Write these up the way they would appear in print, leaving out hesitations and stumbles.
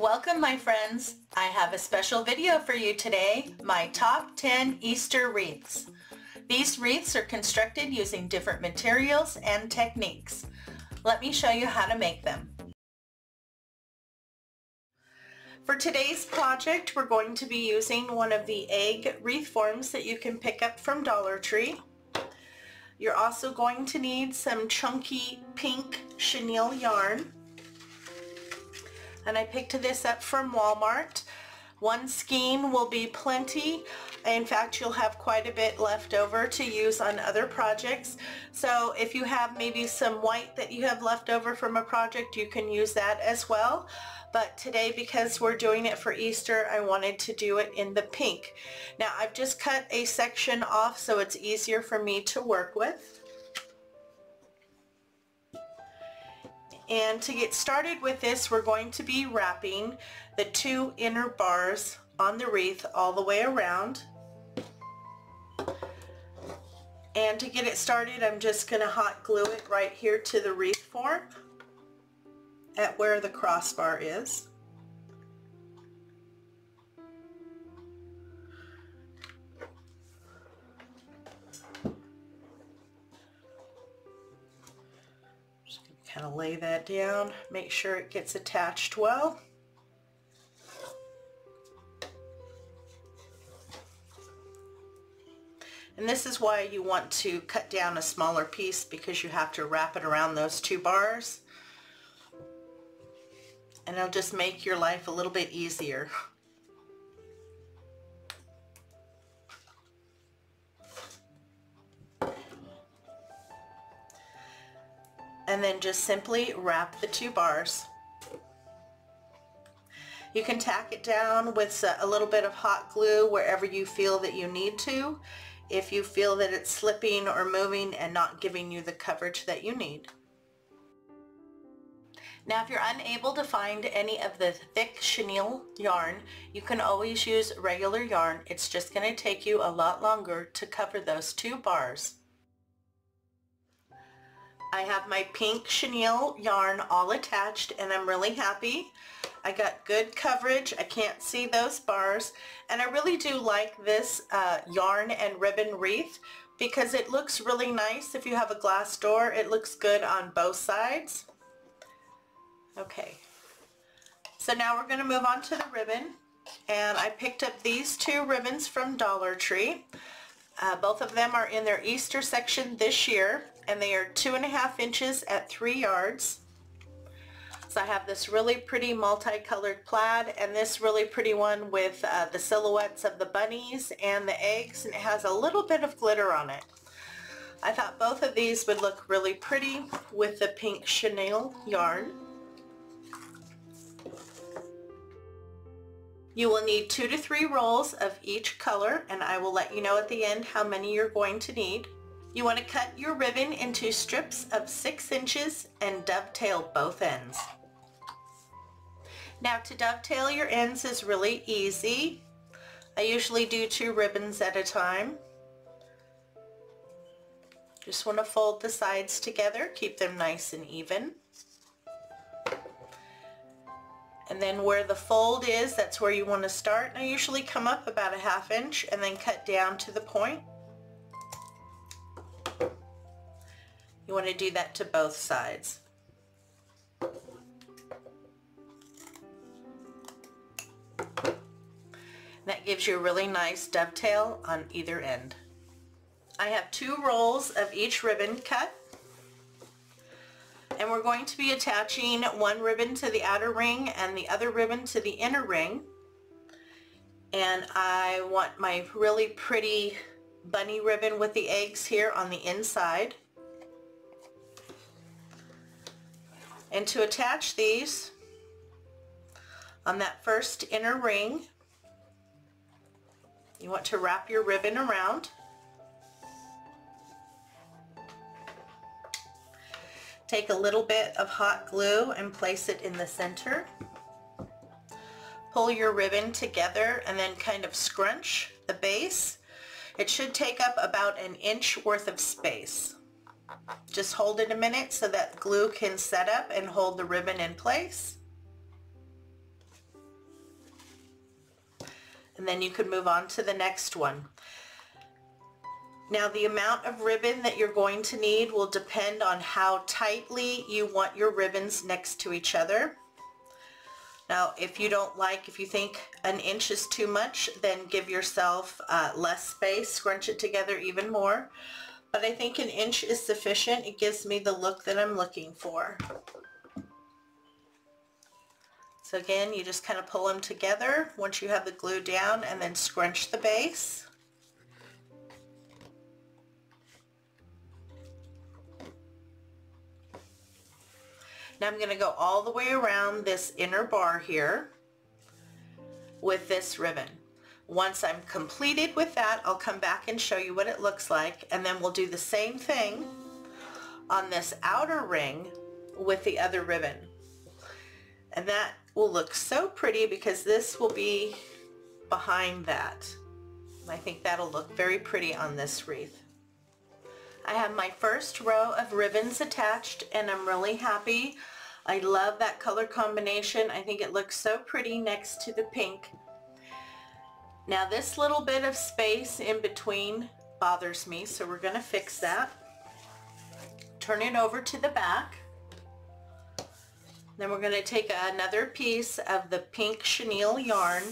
Welcome my friends. I have a special video for you today, my top 10 Easter wreaths. These wreaths are constructed using different materials and techniques. Let me show you how to make them. For today's project, we're going to be using one of the egg wreath forms that you can pick up from Dollar Tree. You're also going to need some chunky pink chenille yarn. And I picked this up from Walmart. One skein will be plenty. In fact, you'll have quite a bit left over to use on other projects. So if you have maybe some white that you have left over from a project, you can use that as well. But today, because we're doing it for Easter, I wanted to do it in the pink. Now, I've just cut a section off so it's easier for me to work with. And to get started with this, we're going to be wrapping the two inner bars on the wreath all the way around. And to get it started, I'm just going to hot glue it right here to the wreath form at where the crossbar is. Kind of lay that down, make sure it gets attached well. And this is why you want to cut down a smaller piece, because you have to wrap it around those two bars. And it'll just make your life a little bit easier. And then just simply wrap the two bars. You can tack it down with a little bit of hot glue wherever you feel that you need to, if you feel that it's slipping or moving and not giving you the coverage that you need. Now, if you're unable to find any of the thick chenille yarn, you can always use regular yarn. It's just going to take you a lot longer to cover those two bars. I have my pink chenille yarn all attached and I'm really happy. I got good coverage. I can't see those bars, and I really do like this yarn and ribbon wreath because it looks really nice. If you have a glass door, it looks good on both sides. Okay, so now we're going to move on to the ribbon, and I picked up these two ribbons from Dollar Tree. Both of them are in their Easter section this year, and they are 2.5 inches at 3 yards. So I have this really pretty multicolored plaid and this really pretty one with the silhouettes of the bunnies and the eggs, and it has a little bit of glitter on it. I thought both of these would look really pretty with the pink chenille yarn. You will need 2 to 3 rolls of each color, and I will let you know at the end how many you're going to need. You want to cut your ribbon into strips of 6 inches and dovetail both ends. Now, to dovetail your ends is really easy. I usually do 2 ribbons at a time. Just want to fold the sides together, keep them nice and even. And then where the fold is, that's where you want to start. I usually come up about 1/2 inch and then cut down to the point. You want to do that to both sides. That gives you a really nice dovetail on either end. I have 2 rolls of each ribbon cut, and we're going to be attaching one ribbon to the outer ring and the other ribbon to the inner ring. And I want my really pretty bunny ribbon with the eggs here on the inside. And to attach these, on that first inner ring, you want to wrap your ribbon around. Take a little bit of hot glue and place it in the center. Pull your ribbon together and then kind of scrunch the base. It should take up about 1 inch worth of space. Just hold it a minute so that glue can set up and hold the ribbon in place. and then you can move on to the next one. Now the amount of ribbon that you're going to need will depend on how tightly you want your ribbons next to each other. Now if you don't like, if you think an inch is too much, then give yourself less space, scrunch it together even more. But I think an inch is sufficient. It gives me the look that I'm looking for. So again, you just kind of pull them together once you have the glue down and then scrunch the base. Now I'm going to go all the way around this inner bar here with this ribbon. Once I'm completed with that, I'll come back and show you what it looks like, and then we'll do the same thing on this outer ring with the other ribbon. And that will look so pretty because this will be behind that. I think that'll look very pretty on this wreath. I have my first row of ribbons attached and I'm really happy. I love that color combination. I think it looks so pretty next to the pink. Now this little bit of space in between bothers me, so we're going to fix that. Turn it over to the back. Then we're going to take another piece of the pink chenille yarn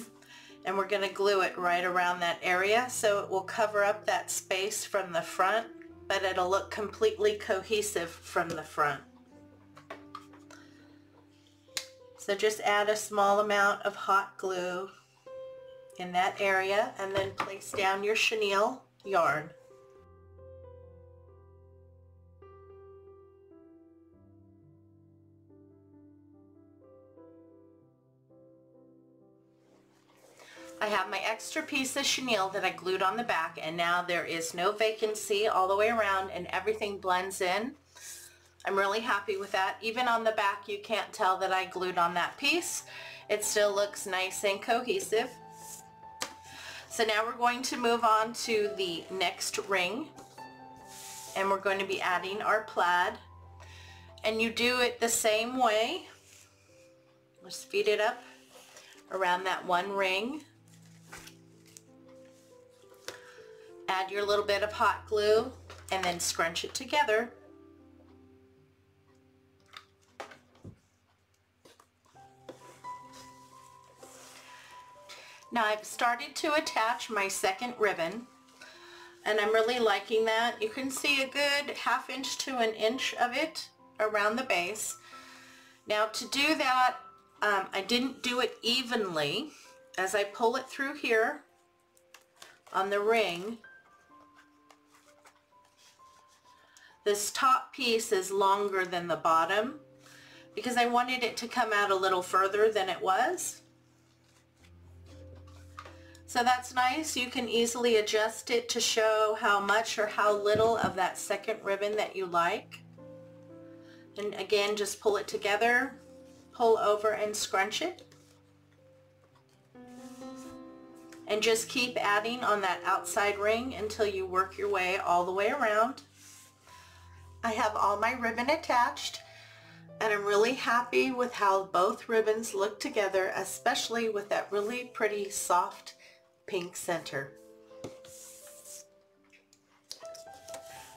and we're going to glue it right around that area so it will cover up that space from the front, but it'll look completely cohesive from the front. So just add a small amount of hot glue in that area and then place down your chenille yarn. I have my extra piece of chenille that I glued on the back, and now there is no vacancy all the way around and everything blends in. I'm really happy with that. Even on the back you can't tell that I glued on that piece. It still looks nice and cohesive. So now we're going to move on to the next ring and we're going to be adding our plaid, and you do it the same way. Just feed it up around that one ring. Add your little bit of hot glue and then scrunch it together. Now I've started to attach my second ribbon and I'm really liking that. You can see a good half inch to an inch of it around the base. Now to do that, I didn't do it evenly. As I pull it through here on the ring, this top piece is longer than the bottom because I wanted it to come out a little further than it was. So that's nice. You can easily adjust it to show how much or how little of that second ribbon that you like. And again, just pull it together, pull over and scrunch it. And just keep adding on that outside ring until you work your way all the way around. I have all my ribbon attached and I'm really happy with how both ribbons look together, especially with that really pretty soft pink center.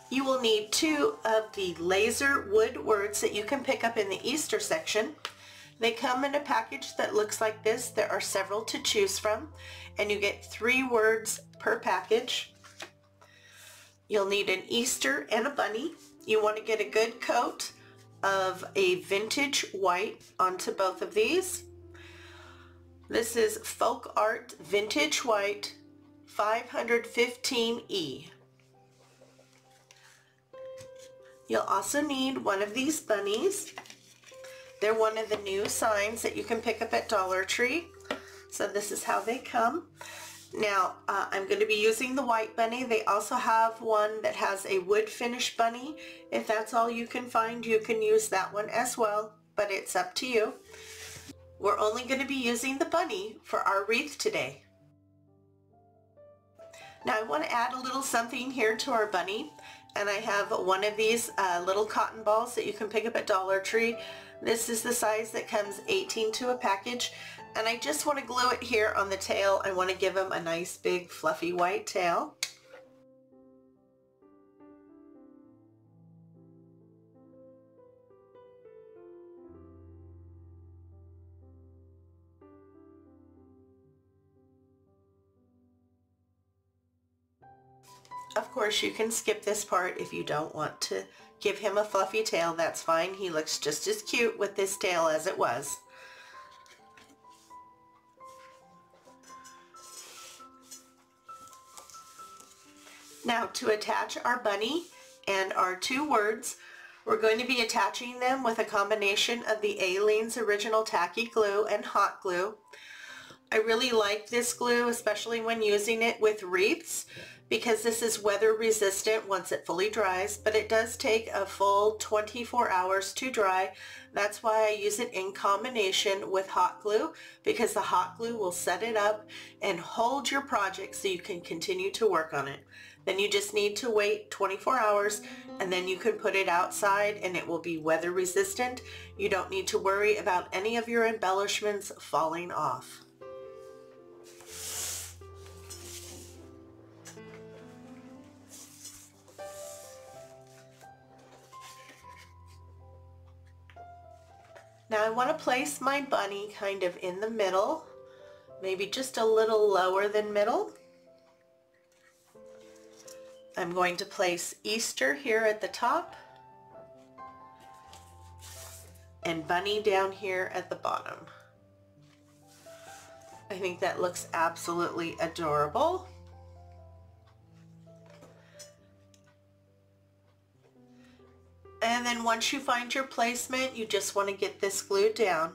You will need two of the laser wood words that you can pick up in the Easter section. They come in a package that looks like this. There are several to choose from and you get 3 words per package. You'll need an Easter and a bunny. You want to get a good coat of a vintage white onto both of these. This is Folk Art Vintage White 515E. You'll also need one of these bunnies. They're one of the new signs that you can pick up at Dollar Tree. So this is how they come. Now I'm going to be using the white bunny. They also have one that has a wood finish bunny. If that's all you can find, you can use that one as well, but it's up to you. We're only going to be using the bunny for our wreath today. Now I want to add a little something here to our bunny, and I have one of these little cotton balls that you can pick up at Dollar Tree. This is the size that comes 18 to a package, and I just want to glue it here on the tail. I want to give him a nice big fluffy white tail. Of course, you can skip this part if you don't want to give him a fluffy tail. That's fine. He looks just as cute with this tail as it was. Now, to attach our bunny and our two words, we're going to be attaching them with a combination of the Aileen's Original Tacky Glue and hot glue. I really like this glue, especially when using it with wreaths, because this is weather resistant once it fully dries, but it does take a full 24 hours to dry. That's why I use it in combination with hot glue, because the hot glue will set it up and hold your project so you can continue to work on it. Then you just need to wait 24 hours and then you can put it outside and it will be weather resistant. You don't need to worry about any of your embellishments falling off. Now I want to place my bunny kind of in the middle, maybe just a little lower than middle. I'm going to place Easter here at the top and bunny down here at the bottom. I think that looks absolutely adorable. And then once you find your placement, you just want to get this glued down.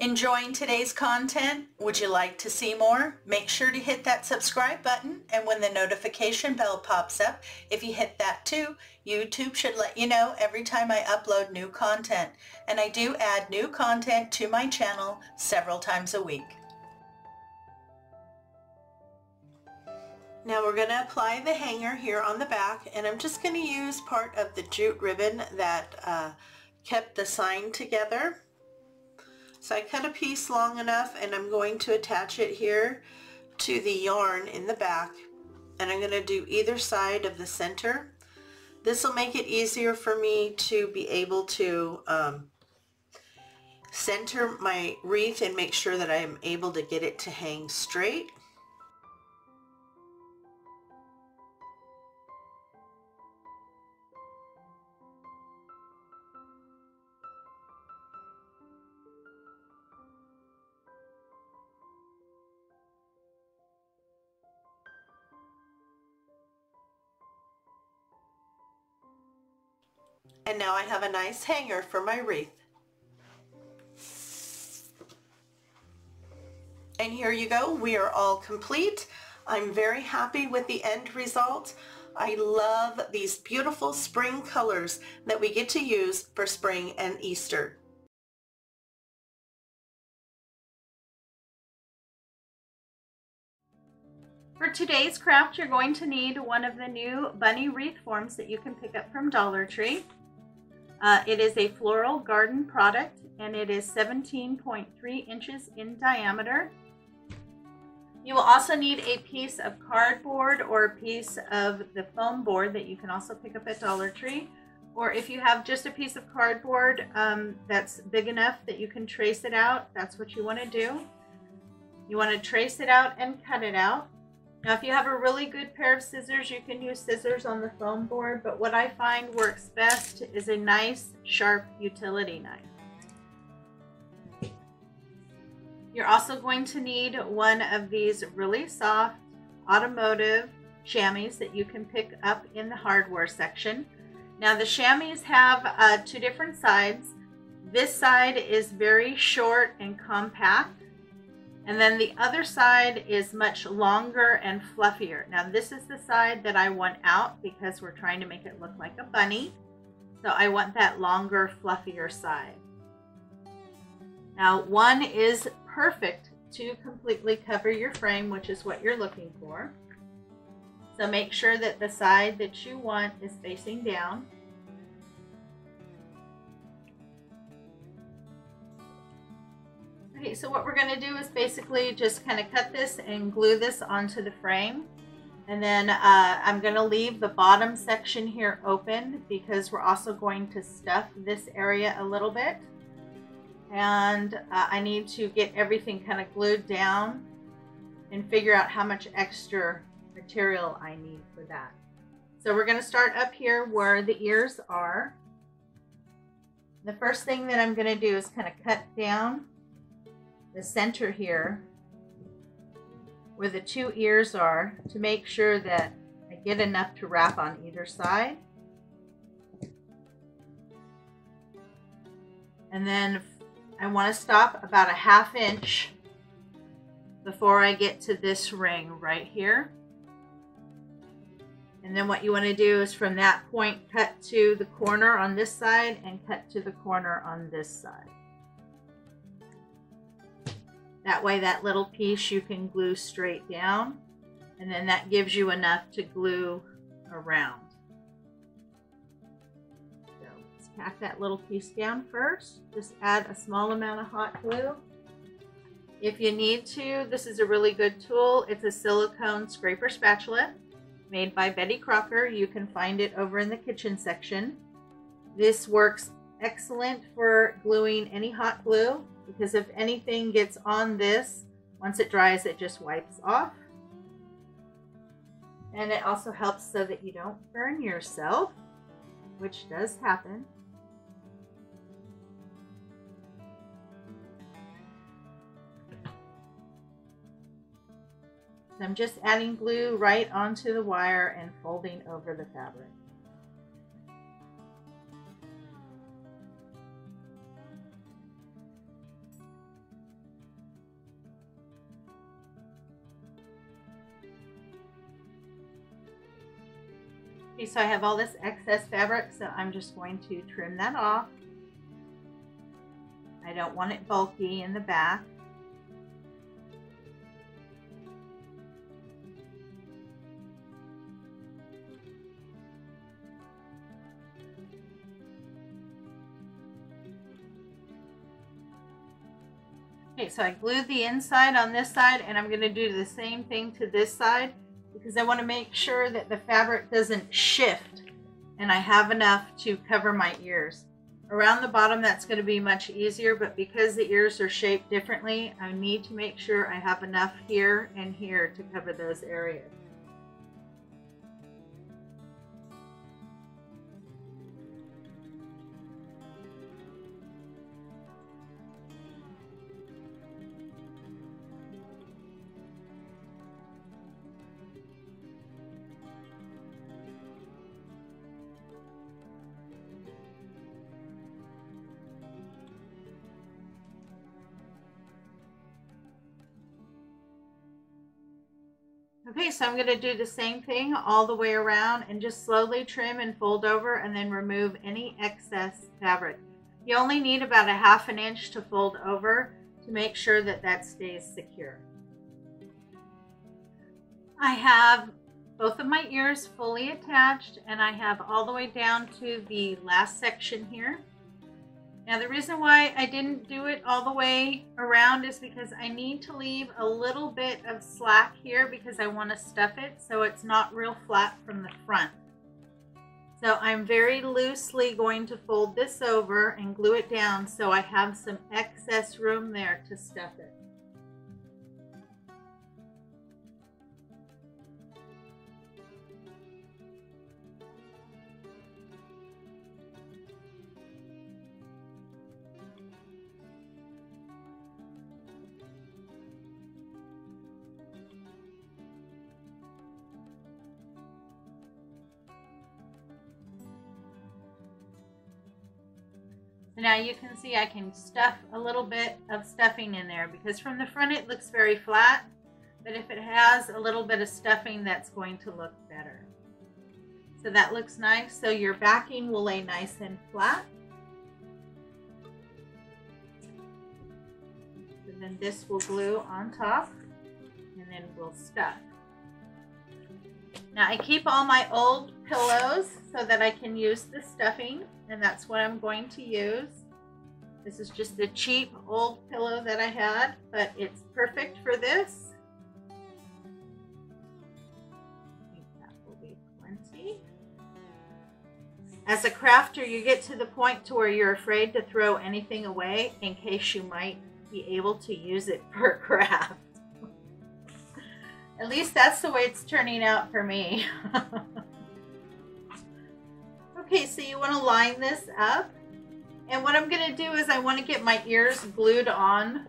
Enjoying today's content? Would you like to see more? Make sure to hit that subscribe button, and when the notification bell pops up, if you hit that too, YouTube should let you know every time I upload new content. And I do add new content to my channel several times a week. Now we're going to apply the hanger here on the back, and I'm just going to use part of the jute ribbon that kept the sign together. So I cut a piece long enough and I'm going to attach it here to the yarn in the back, and I'm going to do either side of the center. This will make it easier for me to be able to center my wreath and make sure that I am able to get it to hang straight. And now I have a nice hanger for my wreath. And here you go, we are all complete. I'm very happy with the end result. I love these beautiful spring colors that we get to use for spring and Easter. For today's craft, you're going to need one of the new bunny wreath forms that you can pick up from Dollar Tree. It is a floral garden product, and it is 17.3 inches in diameter. You will also need a piece of cardboard or a piece of the foam board that you can also pick up at Dollar Tree. Or if you have just a piece of cardboard that's big enough that you can trace it out, that's what you want to do. You want to trace it out and cut it out. Now, if you have a really good pair of scissors, you can use scissors on the foam board, but what I find works best is a nice, sharp utility knife. You're also going to need one of these really soft automotive chamois that you can pick up in the hardware section. Now, the chamois have two different sides. This side is very short and compact. And then the other side is much longer and fluffier. Now this is the side that I want out because we're trying to make it look like a bunny. So I want that longer, fluffier side. Now one is perfect to completely cover your frame, which is what you're looking for. So make sure that the side that you want is facing down. Okay, so what we're going to do is basically just kind of cut this and glue this onto the frame. And then I'm going to leave the bottom section here open because we're also going to stuff this area a little bit. And I need to get everything kind of glued down and figure out how much extra material I need for that. So we're going to start up here where the ears are. The first thing that I'm going to do is kind of cut down the center here where the two ears are to make sure that I get enough to wrap on either side. And then I want to stop about a half inch before I get to this ring right here. And then what you want to do is from that point cut to the corner on this side and cut to the corner on this side. That way that little piece you can glue straight down, and then that gives you enough to glue around. So let's pack that little piece down first. Just add a small amount of hot glue. If you need to, this is a really good tool. It's a silicone scraper spatula made by Betty Crocker. You can find it over in the kitchen section. This works excellent for gluing any hot glue, because if anything gets on this, once it dries, it just wipes off. And it also helps so that you don't burn yourself, which does happen. So I'm just adding glue right onto the wire and folding over the fabric. So I have all this excess fabric, so I'm just going to trim that off. I don't want it bulky in the back. Okay, so I glued the inside on this side, and I'm going to do the same thing to this side, because I want to make sure that the fabric doesn't shift and I have enough to cover my ears. Around the bottom, that's going to be much easier, but because the ears are shaped differently, I need to make sure I have enough here and here to cover those areas. Okay, so I'm going to do the same thing all the way around and just slowly trim and fold over and then remove any excess fabric. You only need about a half an inch to fold over to make sure that that stays secure. I have both of my ears fully attached, and I have all the way down to the last section here. Now, the reason why I didn't do it all the way around is because I need to leave a little bit of slack here because I want to stuff it so it's not real flat from the front. So I'm very loosely going to fold this over and glue it down so I have some excess room there to stuff it. Now you can see I can stuff a little bit of stuffing in there, because from the front it looks very flat, but if it has a little bit of stuffing, that's going to look better. So that looks nice. So your backing will lay nice and flat. And then this will glue on top, and then we'll stuff. Now I keep all my old pillows so that I can use the stuffing, and that's what I'm going to use. This is just the cheap old pillow that I had, but it's perfect for this. I think that will be plenty. As a crafter, you get to the point to where you're afraid to throw anything away in case you might be able to use it for craft. At least that's the way it's turning out for me. Okay, so you want to line this up. And what I'm going to do is I want to get my ears glued on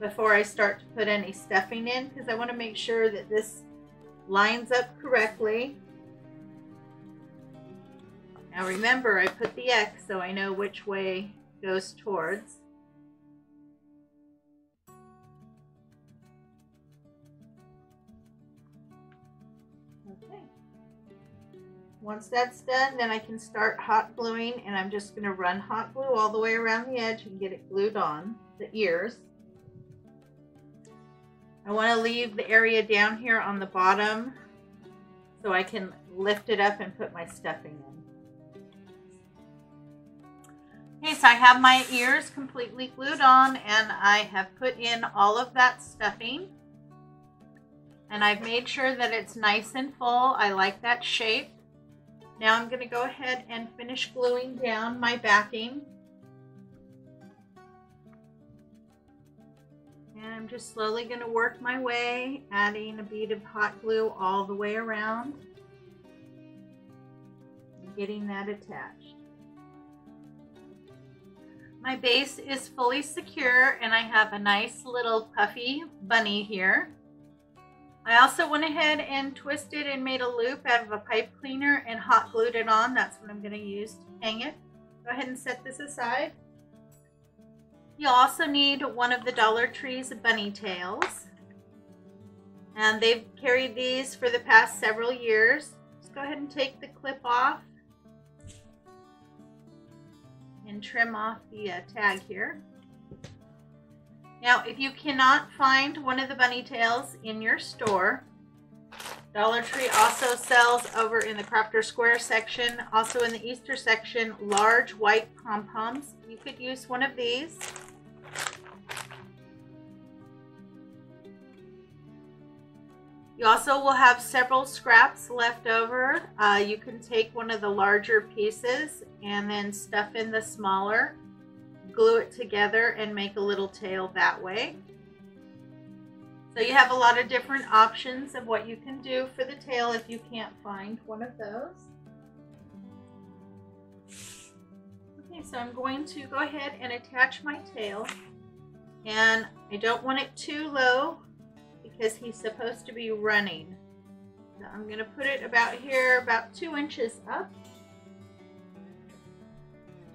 before I start to put any stuffing in, because I want to make sure that this lines up correctly. Now remember, I put the X so I know which way goes towards. Once that's done, then I can start hot gluing, and I'm just going to run hot glue all the way around the edge and get it glued on, the ears. I want to leave the area down here on the bottom so I can lift it up and put my stuffing in. Okay, so I have my ears completely glued on, and I have put in all of that stuffing. And I've made sure that it's nice and full. I like that shape. Now I'm going to go ahead and finish gluing down my backing. And I'm just slowly going to work my way, adding a bead of hot glue all the way around, and getting that attached. My base is fully secure, and I have a nice little puffy bunny here. I also went ahead and twisted and made a loop out of a pipe cleaner and hot glued it on. That's what I'm going to use to hang it. Go ahead and set this aside. You'll also need one of the Dollar Tree's bunny tails. And they've carried these for the past several years. Just go ahead and take the clip off and trim off the tag here. Now, if you cannot find one of the bunny tails in your store, Dollar Tree also sells over in the Crafter Square section, also in the Easter section, large white pom-poms. You could use one of these. You also will have several scraps left over. You can take one of the larger pieces and then stuff in the smaller. Glue it together and make a little tail that way. So you have a lot of different options of what you can do for the tail if you can't find one of those. Okay, so I'm going to go ahead and attach my tail, and I don't want it too low because he's supposed to be running. So I'm going to put it about here, about 2 inches up.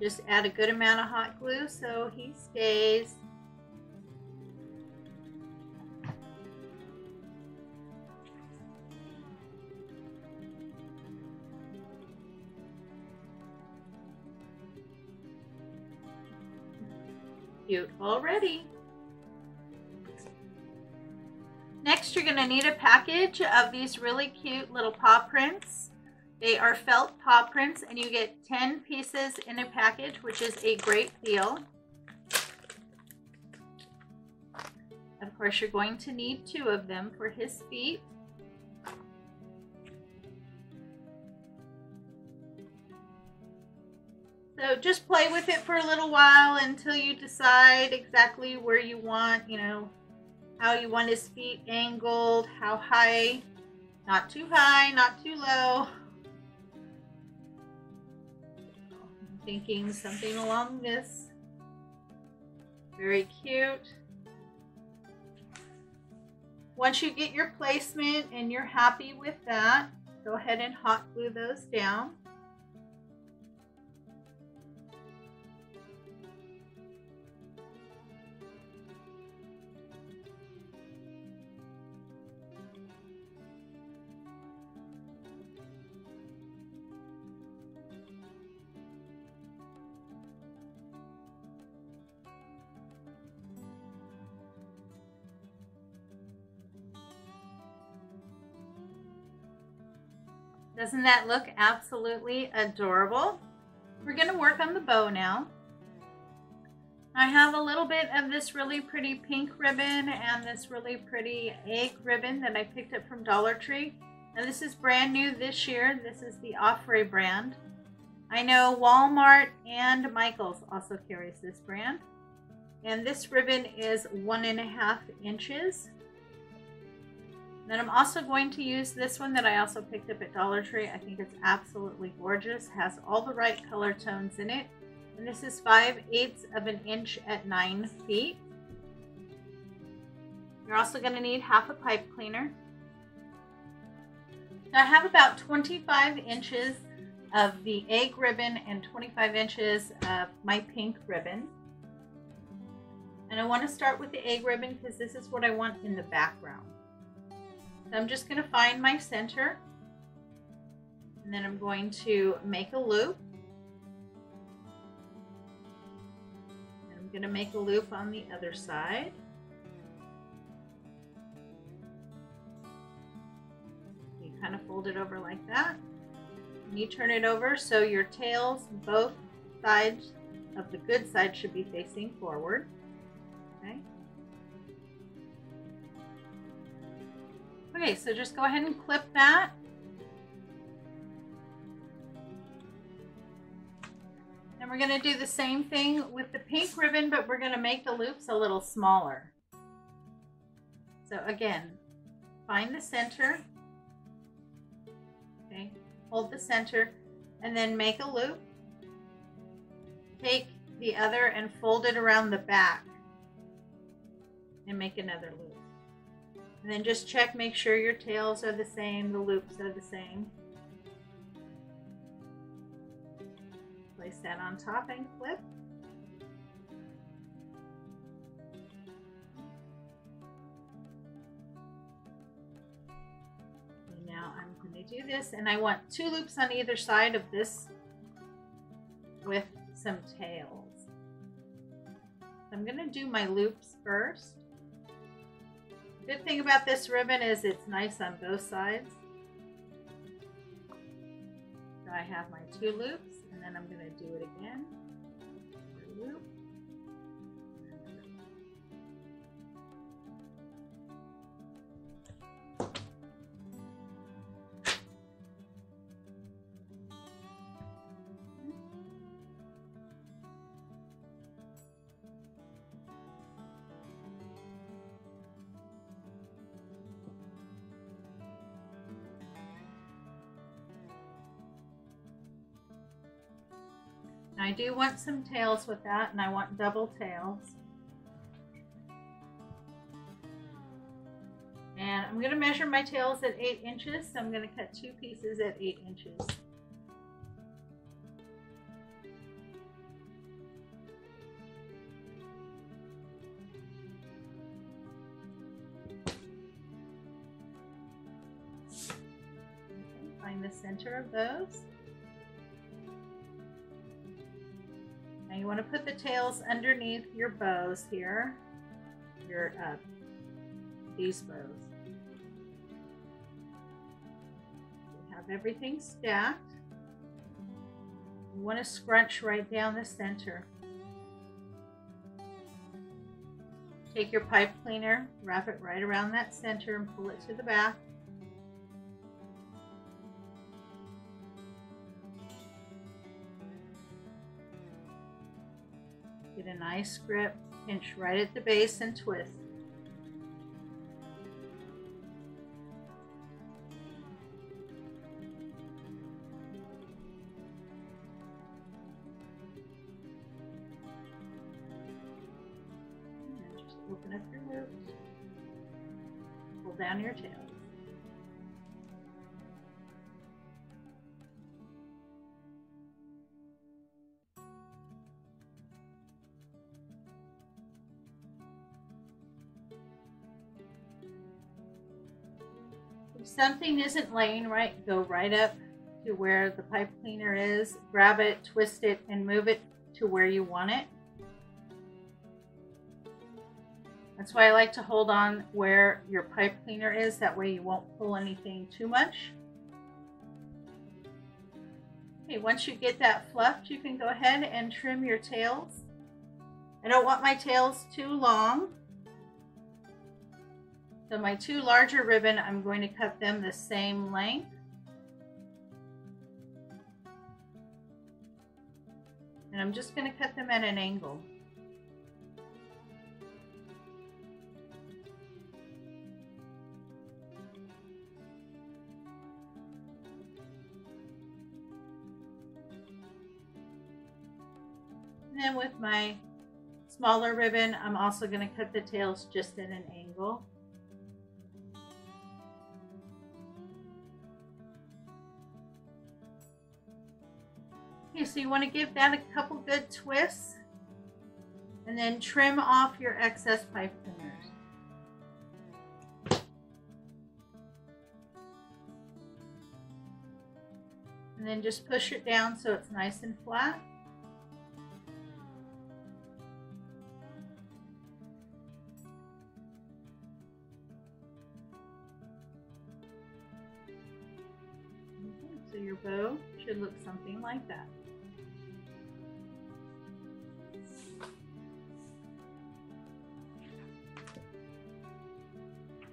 Just add a good amount of hot glue so he stays. Cute already. Next, you're going to need a package of these really cute little paw prints. They are felt paw prints, and you get 10 pieces in a package, which is a great deal. Of course, you're going to need 2 of them for his feet. So just play with it for a little while until you decide exactly where you want, you know, how you want his feet angled, how high, not too high, not too low. Thinking something along this. Very cute. Once you get your placement and you're happy with that, go ahead and hot glue those down. Doesn't that look absolutely adorable? We're going to work on the bow now. I have a little bit of this really pretty pink ribbon and this really pretty egg ribbon that I picked up from Dollar Tree. And this is brand new this year. This is the Offray brand. I know Walmart and Michaels also carries this brand. And this ribbon is 1.5 inches. Then I'm also going to use this one that I also picked up at Dollar Tree. I think it's absolutely gorgeous. Has all the right color tones in it. And this is 5/8 of an inch at 9 feet. You're also going to need half a pipe cleaner. Now I have about 25 inches of the egg ribbon and 25 inches of my pink ribbon. And I want to start with the egg ribbon because this is what I want in the background. So I'm just going to find my center. And then I'm going to make a loop. Going to make a loop on the other side. You kind of fold it over like that, and you turn it over so your tails, both sides of the good side, should be facing forward. Okay. Okay, so just go ahead and clip that. And we're going to do the same thing with the pink ribbon, but we're going to make the loops a little smaller. So again, find the center, okay, hold the center, and then make a loop. Take the other and fold it around the back and make another loop. And then just check, make sure your tails are the same, the loops are the same. Place that on top and clip. And now I'm going to do this, and I want 2 loops on either side of this with some tails. I'm going to do my loops first. Good thing about this ribbon is it's nice on both sides. So I have my 2 loops. And then I'm going to do it again. Loop. I do want some tails with that, and I want double tails. And I'm going to measure my tails at 8 inches, so I'm going to cut 2 pieces at 8 inches. Okay, find the center of those. You want to put the tails underneath your bows here, your these bows. You have everything stacked. You want to scrunch right down the center. Take your pipe cleaner, wrap it right around that center and pull it to the back. Get a nice grip, pinch right at the base and twist. And then just open up your loops, pull down your tails. Something isn't laying right, go right up to where the pipe cleaner is, grab it, twist it, and move it to where you want it. That's why I like to hold on where your pipe cleaner is, that way you won't pull anything too much. Okay, once you get that fluffed, you can go ahead and trim your tails I don't want my tails too long. So my two larger ribbon, I'm going to cut them the same length. And I'm just going to cut them at an angle. And then with my smaller ribbon, I'm also going to cut the tails just at an angle. Okay, so you want to give that a couple good twists and then trim off your excess pipe thinners. And then just push it down so it's nice and flat. So your bow should look something like that.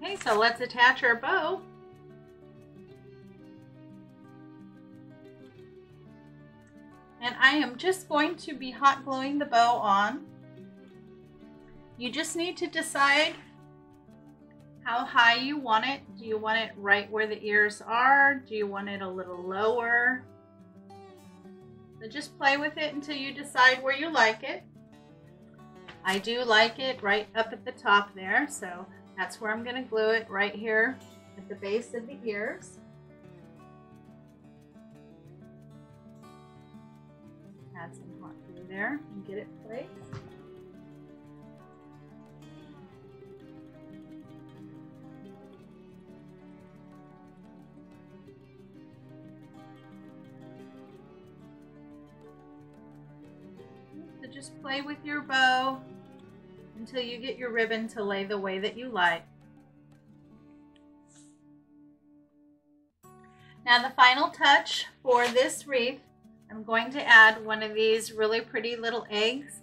Okay, so let's attach our bow. And I am just going to be hot gluing the bow on. You just need to decide how high you want it. Do you want it right where the ears are? Do you want it a little lower? So just play with it until you decide where you like it. I do like it right up at the top there, so that's where I'm going to glue it, right here at the base of the ears. Add some hot glue there and get it placed. Just play with your bow until you get your ribbon to lay the way that you like. Now the final touch for this wreath, I'm going to add one of these really pretty little eggs.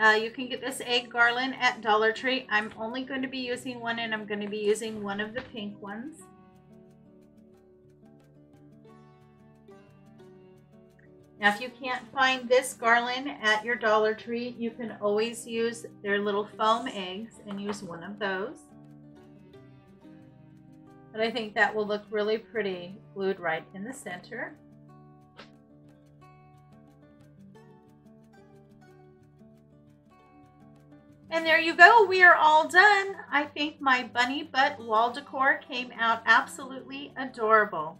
You can get this egg garland at Dollar Tree. I'm only going to be using one, and I'm going to be using one of the pink ones. Now, if you can't find this garland at your Dollar Tree, you can always use their little foam eggs and use one of those. But I think that will look really pretty glued right in the center. And there you go. We are all done. I think my bunny butt wall decor came out absolutely adorable.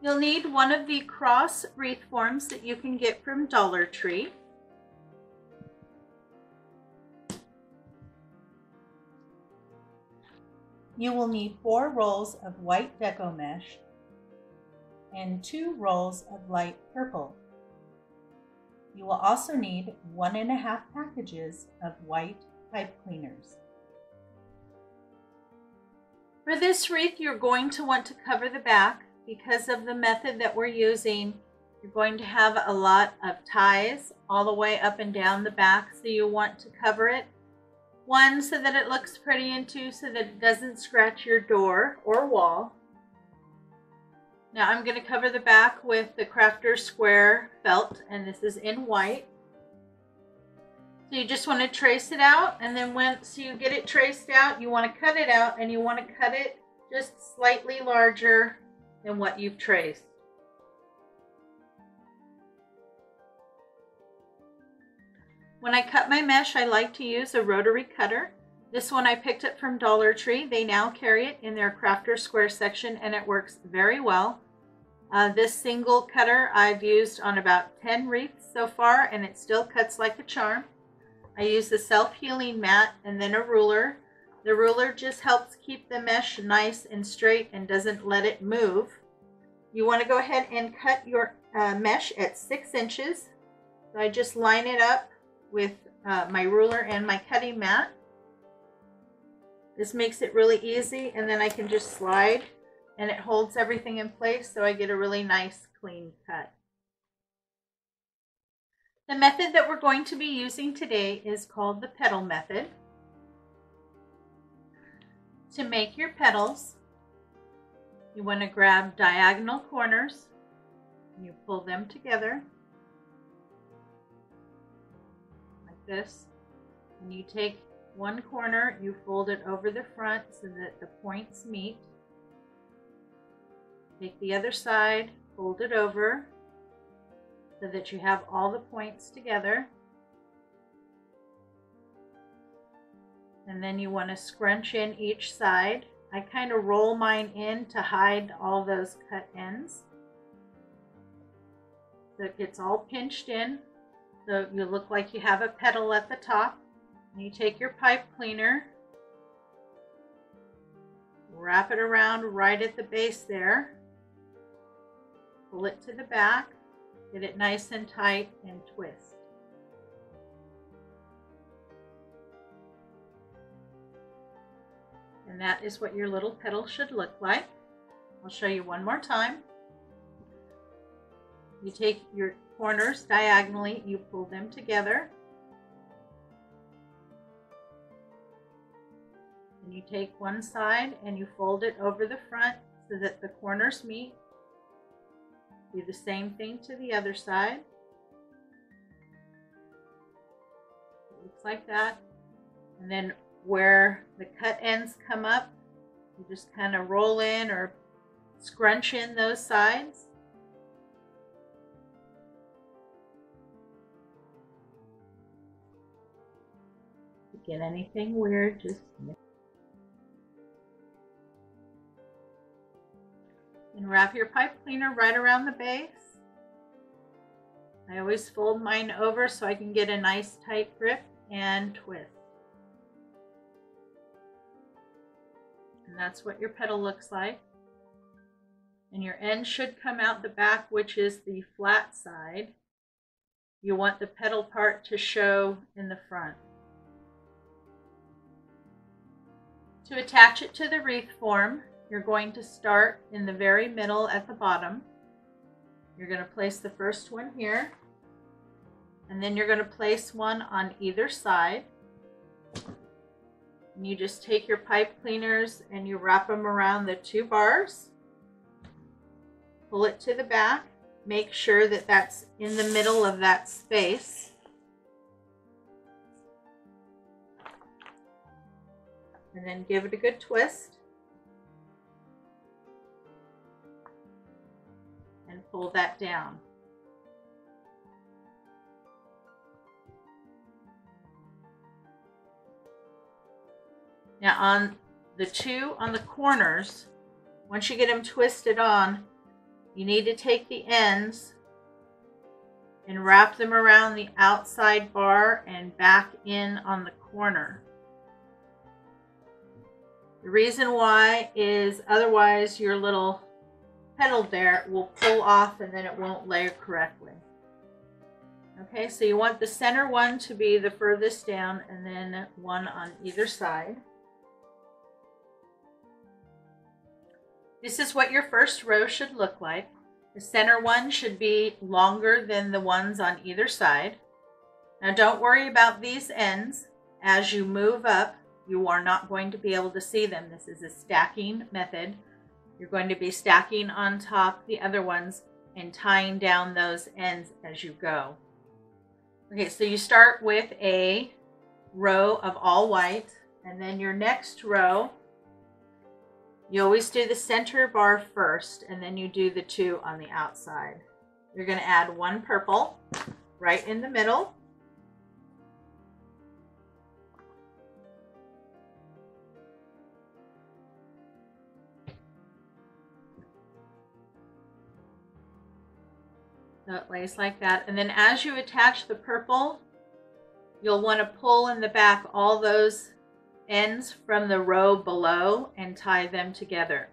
You'll need one of the cross wreath forms that you can get from Dollar Tree. You will need 4 rolls of white deco mesh and 2 rolls of light purple. You will also need 1.5 packages of white pipe cleaners. For this wreath, you're going to want to cover the back. Because of the method that we're using, you're going to have a lot of ties all the way up and down the back, so you want to cover it. 1, so that it looks pretty, and 2, so that it doesn't scratch your door or wall. Now I'm going to cover the back with the Crafter Square felt, and this is in white. So you just want to trace it out, and then once you get it traced out, you want to cut it out, and you want to cut it just slightly larger and what you've traced. When I cut my mesh, I like to use a rotary cutter. This one I picked up from Dollar Tree. They now carry it in their Crafter Square section, and it works very well. This single cutter I've used on about 10 wreaths so far, and it still cuts like a charm. I use the self-healing mat and then a ruler. The ruler just helps keep the mesh nice and straight and doesn't let it move. You want to go ahead and cut your mesh at 6 inches. So I just line it up with my ruler and my cutting mat. This makes it really easy, and then I can just slide and it holds everything in place, so I get a really nice clean cut. The method that we're going to be using today is called the petal method. To make your petals, you want to grab diagonal corners and you pull them together like this, and you take one corner, you fold it over the front so that the points meet. Take the other side, fold it over so that you have all the points together. And then you want to scrunch in each side. I kind of roll mine in to hide all those cut ends, so it gets all pinched in, so you look like you have a petal at the top. And you take your pipe cleaner, wrap it around right at the base there, pull it to the back, get it nice and tight, and twist. And that is what your little petal should look like. I'll show you one more time. You take your corners diagonally, you pull them together. And you take one side and you fold it over the front so that the corners meet. Do the same thing to the other side. It looks like that. And then where the cut ends come up, you just kind of roll in or scrunch in those sides. If you get anything weird, just mix. And wrap your pipe cleaner right around the base. I always fold mine over so I can get a nice tight grip, and twist. And that's what your petal looks like. And your end should come out the back, which is the flat side. You want the petal part to show in the front. To attach it to the wreath form, you're going to start in the very middle at the bottom. You're going to place the first one here, and then you're going to place one on either side. And you just take your pipe cleaners and you wrap them around the two bars, pull it to the back, make sure that that's in the middle of that space. And then give it a good twist. Pull that down. Now on the two on the corners, once you get them twisted on, you need to take the ends and wrap them around the outside bar and back in on the corner. The reason why is otherwise your little petal there will pull off and then it won't layer correctly. Okay, so you want the center one to be the furthest down, and then one on either side. This is what your first row should look like. The center one should be longer than the ones on either side. Now don't worry about these ends. As you move up, you are not going to be able to see them. This is a stacking method. You're going to be stacking on top the other ones and tying down those ends as you go. Okay, so you start with a row of all white, and then your next row, you always do the center bar first, and then you do the two on the outside. You're going to add one purple right in the middle. So it lays like that, and then as you attach the purple, you'll want to pull in the back all those ends from the row below and tie them together.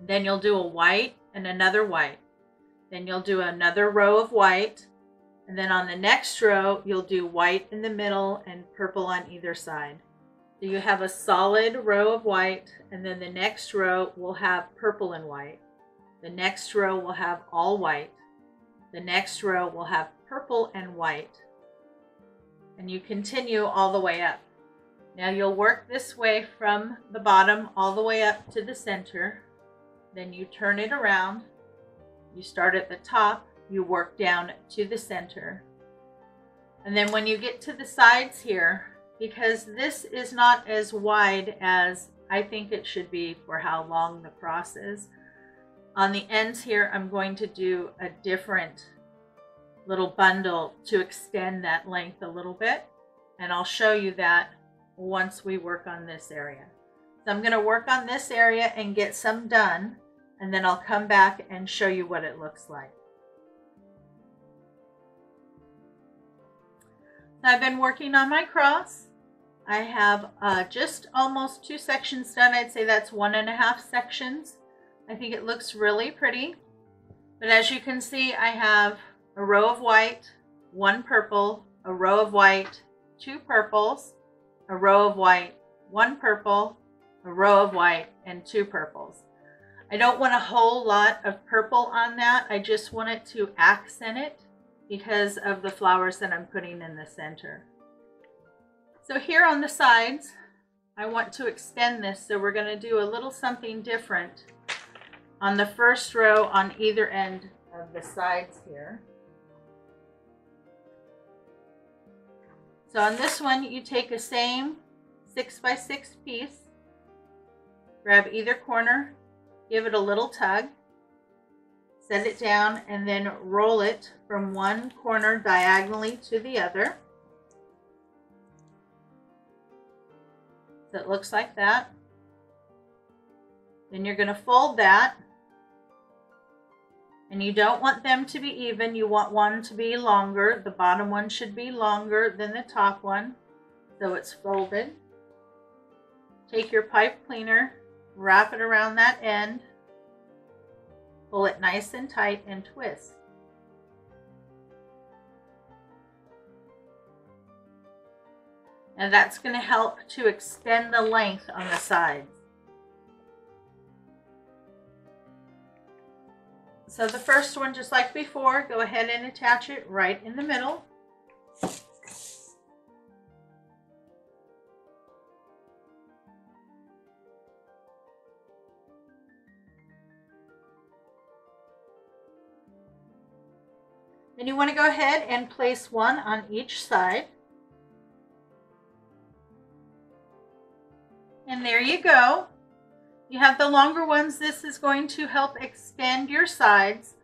Then you'll do a white and another white. Then you'll do another row of white, and then on the next row, you'll do white in the middle and purple on either side. You have a solid row of white, and then the next row will have purple and white. The next row will have all white. The next row will have purple and white. And you continue all the way up. Now you'll work this way from the bottom all the way up to the center. Then you turn it around. You start at the top, you work down to the center. And then when you get to the sides here, because this is not as wide as I think it should be for how long the cross is. On the ends here, I'm going to do a different little bundle to extend that length a little bit. And I'll show you that once we work on this area. So I'm going to work on this area and get some done. And then I'll come back and show you what it looks like. I've been working on my cross. I have just almost 2 sections done. I'd say that's 1.5 sections. I think it looks really pretty. But as you can see, I have a row of white, 1 purple, a row of white, 2 purples, a row of white, 1 purple, a row of white, and 2 purples. I don't want a whole lot of purple on that. I just want it to accent it, because of the flowers that I'm putting in the center. So here on the sides, I want to extend this, so we're gonna do a little something different on the first row on either end of the sides here. So on this one, you take the same 6x6 piece, grab either corner, give it a little tug, set it down, and then roll it from one corner diagonally to the other. So it looks like that. Then you're going to fold that. And you don't want them to be even. You want one to be longer. The bottom one should be longer than the top one. So it's folded. Take your pipe cleaner, wrap it around that end. Pull it nice and tight and twist. And that's going to help to extend the length on the sides. So the first one, just like before, go ahead and attach it right in the middle. And you want to go ahead and place one on each side. And there you go. You have the longer ones. This is going to help extend your sides.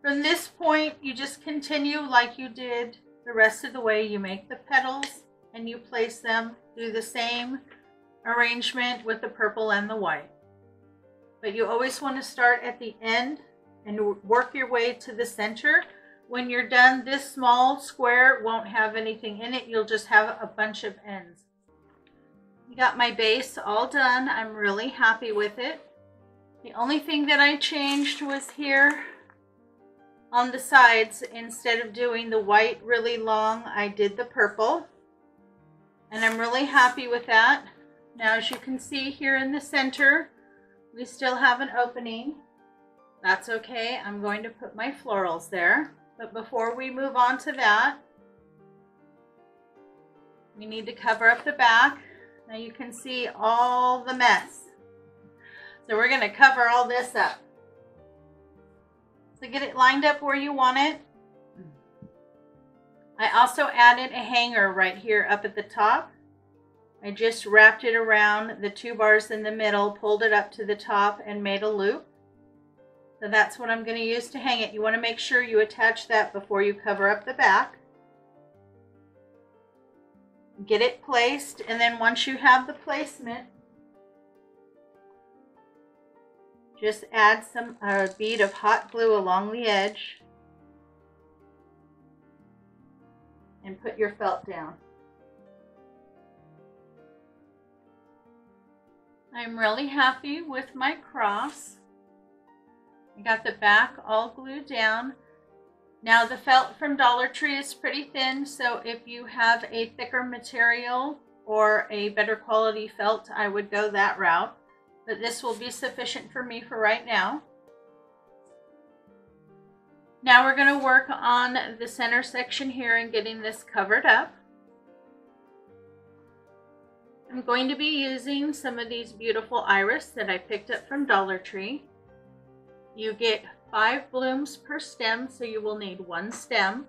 From this point, you just continue like you did the rest of the way. You make the petals and you place them. Do the same arrangement with the purple and the white. But you always want to start at the end and work your way to the center. When you're done, this small square won't have anything in it. You'll just have a bunch of ends. I got my base all done. I'm really happy with it. The only thing that I changed was here on the sides. Instead of doing the white really long, I did the purple. And I'm really happy with that. Now, as you can see here in the center, we still have an opening. That's okay. I'm going to put my florals there. But before we move on to that, we need to cover up the back. Now you can see all the mess. So we're going to cover all this up. So get it lined up where you want it. I also added a hanger right here up at the top. I just wrapped it around the 2 bars in the middle, pulled it up to the top, and made a loop. So that's what I'm going to use to hang it. You want to make sure you attach that before you cover up the back. Get it placed, and then once you have the placement, just add a bead of hot glue along the edge and put your felt down. I'm really happy with my cross. I got the back all glued down. Now the felt from Dollar Tree is pretty thin, so if you have a thicker material, or a better quality felt, I would go that route. But this will be sufficient for me for right now. Now we're going to work on the center section here and getting this covered up. I'm going to be using some of these beautiful iris that I picked up from Dollar Tree. You get 5 blooms per stem, so you will need 1 stem.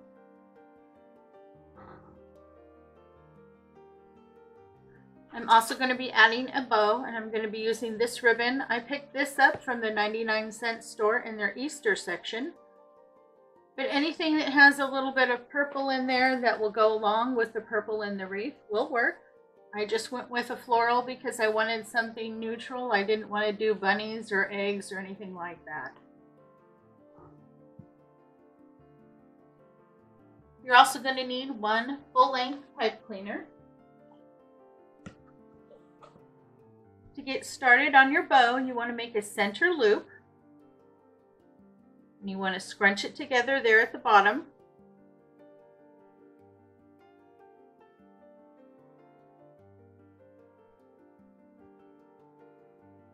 I'm also going to be adding a bow, and I'm going to be using this ribbon. I picked this up from the 99-cent store in their Easter section. But anything that has a little bit of purple in there that will go along with the purple in the wreath will work. I just went with a floral because I wanted something neutral. I didn't want to do bunnies or eggs or anything like that. You're also going to need 1 full-length pipe cleaner. To get started on your bow, you want to make a center loop. And you want to scrunch it together there at the bottom.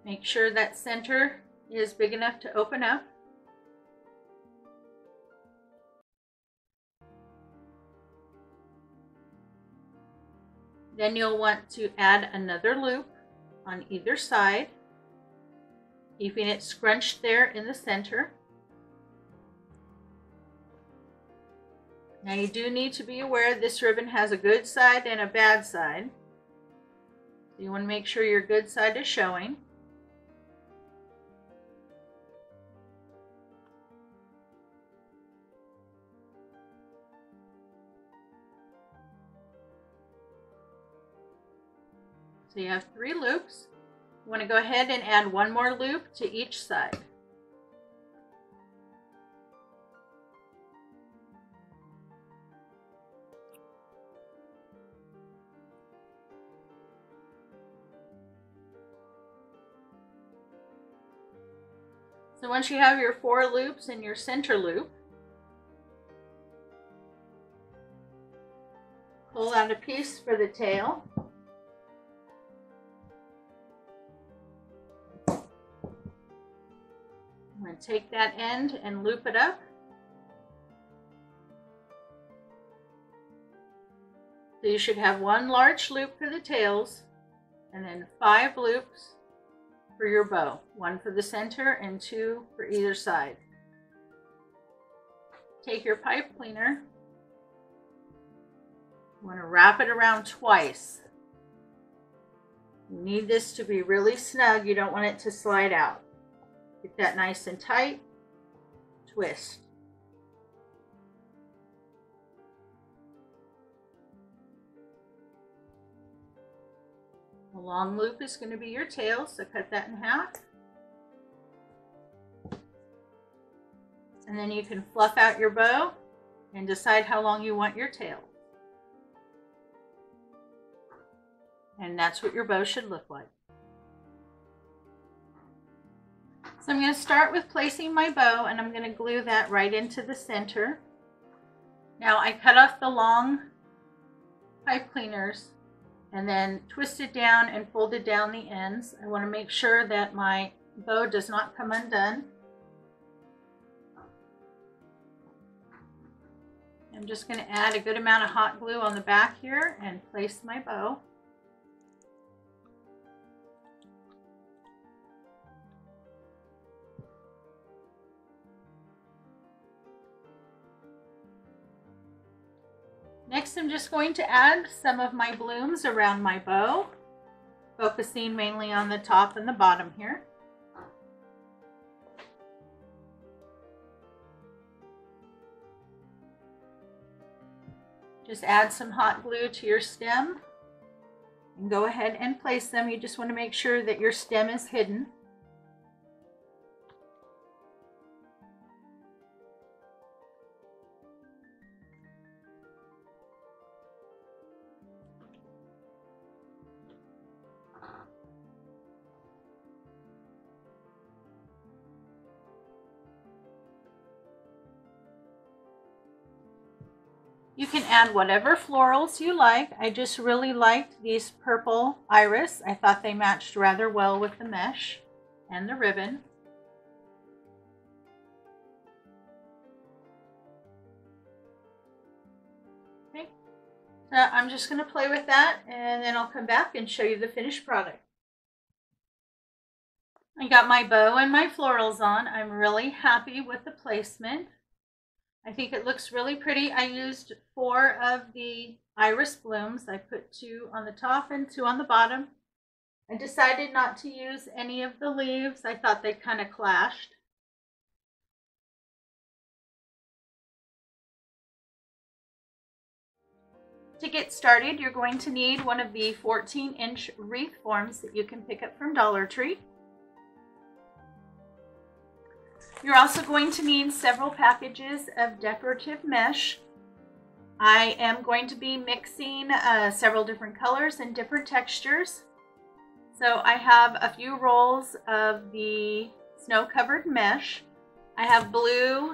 Make sure that center is big enough to open up. Then you'll want to add another loop on either side, keeping it scrunched there in the center. Now you do need to be aware this ribbon has a good side and a bad side. So you want to make sure your good side is showing. So you have 3 loops. You want to go ahead and add 1 more loop to each side. So once you have your 4 loops and your center loop, pull out a piece for the tail. I'm going to take that end and loop it up. So you should have 1 large loop for the tails and then 5 loops for your bow. 1 for the center and 2 for either side. Take your pipe cleaner. You want to wrap it around twice. You need this to be really snug. You don't want it to slide out. Get that nice and tight, twist. The long loop is going to be your tail, so cut that in half. And then you can fluff out your bow and decide how long you want your tail. And that's what your bow should look like. So I'm going to start with placing my bow, and I'm going to glue that right into the center. Now I cut off the long pipe cleaners and then twisted down and folded down the ends. I want to make sure that my bow does not come undone. I'm just going to add a good amount of hot glue on the back here and place my bow. Next, I'm just going to add some of my blooms around my bow, focusing mainly on the top and the bottom here. Just add some hot glue to your stem and go ahead and place them. You just want to make sure that your stem is hidden. You can add whatever florals you like. I just really liked these purple iris. I thought they matched rather well with the mesh and the ribbon. Okay, so I'm just going to play with that and then I'll come back and show you the finished product. I got my bow and my florals on. I'm really happy with the placement. I think it looks really pretty. I used 4 of the iris blooms. I put 2 on the top and 2 on the bottom. I decided not to use any of the leaves. I thought they kind of clashed. To get started, you're going to need one of the 14-inch wreath forms that you can pick up from Dollar Tree. You're also going to need several packages of decorative mesh. I am going to be mixing several different colors and different textures. So I have a few rolls of the snow-covered mesh. I have blue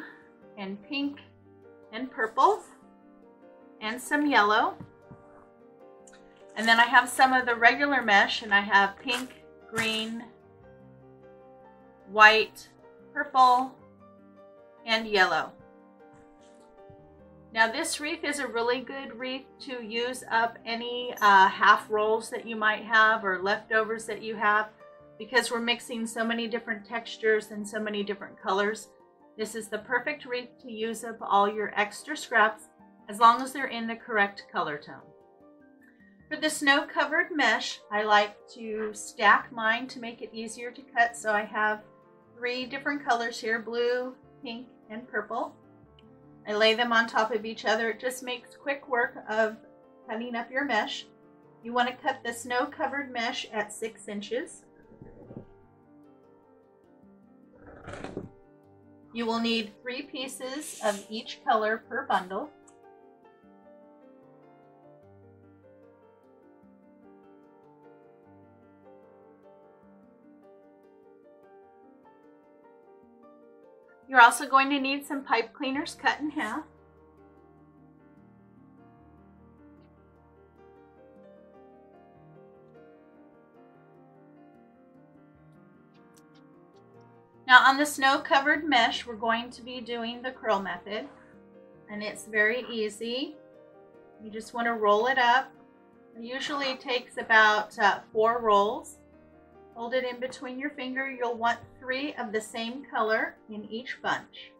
and pink and purple and some yellow. And then I have some of the regular mesh, and I have pink, green, white, purple, and yellow. Now this wreath is a really good wreath to use up any half rolls that you might have or leftovers that you have, because we're mixing so many different textures and so many different colors. This is the perfect wreath to use up all your extra scraps, as long as they're in the correct color tone. For the snow-covered mesh, I like to stack mine to make it easier to cut, so I have 3 different colors here, blue, pink, and purple. I lay them on top of each other. It just makes quick work of cutting up your mesh. You want to cut the snow-covered mesh at 6 inches. You will need 3 pieces of each color per bundle. You're also going to need some pipe cleaners cut in half. Now on the snow-covered mesh, we're going to be doing the curl method, and it's very easy. You just want to roll it up. It usually takes about 4 rolls. Hold it in between your finger. You'll want 3 of the same color in each bunch.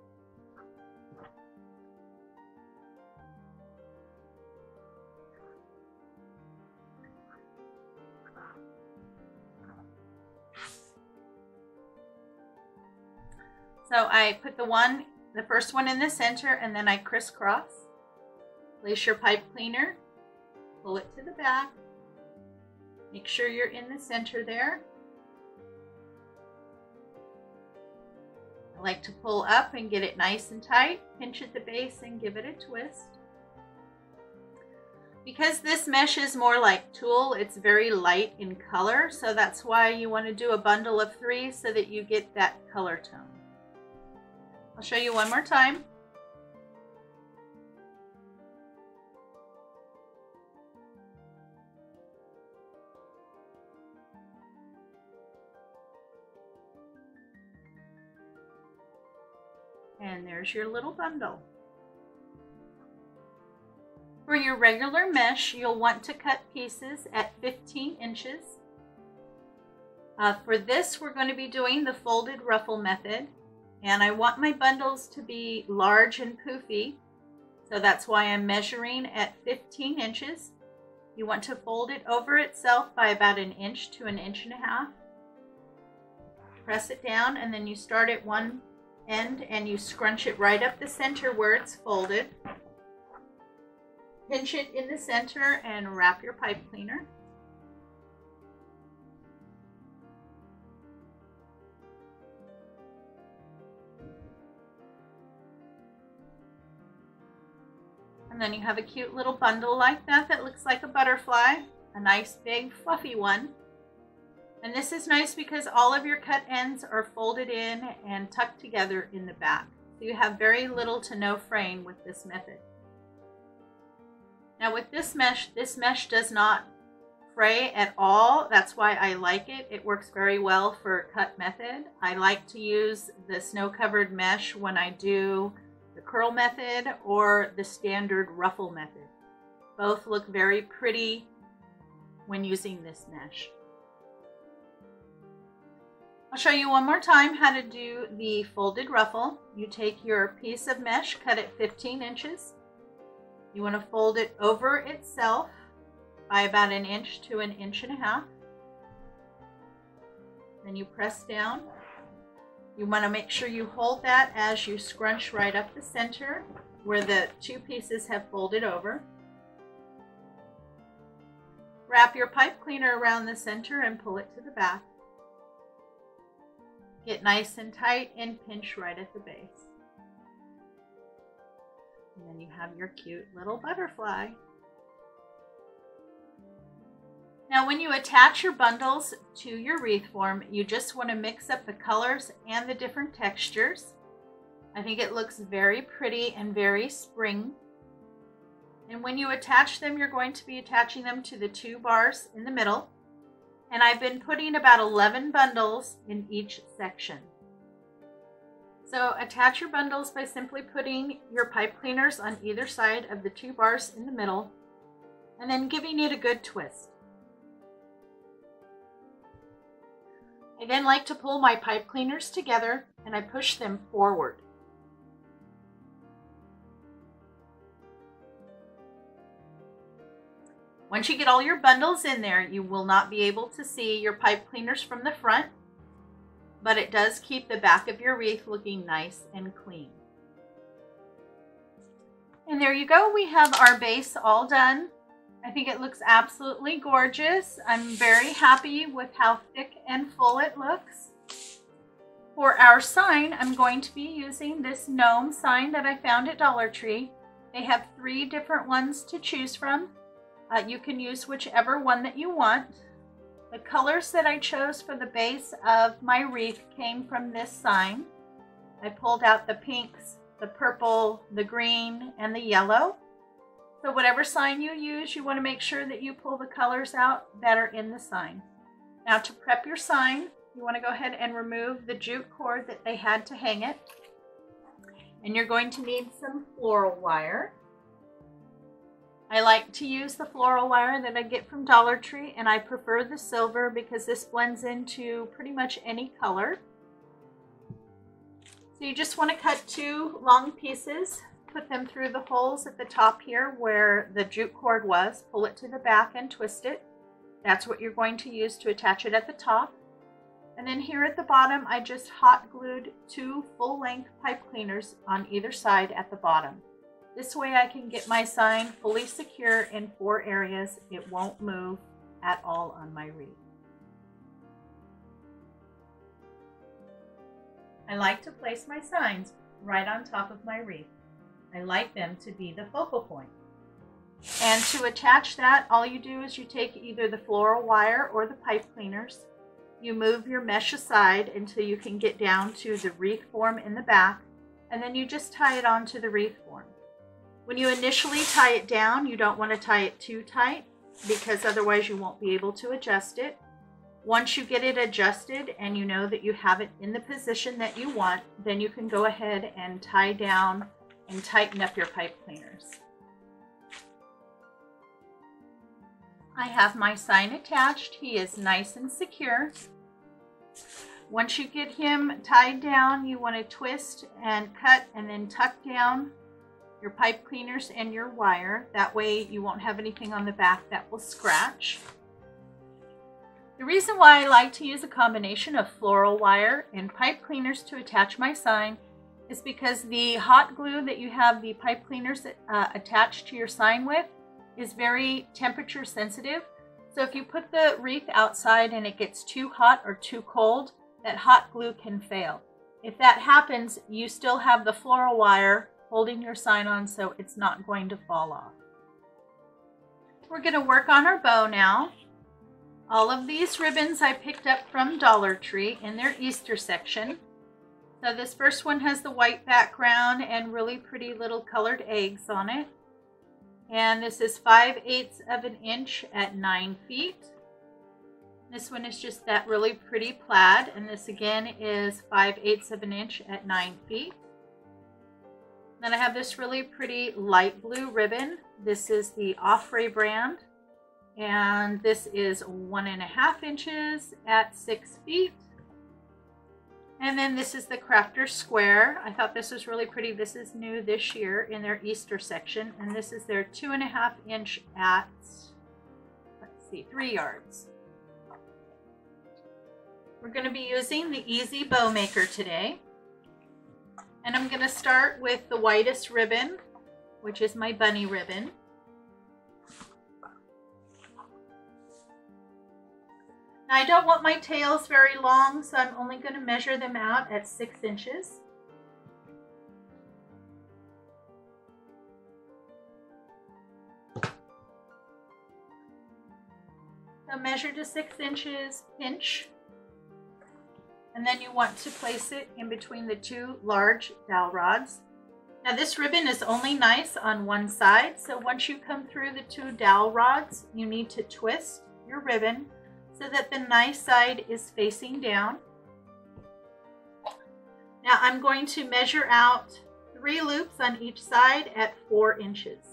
So I put the first one in the center, and then I crisscross. Place your pipe cleaner, pull it to the back. Make sure you're in the center there. I like to pull up and get it nice and tight, pinch at the base and give it a twist. Because this mesh is more like tulle, it's very light in color, so that's why you want to do a bundle of 3 so that you get that color tone. I'll show you one more time. And there's your little bundle. For your regular mesh, you'll want to cut pieces at 15 inches. For this, we're going to be doing the folded ruffle method. And I want my bundles to be large and poofy. So that's why I'm measuring at 15 inches. You want to fold it over itself by about 1 inch to 1.5 inches. Press it down, and then you start at one end and you scrunch it right up the center where it's folded. Pinch it in the center and wrap your pipe cleaner. And then you have a cute little bundle like that looks like a butterfly, a nice big fluffy one. And this is nice because all of your cut ends are folded in and tucked together in the back. So you have very little to no fraying with this method. Now with this mesh does not fray at all. That's why I like it. It works very well for cut method. I like to use the snow-covered mesh when I do the curl method or the standard ruffle method. Both look very pretty when using this mesh. I'll show you one more time how to do the folded ruffle. You take your piece of mesh, cut it 15 inches. You want to fold it over itself by about 1 inch to 1.5 inches. Then you press down. You want to make sure you hold that as you scrunch right up the center where the two pieces have folded over. Wrap your pipe cleaner around the center and pull it to the back. Get nice and tight and pinch right at the base. And then you have your cute little butterfly. Now when you attach your bundles to your wreath form, you just want to mix up the colors and the different textures. I think it looks very pretty and very spring. And when you attach them, you're going to be attaching them to the two bars in the middle. And I've been putting about 11 bundles in each section. So attach your bundles by simply putting your pipe cleaners on either side of the two bars in the middle and then giving it a good twist. I then like to pull my pipe cleaners together and I push them forward. Once you get all your bundles in there, you will not be able to see your pipe cleaners from the front, but it does keep the back of your wreath looking nice and clean. And there you go. We have our base all done. I think it looks absolutely gorgeous. I'm very happy with how thick and full it looks. For our sign, I'm going to be using this gnome sign that I found at Dollar Tree. They have 3 different ones to choose from. You can use whichever one that you want. The colors that I chose for the base of my wreath came from this sign. I pulled out the pinks, the purple, the green, and the yellow. So whatever sign you use, you want to make sure that you pull the colors out that are in the sign. Now to prep your sign, you want to go ahead and remove the jute cord that they had to hang it. And you're going to need some floral wire. I like to use the floral wire that I get from Dollar Tree, and I prefer the silver because this blends into pretty much any color. So you just want to cut 2 long pieces, put them through the holes at the top here where the jute cord was, pull it to the back and twist it. That's what you're going to use to attach it at the top. And then here at the bottom, I just hot glued 2 full-length pipe cleaners on either side at the bottom. This way I can get my sign fully secure in 4 areas. It won't move at all on my wreath. I like to place my signs right on top of my wreath. I like them to be the focal point. And to attach that, all you do is you take either the floral wire or the pipe cleaners. You move your mesh aside until you can get down to the wreath form in the back, and then you just tie it onto the wreath form. When you initially tie it down, you don't want to tie it too tight because otherwise you won't be able to adjust it. Once you get it adjusted and you know that you have it in the position that you want, then you can go ahead and tie down and tighten up your pipe cleaners. I have my sign attached. He is nice and secure. Once you get him tied down, you want to twist and cut and then tuck down your pipe cleaners and your wire. That way you won't have anything on the back that will scratch. The reason why I like to use a combination of floral wire and pipe cleaners to attach my sign is because the hot glue that you have the pipe cleaners attached to your sign with is very temperature sensitive. So if you put the wreath outside and it gets too hot or too cold, that hot glue can fail. If that happens, you still have the floral wire holding your sign on, so it's not going to fall off. We're going to work on our bow now. All of these ribbons I picked up from Dollar Tree in their Easter section. So this first one has the white background and really pretty little colored eggs on it. And this is 5/8 of an inch at 9 feet. This one is just that really pretty plaid, and this again is 5/8 of an inch at 9 feet. Then I have this really pretty light blue ribbon. This is the Offray brand, and this is 1.5 inches at 6 feet. And then this is the Crafter Square. I thought this was really pretty. This is new this year in their Easter section, and this is their 2.5 inch at, let's see, 3 yards. We're going to be using the Easy Bow Maker today, and I'm going to start with the whitest ribbon, which is my bunny ribbon. Now, I don't want my tails very long, so I'm only going to measure them out at 6 inches. So measure to 6 inches, pinch, and then you want to place it in between the two large dowel rods. Now, this ribbon is only nice on one side, so once you come through the two dowel rods, you need to twist your ribbon so that the nice side is facing down. Now I'm going to measure out 3 loops on each side at 4 inches.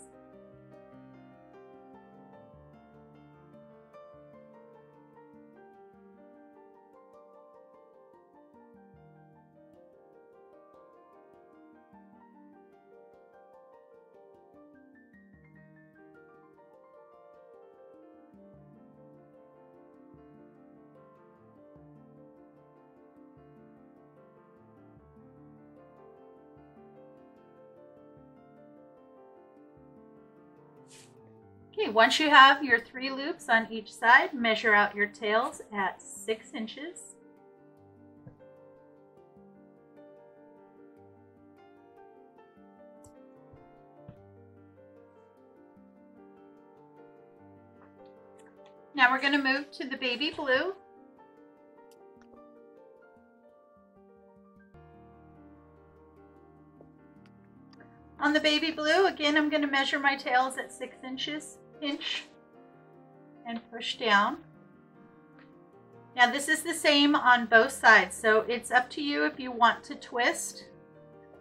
Okay, once you have your 3 loops on each side, measure out your tails at 6 inches. Now we're going to move to the baby blue. On the baby blue, again, I'm going to measure my tails at 6 inches. Pinch and push down. Now this is the same on both sides, so it's up to you if you want to twist.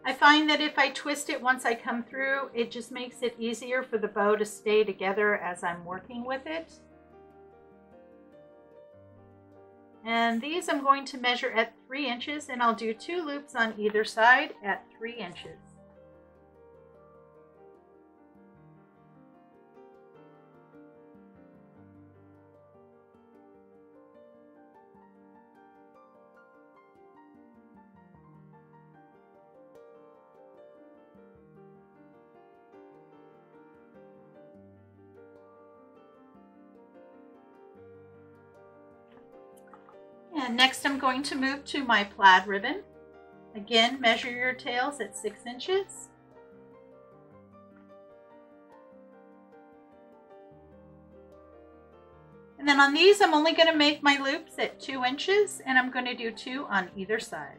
I find that if I twist it once I come through, it just makes it easier for the bow to stay together as I'm working with it. And these I'm going to measure at 3 inches, and I'll do 2 loops on either side at 3 inches. And next I'm going to move to my plaid ribbon. Again, measure your tails at 6 inches. And then on these, I'm only going to make my loops at 2 inches, and I'm going to do 2 on either side.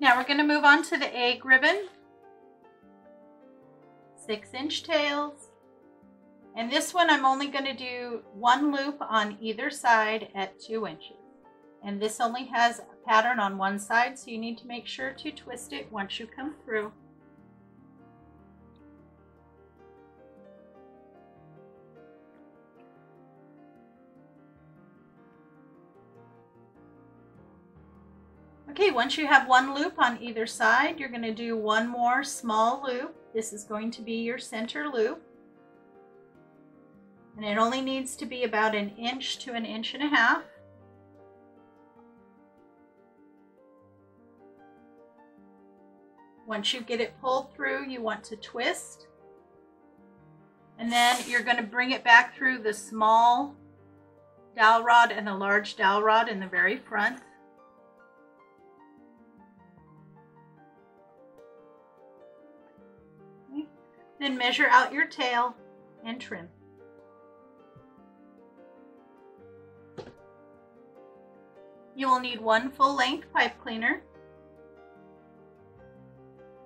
Now we're going to move on to the egg ribbon, 6-inch tails, and this one I'm only going to do 1 loop on either side at 2 inches. And this only has a pattern on one side, so you need to make sure to twist it once you come through. Okay, once you have 1 loop on either side, you're going to do 1 more small loop. This is going to be your center loop. And it only needs to be about 1 inch to 1.5 inches. Once you get it pulled through, you want to twist. And then you're going to bring it back through the small dowel rod and the large dowel rod in the very front. Okay. Then measure out your tail and trim. You will need one full-length pipe cleaner.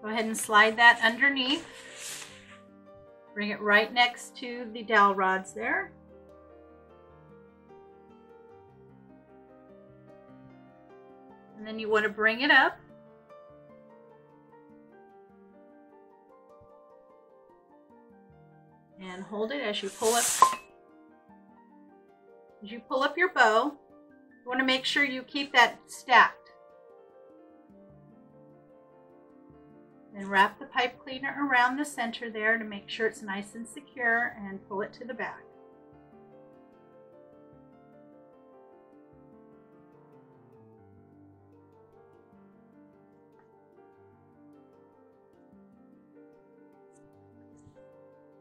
Go ahead and slide that underneath. Bring it right next to the dowel rods there. And then you want to bring it up. And hold it as you pull up. As you pull up your bow, you want to make sure you keep that stacked. And wrap the pipe cleaner around the center there to make sure it's nice and secure, and pull it to the back.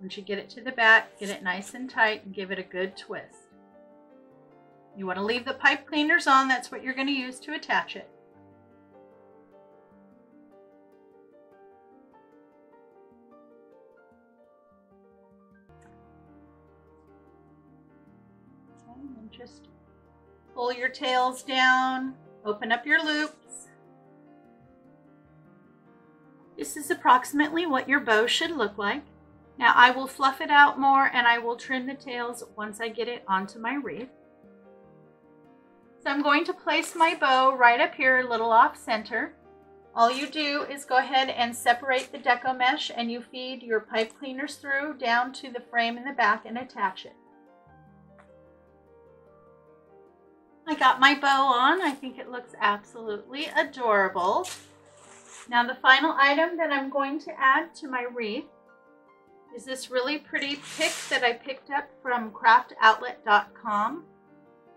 Once you get it to the back, get it nice and tight and give it a good twist. You want to leave the pipe cleaners on. That's what you're going to use to attach it. And just pull your tails down, open up your loops. This is approximately what your bow should look like. Now I will fluff it out more and I will trim the tails once I get it onto my wreath. So I'm going to place my bow right up here, a little off center. All you do is go ahead and separate the deco mesh and you feed your pipe cleaners through down to the frame in the back and attach it. I got my bow on. I think it looks absolutely adorable. Now the final item that I'm going to add to my wreath is this really pretty pick that I picked up from craftoutlet.com.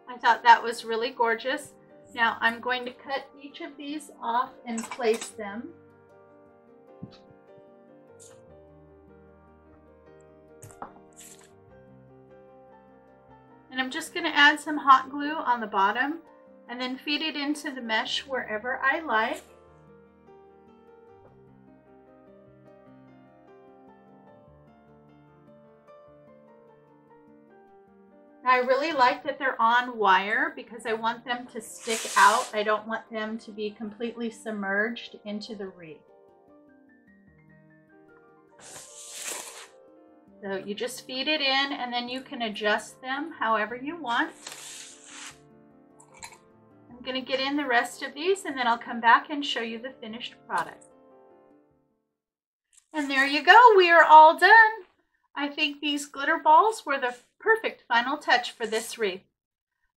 I thought that was really gorgeous. Now I'm going to cut each of these off and place them. And I'm just going to add some hot glue on the bottom and then feed it into the mesh wherever I like. I really like that they're on wire because I want them to stick out. I don't want them to be completely submerged into the wreath. So you just feed it in and then you can adjust them however you want. I'm going to get in the rest of these and then I'll come back and show you the finished product. And there you go, we are all done. I think these glitter balls were the perfect final touch for this wreath.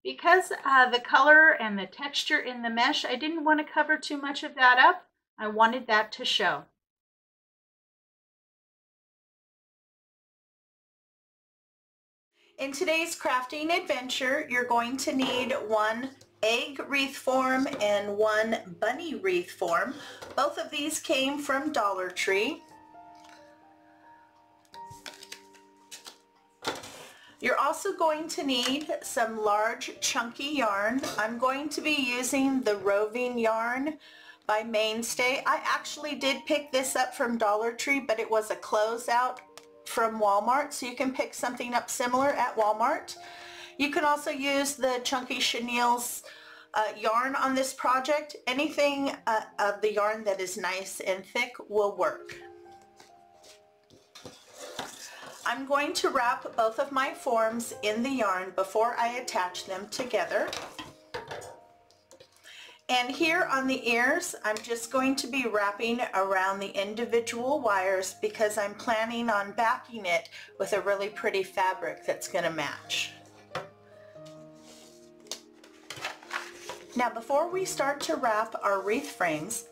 Because the color and the texture in the mesh, I didn't want to cover too much of that up. I wanted that to show. In today's crafting adventure, you're going to need one egg wreath form and one bunny wreath form. Both of these came from Dollar Tree. You're also going to need some large chunky yarn. I'm going to be using the Roving yarn by Mainstay. I actually did pick this up from Dollar Tree, but it was a closeout from Walmart, so you can pick something up similar at Walmart. You can also use the Chunky Chenille's yarn on this project. Anything of the yarn that is nice and thick will work. I'm going to wrap both of my forms in the yarn before I attach them together. And here on the ears, I'm just going to be wrapping around the individual wires because I'm planning on backing it with a really pretty fabric that's going to match. Now before we start to wrap our wreath frames,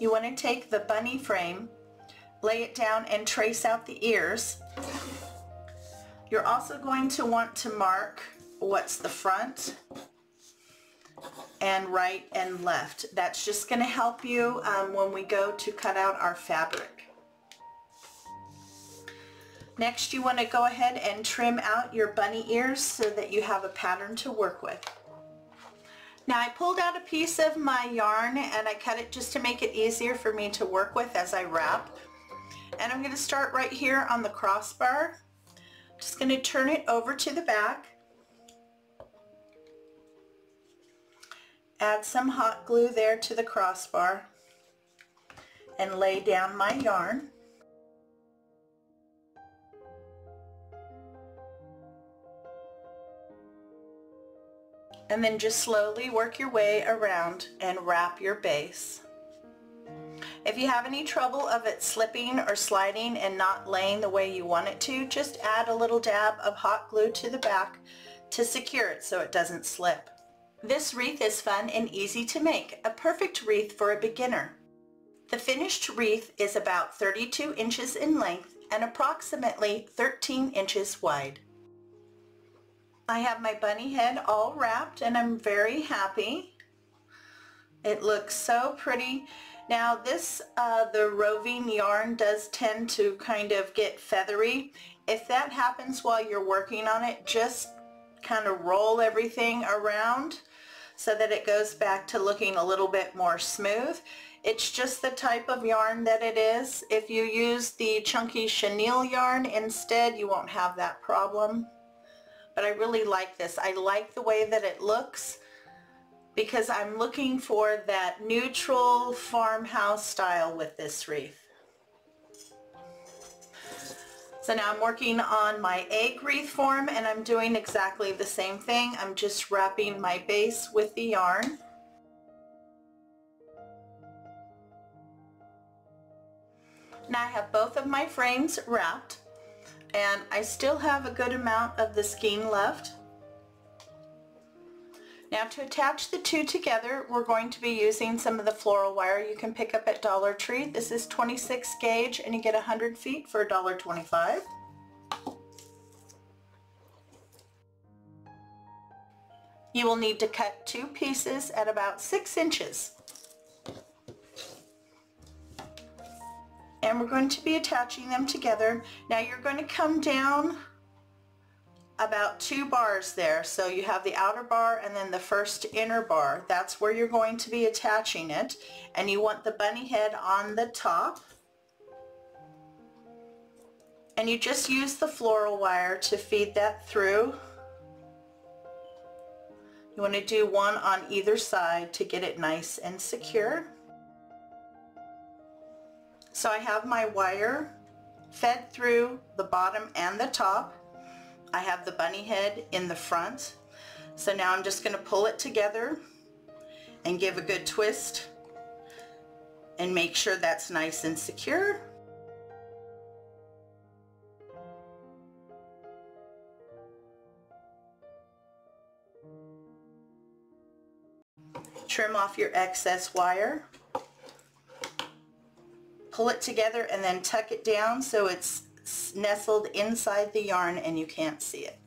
you want to take the bunny frame, lay it down and trace out the ears. You're also going to want to mark what's the front and right and left. That's just going to help you when we go to cut out our fabric. Next, you want to go ahead and trim out your bunny ears so that you have a pattern to work with. Now, I pulled out a piece of my yarn and I cut it just to make it easier for me to work with as I wrap. And I'm going to start right here on the crossbar. Just going to turn it over to the back. Add some hot glue there to the crossbar and lay down my yarn. And then just slowly work your way around and wrap your base. If you have any trouble of it slipping or sliding and not laying the way you want it to, just add a little dab of hot glue to the back to secure it so it doesn't slip. This wreath is fun and easy to make, a perfect wreath for a beginner. The finished wreath is about 32 inches in length and approximately 13 inches wide. I have my bunny head all wrapped and I'm very happy. It looks so pretty. Now this, the roving yarn does tend to kind of get feathery. If that happens while you're working on it, just kind of roll everything around so that it goes back to looking a little bit more smooth. It's just the type of yarn that it is. If you use the chunky chenille yarn instead, you won't have that problem. But I really like this. I like the way that it looks because I'm looking for that neutral farmhouse style with this wreath. So now I'm working on my egg wreath form and I'm doing exactly the same thing. I'm just wrapping my base with the yarn. Now I have both of my frames wrapped. And I still have a good amount of the skein left. Now to attach the two together, we're going to be using some of the floral wire you can pick up at Dollar Tree. This is 26 gauge and you get 100 feet for $1.25. You will need to cut two pieces at about 6 inches. And we're going to be attaching them together. Now you're going to come down about 2 bars there. So you have the outer bar and then the first inner bar. That's where you're going to be attaching it. And you want the bunny head on the top. And you just use the floral wire to feed that through. You want to do one on either side to get it nice and secure. So I have my wire fed through the bottom and the top. I have the bunny head in the front. So now I'm just going to pull it together and give a good twist and make sure that's nice and secure. Trim off your excess wire. Pull it together and then tuck it down so it's nestled inside the yarn and you can't see it.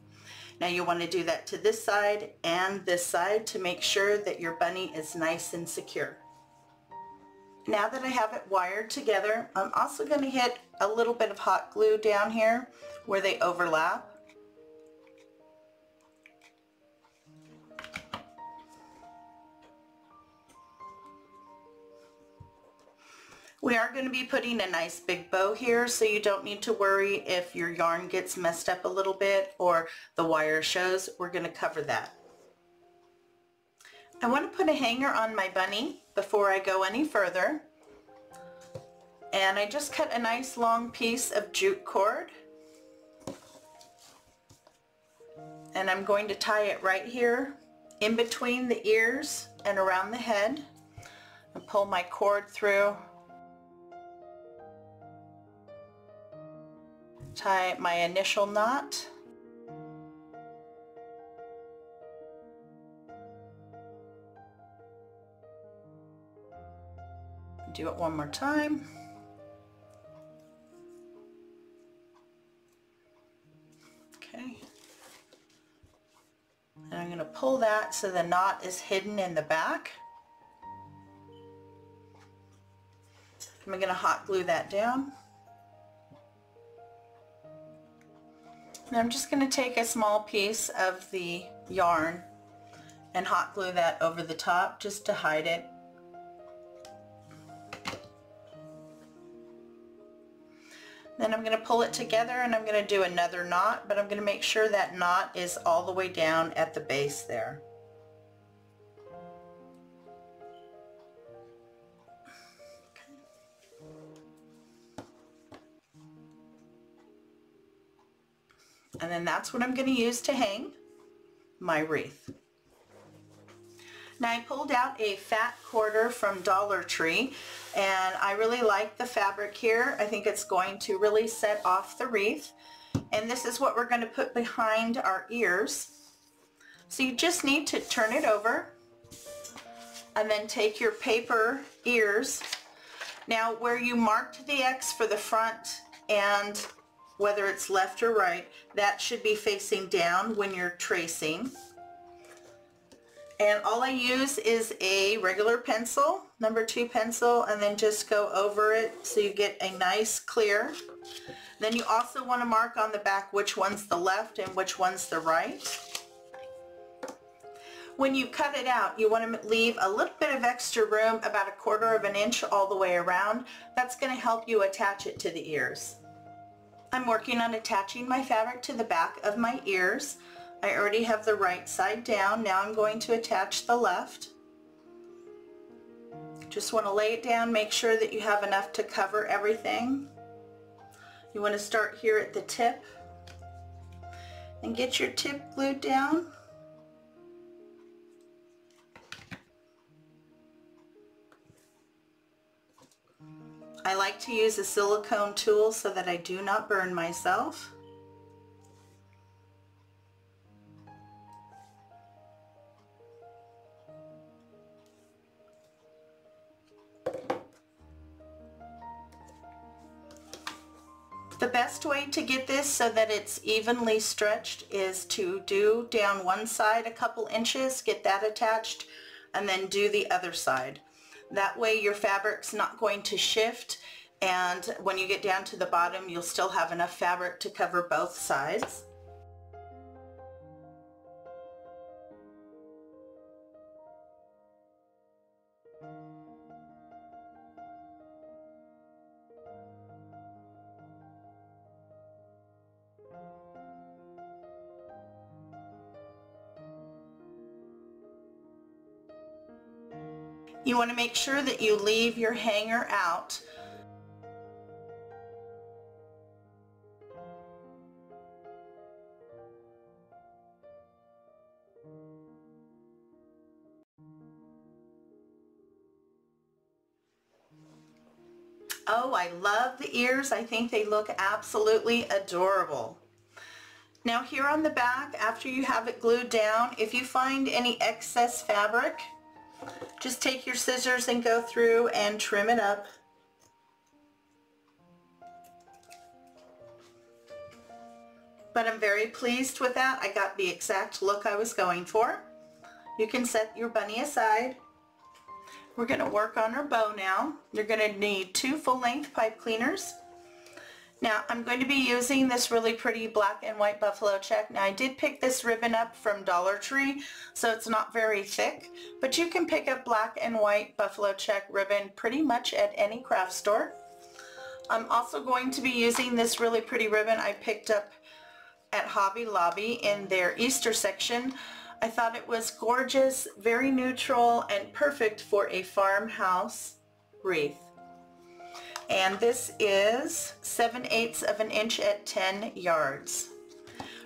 Now you want to do that to this side and this side to make sure that your bunny is nice and secure. Now that I have it wired together, I'm also going to hit a little bit of hot glue down here where they overlap. We are going to be putting a nice big bow here, so you don't need to worry if your yarn gets messed up a little bit or the wire shows. We're going to cover that. I want to put a hanger on my bunny before I go any further. And I just cut a nice long piece of jute cord. And I'm going to tie it right here in between the ears and around the head. And pull my cord through. Tie my initial knot. Do it one more time. Okay. And I'm going to pull that so the knot is hidden in the back. I'm going to hot glue that down. And I'm just going to take a small piece of the yarn and hot glue that over the top just to hide it. Then I'm going to pull it together and I'm going to do another knot, but I'm going to make sure that knot is all the way down at the base there. And then that's what I'm going to use to hang my wreath. Now I pulled out a fat quarter from Dollar Tree, and I really like the fabric here. I think it's going to really set off the wreath. And this is what we're going to put behind our ears. So you just need to turn it over and then take your paper ears. Now where you marked the X for the front and whether it's left or right, that should be facing down when you're tracing. And all I use is a regular pencil, number 2 pencil, and then just go over it so you get a nice clear. Then you also want to mark on the back which one's the left and which one's the right. When you cut it out, you want to leave a little bit of extra room, about 1/4 of an inch all the way around. That's going to help you attach it to the ears. I'm working on attaching my fabric to the back of my ears. I already have the right side down. Now I'm going to attach the left. Just want to lay it down, make sure that you have enough to cover everything. You want to start here at the tip and get your tip glued down. I like to use a silicone tool so that I do not burn myself. The best way to get this so that it's evenly stretched is to do down one side a couple inches, get that attached, and then do the other side. That way your fabric's not going to shift, and when you get down to the bottom you'll still have enough fabric to cover both sides. You want to make sure that you leave your hanger out. Oh, I love the ears. I think they look absolutely adorable. Now here on the back, after you have it glued down, if you find any excess fabric, just take your scissors and go through and trim it up. But I'm very pleased with that. I got the exact look I was going for. You can set your bunny aside. We're going to work on her bow now. You're going to need 2 full-length pipe cleaners. Now I'm going to be using this really pretty black and white buffalo check. Now I did pick this ribbon up from Dollar Tree, so it's not very thick, but you can pick up black and white buffalo check ribbon pretty much at any craft store. I'm also going to be using this really pretty ribbon I picked up at Hobby Lobby in their Easter section. I thought it was gorgeous, very neutral, and perfect for a farmhouse wreath. And this is 7/8 of an inch at 10 yards.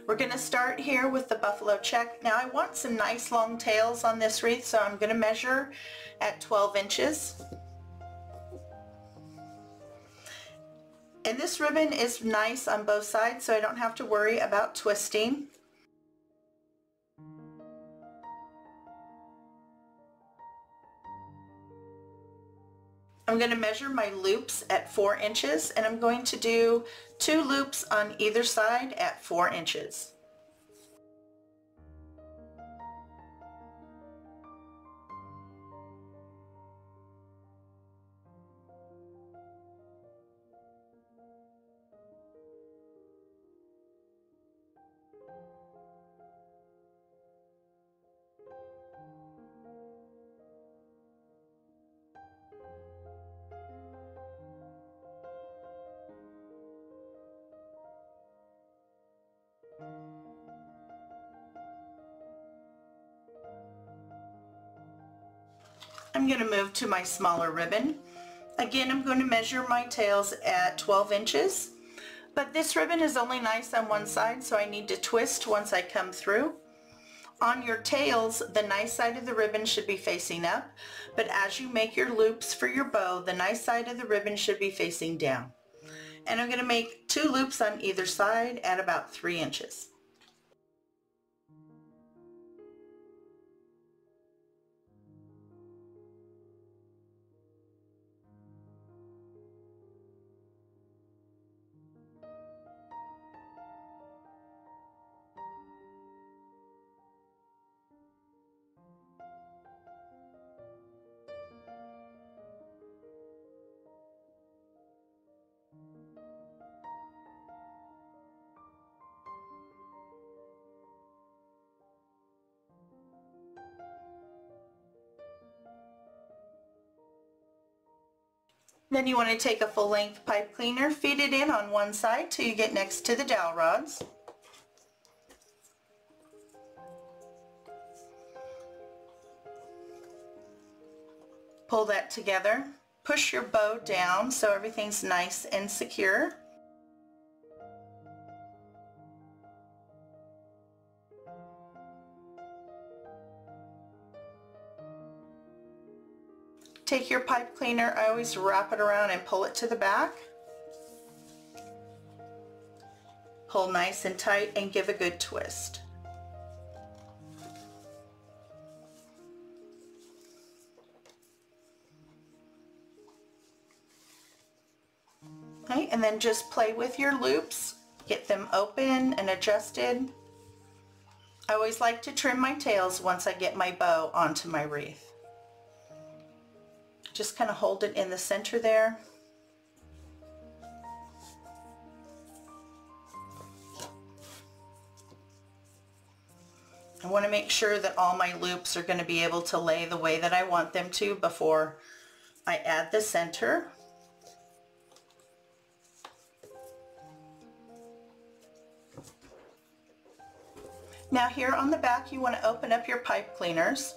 We're going to start here with the buffalo check. Now I want some nice long tails on this wreath, so I'm going to measure at 12 inches. And this ribbon is nice on both sides, so I don't have to worry about twisting. I'm going to measure my loops at 4 inches, and I'm going to do 2 loops on either side at 4 inches. I'm going to move to my smaller ribbon. Again, I'm going to measure my tails at 12 inches. But this ribbon is only nice on one side, so I need to twist once I come through. On your tails, the nice side of the ribbon should be facing up, but as you make your loops for your bow, the nice side of the ribbon should be facing down. And I'm going to make two loops on either side at about 3 inches. Then you want to take a full-length pipe cleaner, feed it in on one side till you get next to the dowel rods. Pull that together. Push your bow down so everything's nice and secure. Take your pipe cleaner, I always wrap it around and pull it to the back. Pull nice and tight and give a good twist. Okay, and then just play with your loops, get them open and adjusted. I always like to trim my tails once I get my bow onto my wreath. Just kind of hold it in the center there. I want to make sure that all my loops are going to be able to lay the way that I want them to before I add the center. Now here on the back you want to open up your pipe cleaners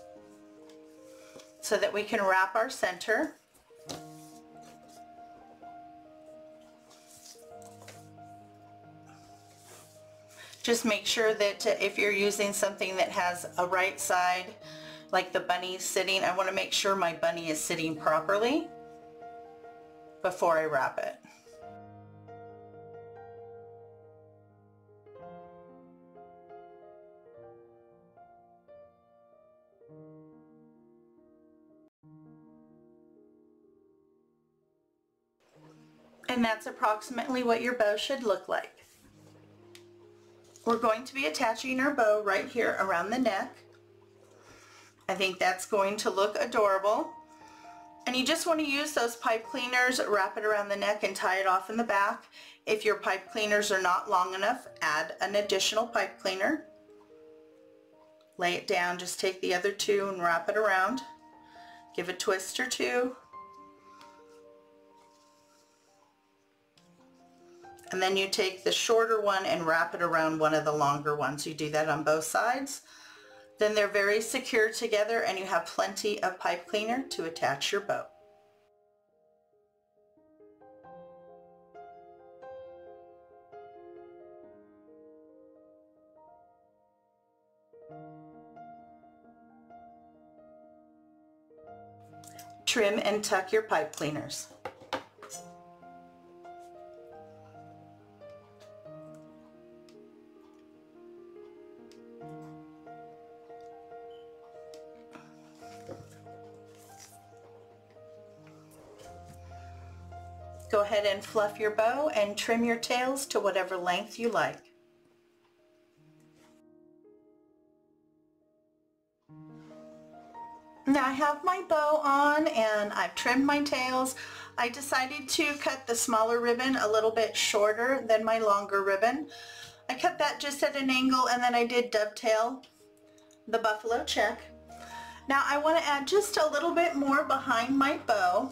so that we can wrap our center. Just make sure that if you're using something that has a right side, like the bunny sitting, I want to make sure my bunny is sitting properly before I wrap it. And that's approximately what your bow should look like. We're going to be attaching our bow right here around the neck. I think that's going to look adorable. And you just want to use those pipe cleaners, wrap it around the neck and tie it off in the back. If your pipe cleaners are not long enough, add an additional pipe cleaner. Lay it down, just take the other two and wrap it around. Give a twist or two. And then you take the shorter one and wrap it around one of the longer ones. You do that on both sides. Then they're very secure together and you have plenty of pipe cleaner to attach your bow. Trim and tuck your pipe cleaners. Go ahead and fluff your bow and trim your tails to whatever length you like. Now I have my bow on and I've trimmed my tails. I decided to cut the smaller ribbon a little bit shorter than my longer ribbon. I cut that just at an angle and then I did dovetail the buffalo check. Now I want to add just a little bit more behind my bow.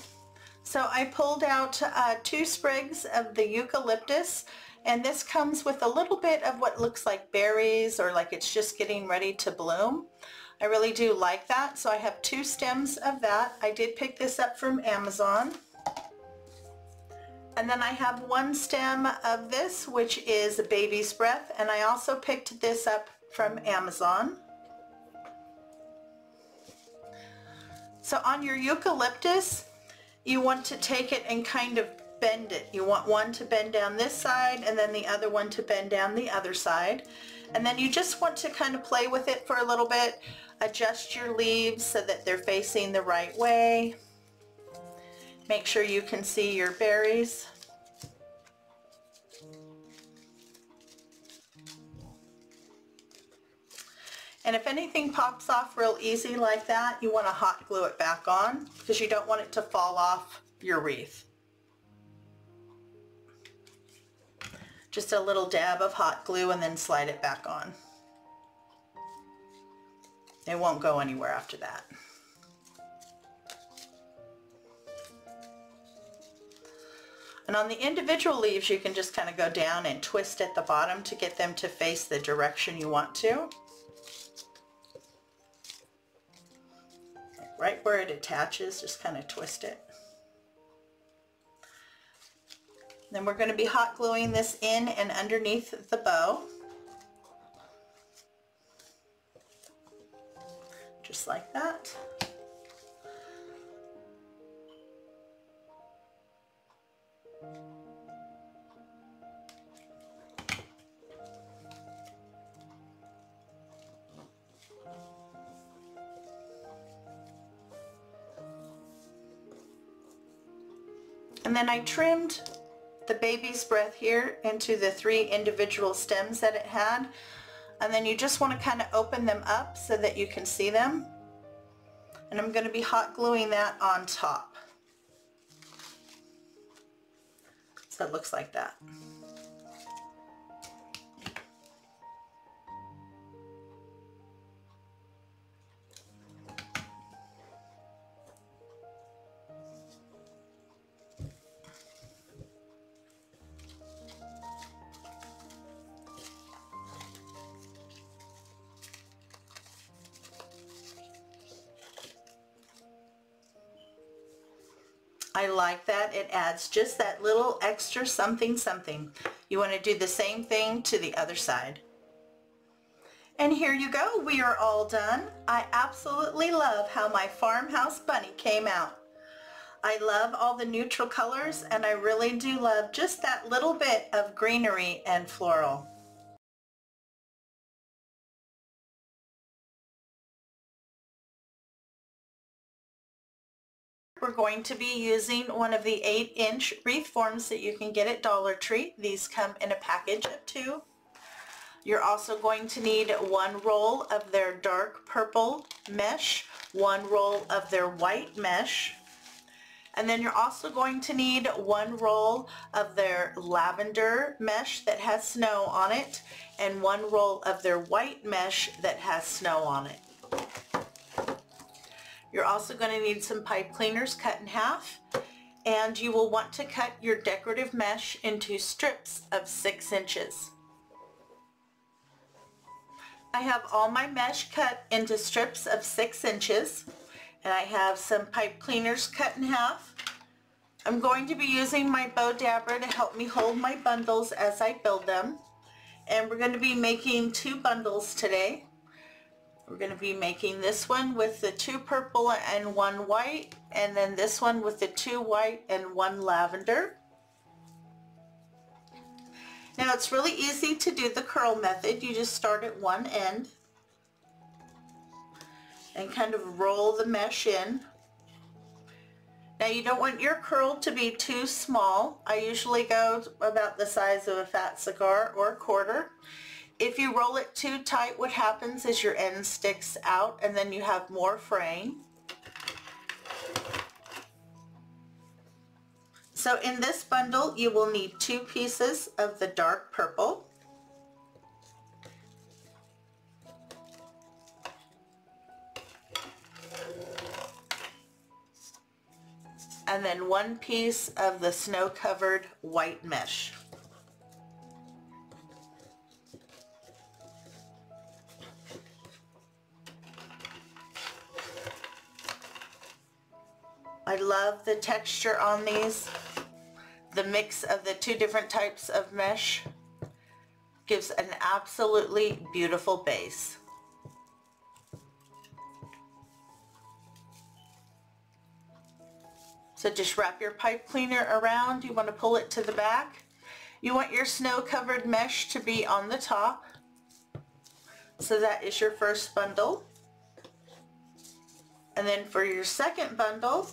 So I pulled out 2 sprigs of the eucalyptus, and this comes with a little bit of what looks like berries or like it's just getting ready to bloom. I really do like that, so I have two stems of that. I did pick this up from Amazon. And then I have one stem of this, which is a baby's breath, and I also picked this up from Amazon. So on your eucalyptus, you want to take it and kind of bend it. You want one to bend down this side and then the other one to bend down the other side. And then you just want to kind of play with it for a little bit. Adjust your leaves so that they're facing the right way. Make sure you can see your berries. And if anything pops off real easy like that, you want to hot glue it back on because you don't want it to fall off your wreath. Just a little dab of hot glue and then slide it back on. It won't go anywhere after that. And on the individual leaves, you can just kind of go down and twist at the bottom to get them to face the direction you want to. Right where it attaches, just kind of twist it. Then we're going to be hot gluing this in and underneath the bow. Just like that. And then I trimmed the baby's breath here into the three individual stems that it had, and then you just want to kind of open them up so that you can see them, and I'm going to be hot gluing that on top, so it looks like that. I like that. It adds just that little extra something something. You want to do the same thing to the other side. And here you go. We are all done. I absolutely love how my farmhouse bunny came out. I love all the neutral colors, and I really do love just that little bit of greenery and floral. We're going to be using one of the 8-inch wreath forms that you can get at Dollar Tree. These come in a package of 2. You're also going to need 1 roll of their dark purple mesh, 1 roll of their white mesh, and then you're also going to need 1 roll of their lavender mesh that has snow on it, and 1 roll of their white mesh that has snow on it. You're also going to need some pipe cleaners cut in half, and you will want to cut your decorative mesh into strips of 6 inches. I have all my mesh cut into strips of 6 inches, and I have some pipe cleaners cut in half. I'm going to be using my Bowdabra to help me hold my bundles as I build them, and we're going to be making 2 bundles today. We're going to be making this one with the 2 purple and 1 white, and then this one with the 2 white and 1 lavender. Now it's really easy to do the curl method. You just start at one end and kind of roll the mesh in. Now you don't want your curl to be too small. I usually go about the size of a fat cigar or a quarter. If you roll it too tight, what happens is your end sticks out and then you have more fraying. So in this bundle, you will need 2 pieces of the dark purple. And then 1 piece of the snow-covered white mesh. love the texture on these. The mix of the two different types of mesh gives an absolutely beautiful base. So just wrap your pipe cleaner around. You want to pull it to the back. You want your snow-covered mesh to be on the top. So that is your first bundle. And then for your second bundle,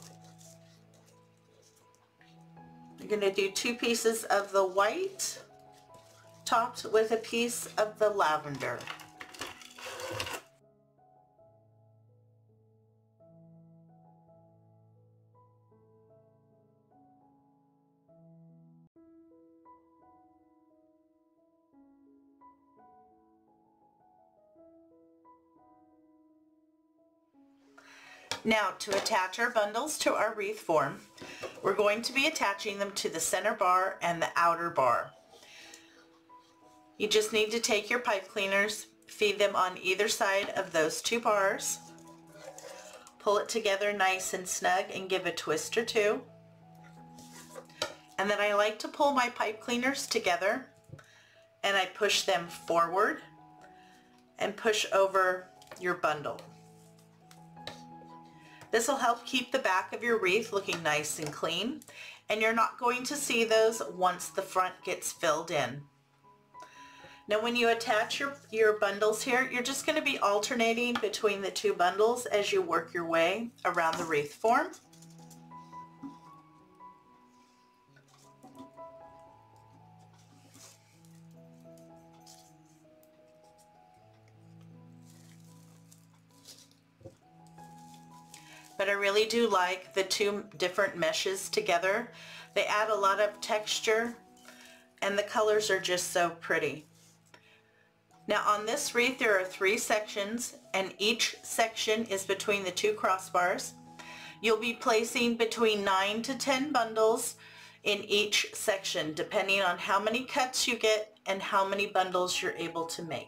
you're going to do two pieces of the white topped with a piece of the lavender. Now, to attach our bundles to our wreath form, we're going to be attaching them to the center bar and the outer bar. You just need to take your pipe cleaners, feed them on either side of those two bars, pull it together nice and snug and give a twist or two. And then I like to pull my pipe cleaners together and I push them forward and push over your bundle. This will help keep the back of your wreath looking nice and clean, and you're not going to see those once the front gets filled in. Now when you attach your bundles here, you're just going to be alternating between the two bundles as you work your way around the wreath form. But I really do like the two different meshes together. They add a lot of texture and the colors are just so pretty. Now on this wreath there are three sections and each section is between the two crossbars. You'll be placing between 9 to 10 bundles in each section depending on how many cuts you get and how many bundles you're able to make.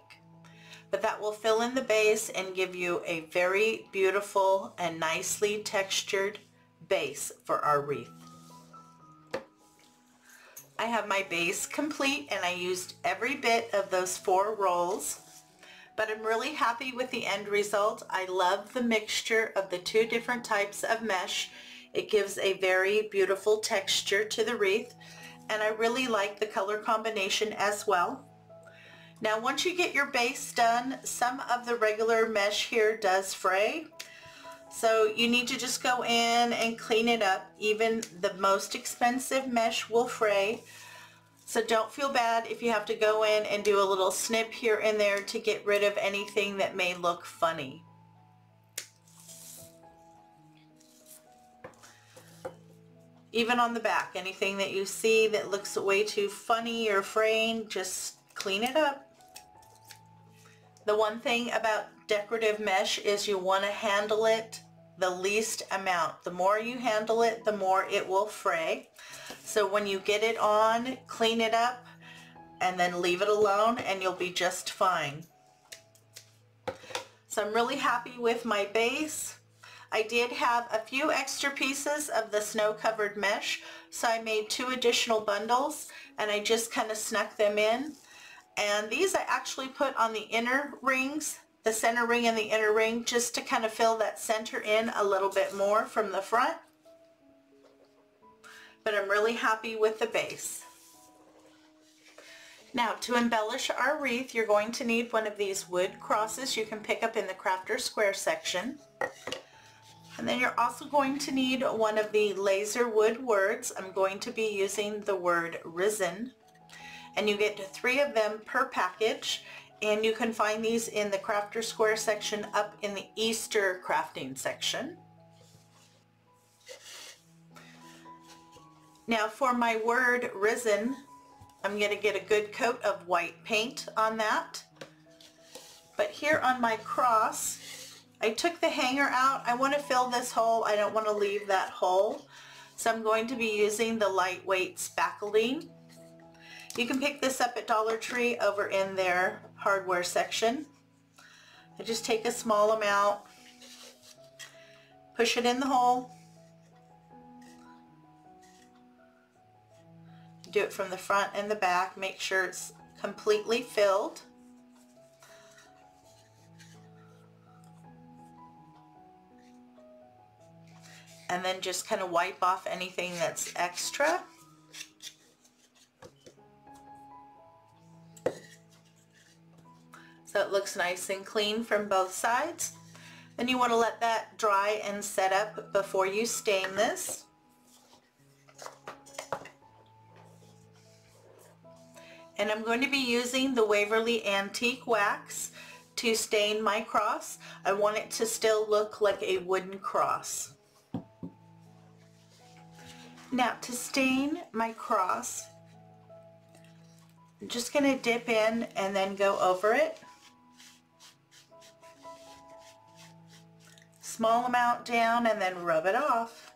But that will fill in the base and give you a very beautiful and nicely textured base for our wreath. I have my base complete and I used every bit of those four rolls, but I'm really happy with the end result. I love the mixture of the two different types of mesh. It gives a very beautiful texture to the wreath and I really like the color combination as well. Now once you get your base done, some of the regular mesh here does fray. So you need to just go in and clean it up. Even the most expensive mesh will fray. So don't feel bad if you have to go in and do a little snip here and there to get rid of anything that may look funny. Even on the back, anything that you see that looks way too funny or fraying, just clean it up. The one thing about decorative mesh is you want to handle it the least amount. The more you handle it, the more it will fray. So when you get it on, clean it up and then leave it alone and you'll be just fine. So I'm really happy with my base. I did have a few extra pieces of the snow-covered mesh, so I made two additional bundles and I just kind of snuck them in. And these I actually put on the inner rings, the center ring and the inner ring, just to kind of fill that center in a little bit more from the front. But I'm really happy with the base. Now to embellish our wreath, you're going to need one of these wood crosses you can pick up in the Crafter Square section. And then you're also going to need one of the laser wood words. I'm going to be using the word Risen. And you get 3 of them per package, and you can find these in the Crafter Square section up in the Easter crafting section. Now for my word Risen, I'm going to get a good coat of white paint on that. But here on my cross, I took the hanger out. I want to fill this hole. I don't want to leave that hole. So I'm going to be using the lightweight spackling. You can pick this up at Dollar Tree over in their hardware section. I just take a small amount, push it in the hole, do it from the front and the back. Make sure it's completely filled. And then just kind of wipe off anything that's extra. So it looks nice and clean from both sides. Then you want to let that dry and set up before you stain this. And I'm going to be using the Waverly Antique Wax to stain my cross. I want it to still look like a wooden cross. Now to stain my cross, I'm just going to dip in and then go over it. Small amount down and then rub it off.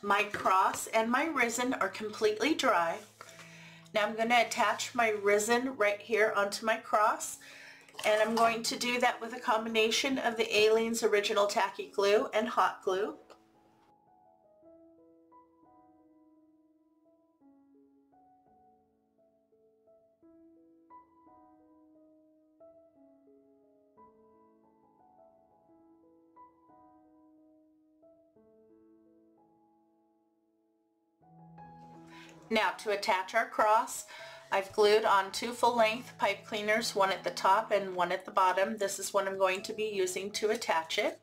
My cross and my resin are completely dry. Now I'm going to attach my resin right here onto my cross, and I'm going to do that with a combination of the Aileen's Original Tacky Glue and hot glue. Now to attach our cross, I've glued on two full-length pipe cleaners, one at the top and one at the bottom. This is what I'm going to be using to attach it.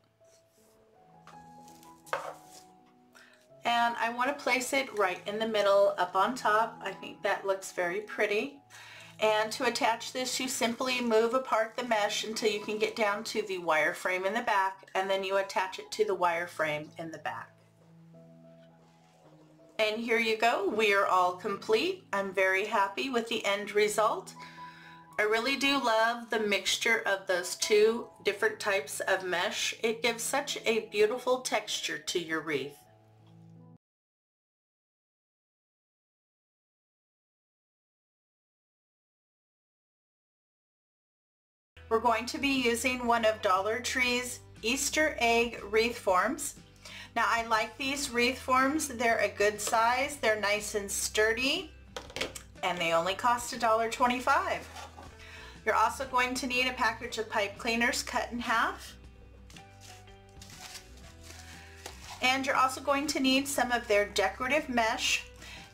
And I want to place it right in the middle up on top. I think that looks very pretty. And to attach this, you simply move apart the mesh until you can get down to the wire frame in the back, and then you attach it to the wire frame in the back. And here you go, we are all complete. I'm very happy with the end result. I really do love the mixture of those two different types of mesh. It gives such a beautiful texture to your wreath. We're going to be using one of Dollar Tree's Easter egg wreath forms. Now I like these wreath forms. They're a good size, they're nice and sturdy, and they only cost $1.25. You're also going to need a package of pipe cleaners cut in half. And you're also going to need some of their decorative mesh.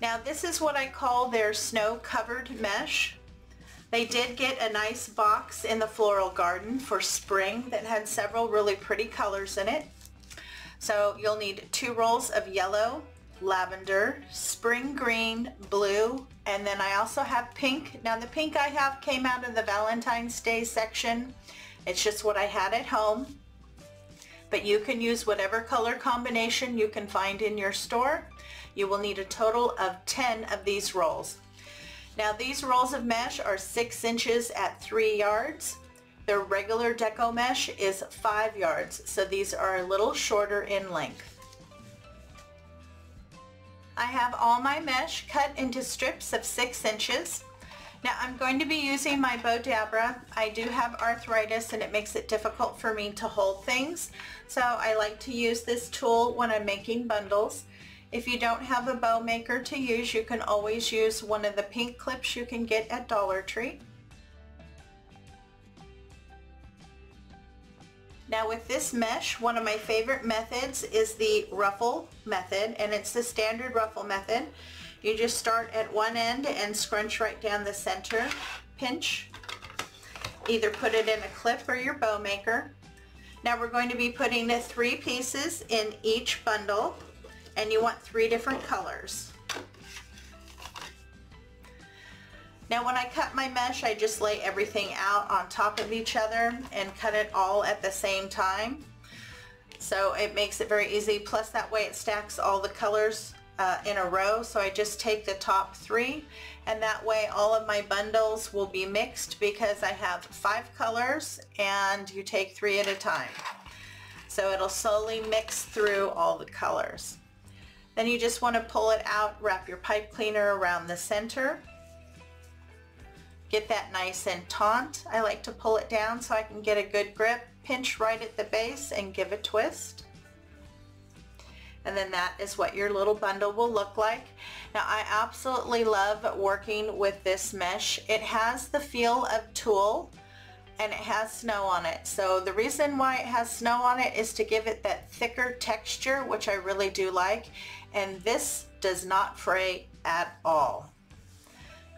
Now this is what I call their snow-covered mesh. They did get a nice box in the floral garden for spring that had several really pretty colors in it. So you'll need 2 rolls of yellow, lavender, spring green, blue, and then I also have pink. Now the pink I have came out of the Valentine's Day section. It's just what I had at home. But you can use whatever color combination you can find in your store. You will need a total of 10 of these rolls. Now these rolls of mesh are 6 inches at 3 yards. Their regular deco mesh is 5 yards, so these are a little shorter in length. I have all my mesh cut into strips of 6 inches. Now I'm going to be using my Bowdabra. I do have arthritis and it makes it difficult for me to hold things, so I like to use this tool when I'm making bundles. If you don't have a bow maker to use, you can always use one of the pink clips you can get at Dollar Tree. Now with this mesh, one of my favorite methods is the ruffle method, and it's the standard ruffle method. You just start at one end and scrunch right down the center, pinch. Either put it in a clip or your bow maker. Now we're going to be putting the 3 pieces in each bundle, and you want 3 different colors. Now when I cut my mesh, I just lay everything out on top of each other and cut it all at the same time. so it makes it very easy. Plus that way it stacks all the colors in a row. So I just take the top three, and that way all of my bundles will be mixed because I have 5 colors and you take 3 at a time. So it'll slowly mix through all the colors. Then you just want to pull it out, wrap your pipe cleaner around the center. Get that nice and taut. I like to pull it down so I can get a good grip. Pinch right at the base and give a twist. And then that is what your little bundle will look like. Now I absolutely love working with this mesh. It has the feel of tulle and it has snow on it. So the reason why it has snow on it is to give it that thicker texture, which I really do like. And this does not fray at all.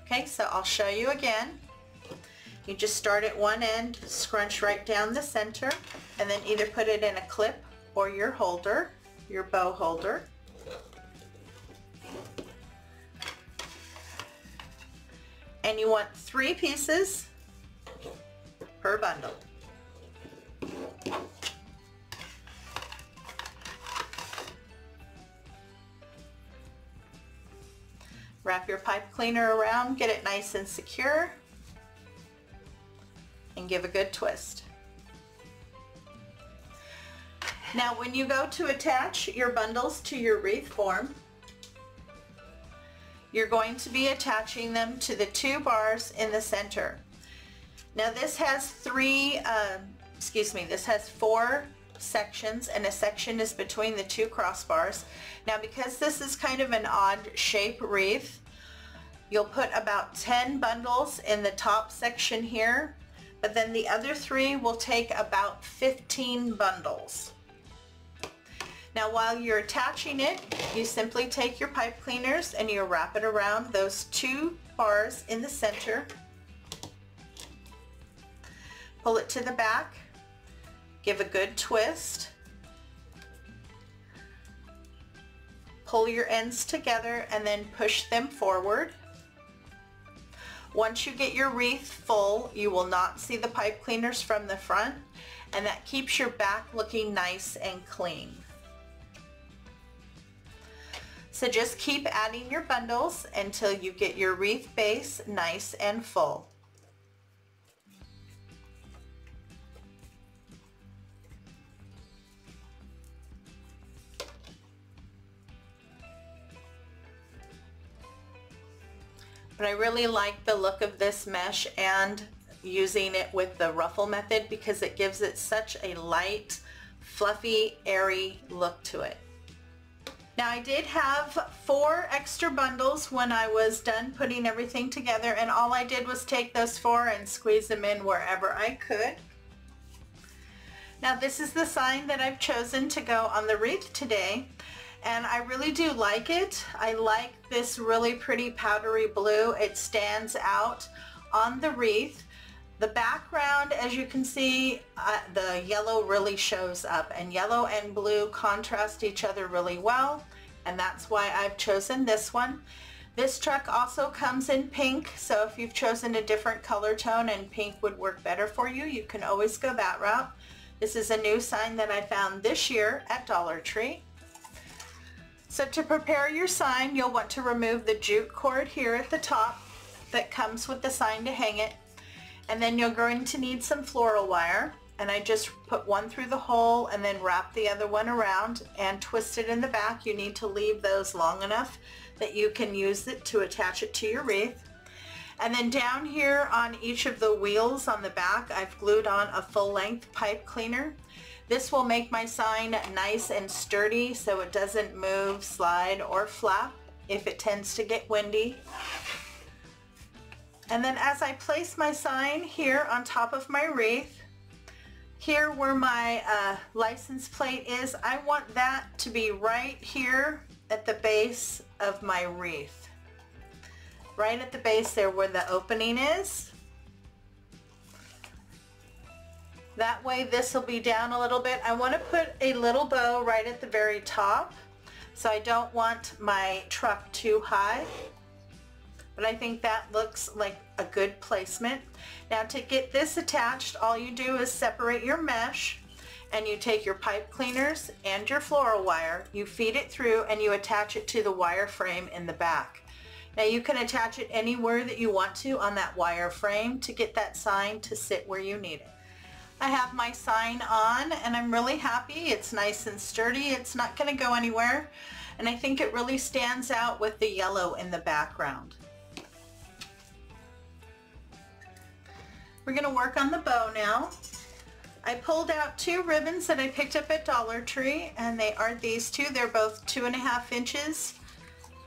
Okay, so I'll show you again. You just start at one end, scrunch right down the center, and then either put it in a clip or your holder, your bow holder. And you want 3 pieces per bundle. Wrap your pipe cleaner around, get it nice and secure, and give a good twist. Now when you go to attach your bundles to your wreath form, you're going to be attaching them to the 2 bars in the center. Now this has 4 sections, and a section is between the 2 crossbars. Now because this is kind of an odd shape wreath, you'll put about 10 bundles in the top section here, but then the other 3 will take about 15 bundles. Now while you're attaching it, you simply take your pipe cleaners and you wrap it around those 2 bars in the center, pull it to the back, give a good twist, pull your ends together and then push them forward. Once you get your wreath full, you will not see the pipe cleaners from the front, and that keeps your back looking nice and clean. So just keep adding your bundles until you get your wreath base nice and full. But I really like the look of this mesh and using it with the ruffle method because it gives it such a light, fluffy, airy look to it. Now I did have 4 extra bundles when I was done putting everything together, and all I did was take those 4 and squeeze them in wherever I could. Now this is the sign that I've chosen to go on the wreath today. And I really do like it. I like this really pretty powdery blue. It stands out on the wreath. The background, as you can see, the yellow really shows up, and yellow and blue contrast each other really well, and that's why I've chosen this one. This truck also comes in pink, so if you've chosen a different color tone and pink would work better for you, you can always go that route. This is a new sign that I found this year at Dollar Tree. So to prepare your sign, you'll want to remove the jute cord here at the top that comes with the sign to hang it. And then you're going to need some floral wire. And I just put one through the hole and then wrap the other one around and twist it in the back. You need to leave those long enough that you can use it to attach it to your wreath. And then down here on each of the wheels on the back, I've glued on a full-length pipe cleaner. This will make my sign nice and sturdy so it doesn't move, slide, or flap if it tends to get windy. And then as I place my sign here on top of my wreath, here where my license plate is, I want that to be right here at the base of my wreath. Right at the base there where the opening is. That way this will be down a little bit. I want to put a little bow right at the very top, so I don't want my truck too high, but I think that looks like a good placement. Now to get this attached, all you do is separate your mesh and you take your pipe cleaners and your floral wire, you feed it through and you attach it to the wire frame in the back. Now you can attach it anywhere that you want to on that wire frame to get that sign to sit where you need it. I have my sign on and I'm really happy. It's nice and sturdy. It's not going to go anywhere. And I think it really stands out with the yellow in the background. We're going to work on the bow now. I pulled out two ribbons that I picked up at Dollar Tree, and they are these two. They're both 2.5 inches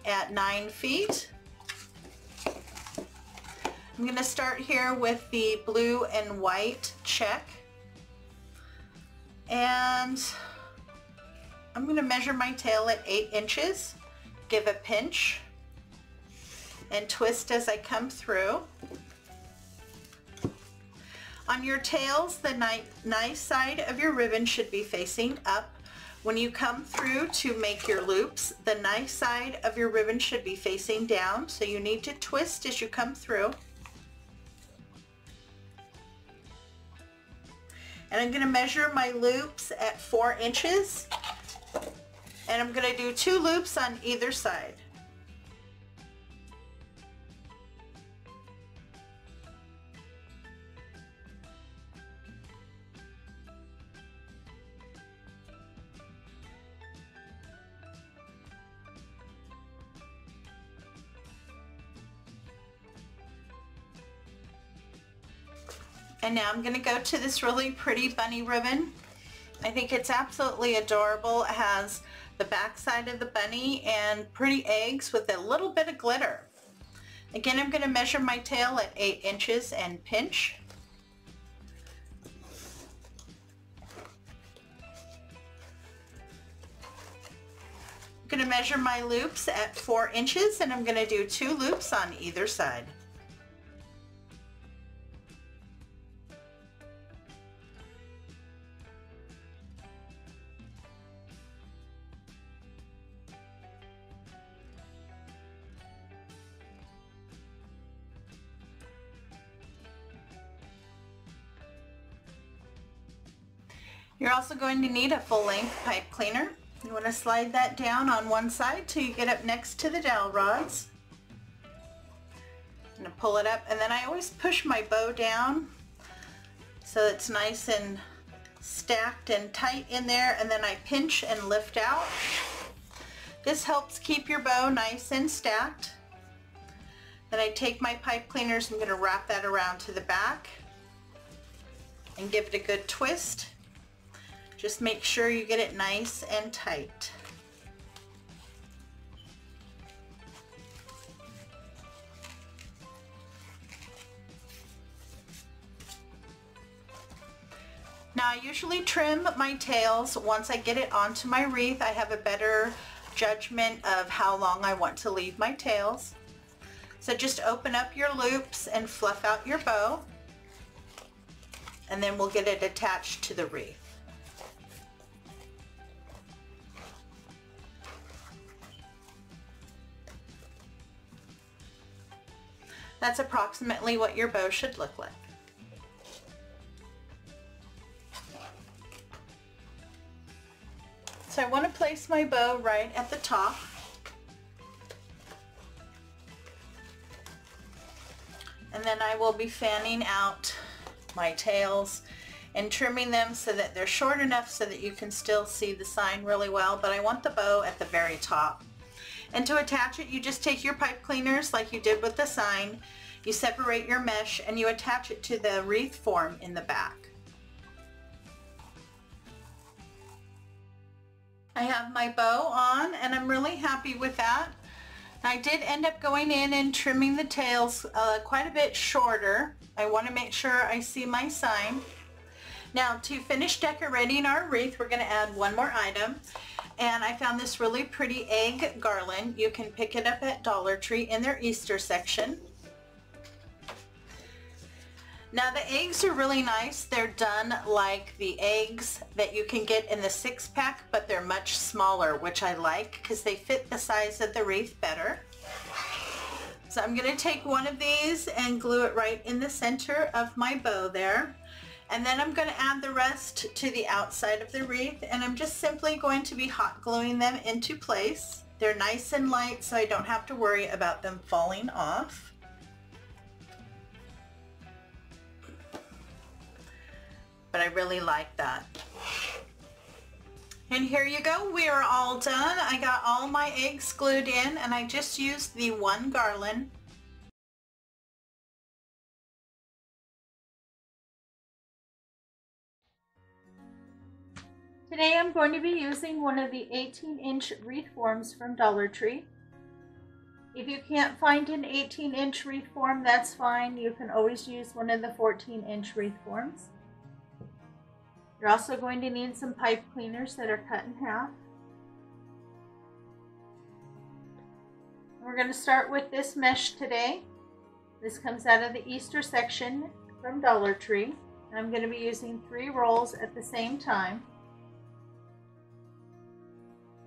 at 9 feet. I'm going to start here with the blue and white check, and I'm going to measure my tail at 8 inches, give a pinch, and twist as I come through. On your tails, the nice side of your ribbon should be facing up. When you come through to make your loops, the nice side of your ribbon should be facing down, so you need to twist as you come through. And I'm going to measure my loops at 4 inches, and I'm going to do 2 loops on either side. And now I'm going to go to this really pretty bunny ribbon. I think it's absolutely adorable. It has the back side of the bunny and pretty eggs with a little bit of glitter. Again, I'm going to measure my tail at 8 inches and pinch. I'm going to measure my loops at 4 inches, and I'm going to do 2 loops on either side. You're also going to need a full-length pipe cleaner. You want to slide that down on one side till you get up next to the dowel rods. I'm going to pull it up, and then I always push my bow down so it's nice and stacked and tight in there, and then I pinch and lift out. This helps keep your bow nice and stacked. Then I take my pipe cleaners, I'm going to wrap that around to the back and give it a good twist. Just make sure you get it nice and tight. Now I usually trim my tails once I get it onto my wreath. I have a better judgment of how long I want to leave my tails. So just open up your loops and fluff out your bow, and then we'll get it attached to the wreath. That's approximately what your bow should look like. So I want to place my bow right at the top. And then I will be fanning out my tails and trimming them so that they're short enough so that you can still see the sign really well, but I want the bow at the very top. And to attach it, you just take your pipe cleaners like you did with the sign, you separate your mesh, and you attach it to the wreath form in the back. I have my bow on, and I'm really happy with that. I did end up going in and trimming the tails quite a bit shorter. I want to make sure I see my sign. Now, to finish decorating our wreath, we're going to add one more item. And I found this really pretty egg garland. You can pick it up at Dollar Tree in their Easter section. Now the eggs are really nice. They're done like the eggs that you can get in the 6-pack, but they're much smaller, which I like because they fit the size of the wreath better. So I'm going to take one of these and glue it right in the center of my bow there. And then I'm going to add the rest to the outside of the wreath, and I'm just simply going to be hot gluing them into place. They're nice and light, so I don't have to worry about them falling off. But I really like that. And here you go, we are all done. I got all my eggs glued in, and I just used the one garland. Today I'm going to be using one of the 18-inch wreath forms from Dollar Tree. If you can't find an 18-inch wreath form, that's fine. You can always use one of the 14-inch wreath forms. You're also going to need some pipe cleaners that are cut in half. We're going to start with this mesh today. This comes out of the Easter section from Dollar Tree. And I'm going to be using 3 rolls at the same time.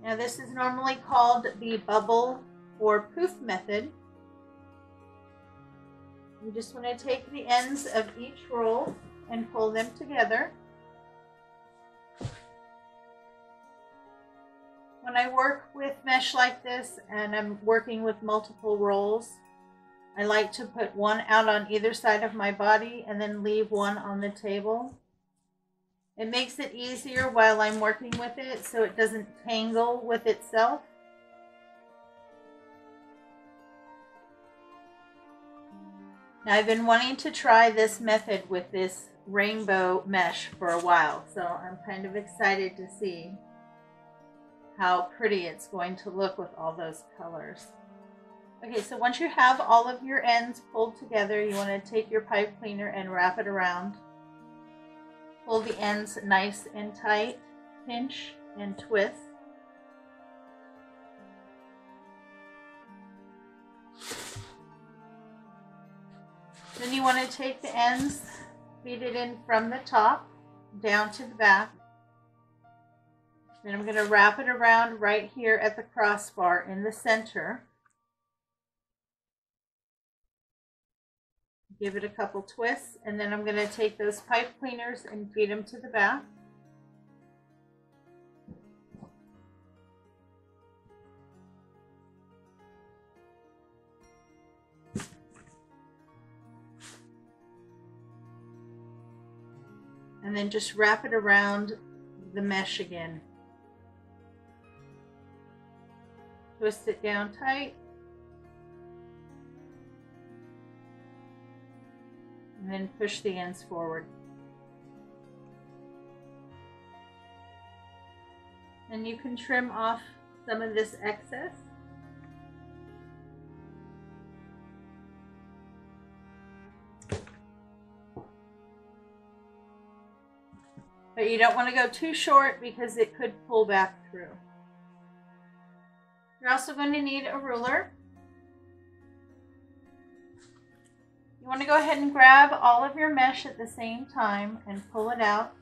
Now this is normally called the bubble or poof method. You just want to take the ends of each roll and pull them together. When I work with mesh like this and I'm working with multiple rolls, I like to put one out on either side of my body and then leave one on the table. It makes it easier while I'm working with it so it doesn't tangle with itself. Now I've been wanting to try this method with this rainbow mesh for a while, so I'm kind of excited to see how pretty it's going to look with all those colors. Okay, so once you have all of your ends pulled together, you want to take your pipe cleaner and wrap it around. Pull the ends nice and tight, pinch and twist. Then you want to take the ends, feed it in from the top down to the back. Then I'm going to wrap it around right here at the crossbar in the center. Give it a couple twists, and then I'm going to take those pipe cleaners and feed them to the back. And then just wrap it around the mesh again. Twist it down tight, and then push the ends forward. And you can trim off some of this excess. But you don't want to go too short because it could pull back through. You're also going to need a ruler. You want to go ahead and grab all of your mesh at the same time and pull it out.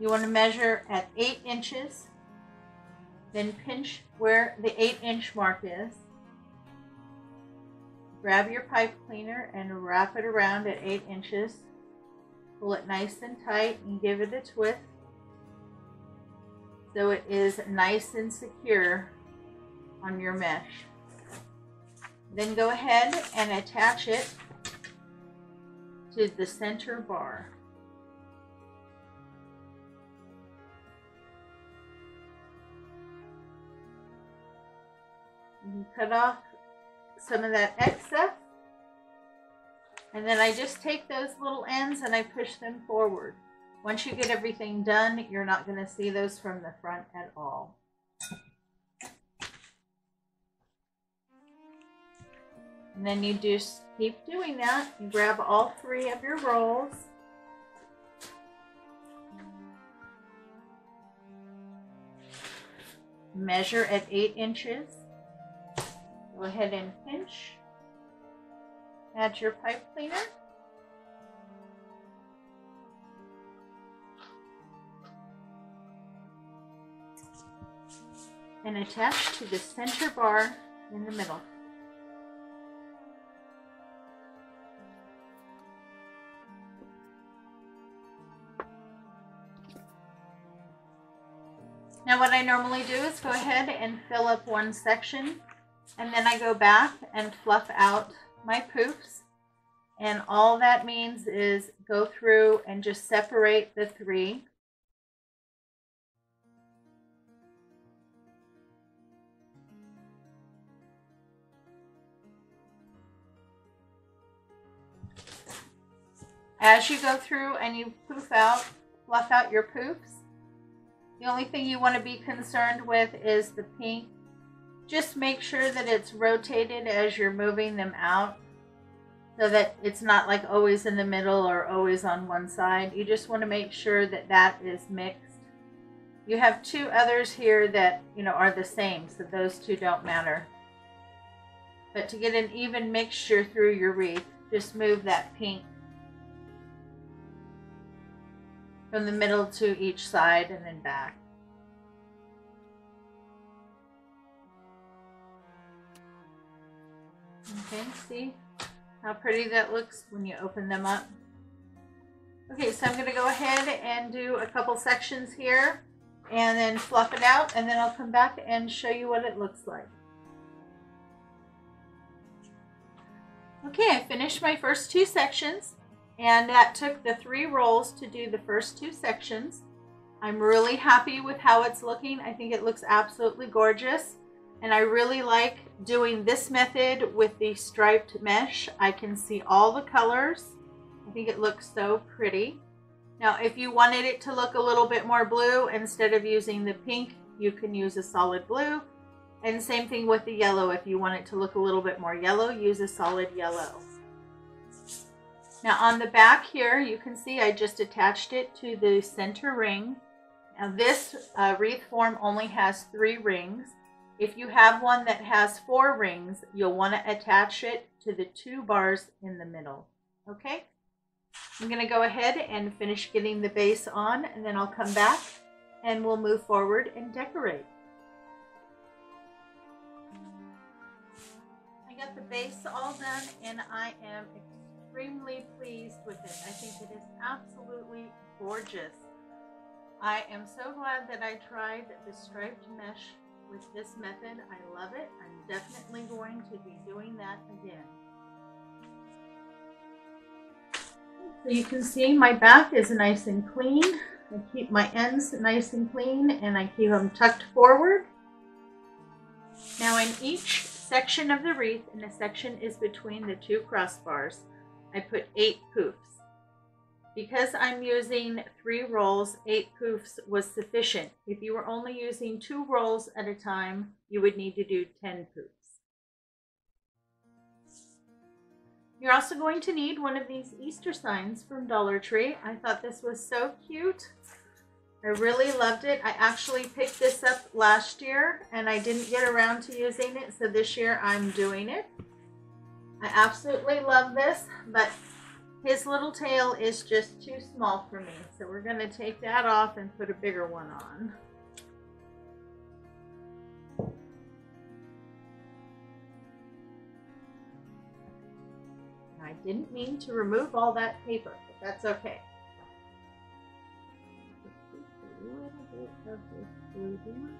You want to measure at 8 inches, then pinch where the 8-inch mark is. Grab your pipe cleaner and wrap it around at 8 inches. Pull it nice and tight and give it a twist. So it is nice and secure on your mesh. Then go ahead and attach it to the center bar. You can cut off some of that excess, and then I just take those little ends and I push them forward. Once you get everything done, you're not going to see those from the front at all. And then you just keep doing that. You grab all 3 of your rolls. Measure at 8 inches. Go ahead and pinch. Add your pipe cleaner. And attach to the center bar in the middle. Now what I normally do is go ahead and fill up one section, and then I go back and fluff out my poofs. And all that means is go through and just separate the three. As you go through and you fluff out your poofs, the only thing you want to be concerned with is the pink. Just make sure that it's rotated as you're moving them out, so that it's not like always in the middle or always on one side. You just want to make sure that that is mixed. You have two others here that, you know, are the same, so those two don't matter. But to get an even mixture through your wreath, just move that pink from the middle to each side and then back. Okay, see how pretty that looks when you open them up? Okay, so I'm gonna go ahead and do a couple sections here and then fluff it out, and then I'll come back and show you what it looks like. Okay, I finished my first two sections. And that took the three rolls to do the first two sections. I'm really happy with how it's looking. I think it looks absolutely gorgeous. And I really like doing this method with the striped mesh. I can see all the colors. I think it looks so pretty. Now, if you wanted it to look a little bit more blue, instead of using the pink, you can use a solid blue. And same thing with the yellow. If you want it to look a little bit more yellow, use a solid yellow. Now on the back here, you can see I just attached it to the center ring. Now this wreath form only has 3 rings. If you have one that has 4 rings, you'll want to attach it to the 2 bars in the middle. Okay? I'm going to go ahead and finish getting the base on, and then I'll come back and we'll move forward and decorate. I got the base all done, and I am extremely pleased with it. I think it is absolutely gorgeous. I am so glad that I tried the striped mesh with this method. I love it. I'm definitely going to be doing that again. So you can see my back is nice and clean. I keep my ends nice and clean, and I keep them tucked forward. Now in each section of the wreath, and the section is between the 2 crossbars, I put 8 poofs. Because I'm using 3 rolls, 8 poofs was sufficient. If you were only using 2 rolls at a time, you would need to do 10 poofs. You're also going to need one of these Easter signs from Dollar Tree. I thought this was so cute. I really loved it. I actually picked this up last year and I didn't get around to using it, so this year I'm doing it. I absolutely love this, but his little tail is just too small for me. So we're going to take that off and put a bigger one on. I didn't mean to remove all that paper, but that's okay. A little bit of this glue down.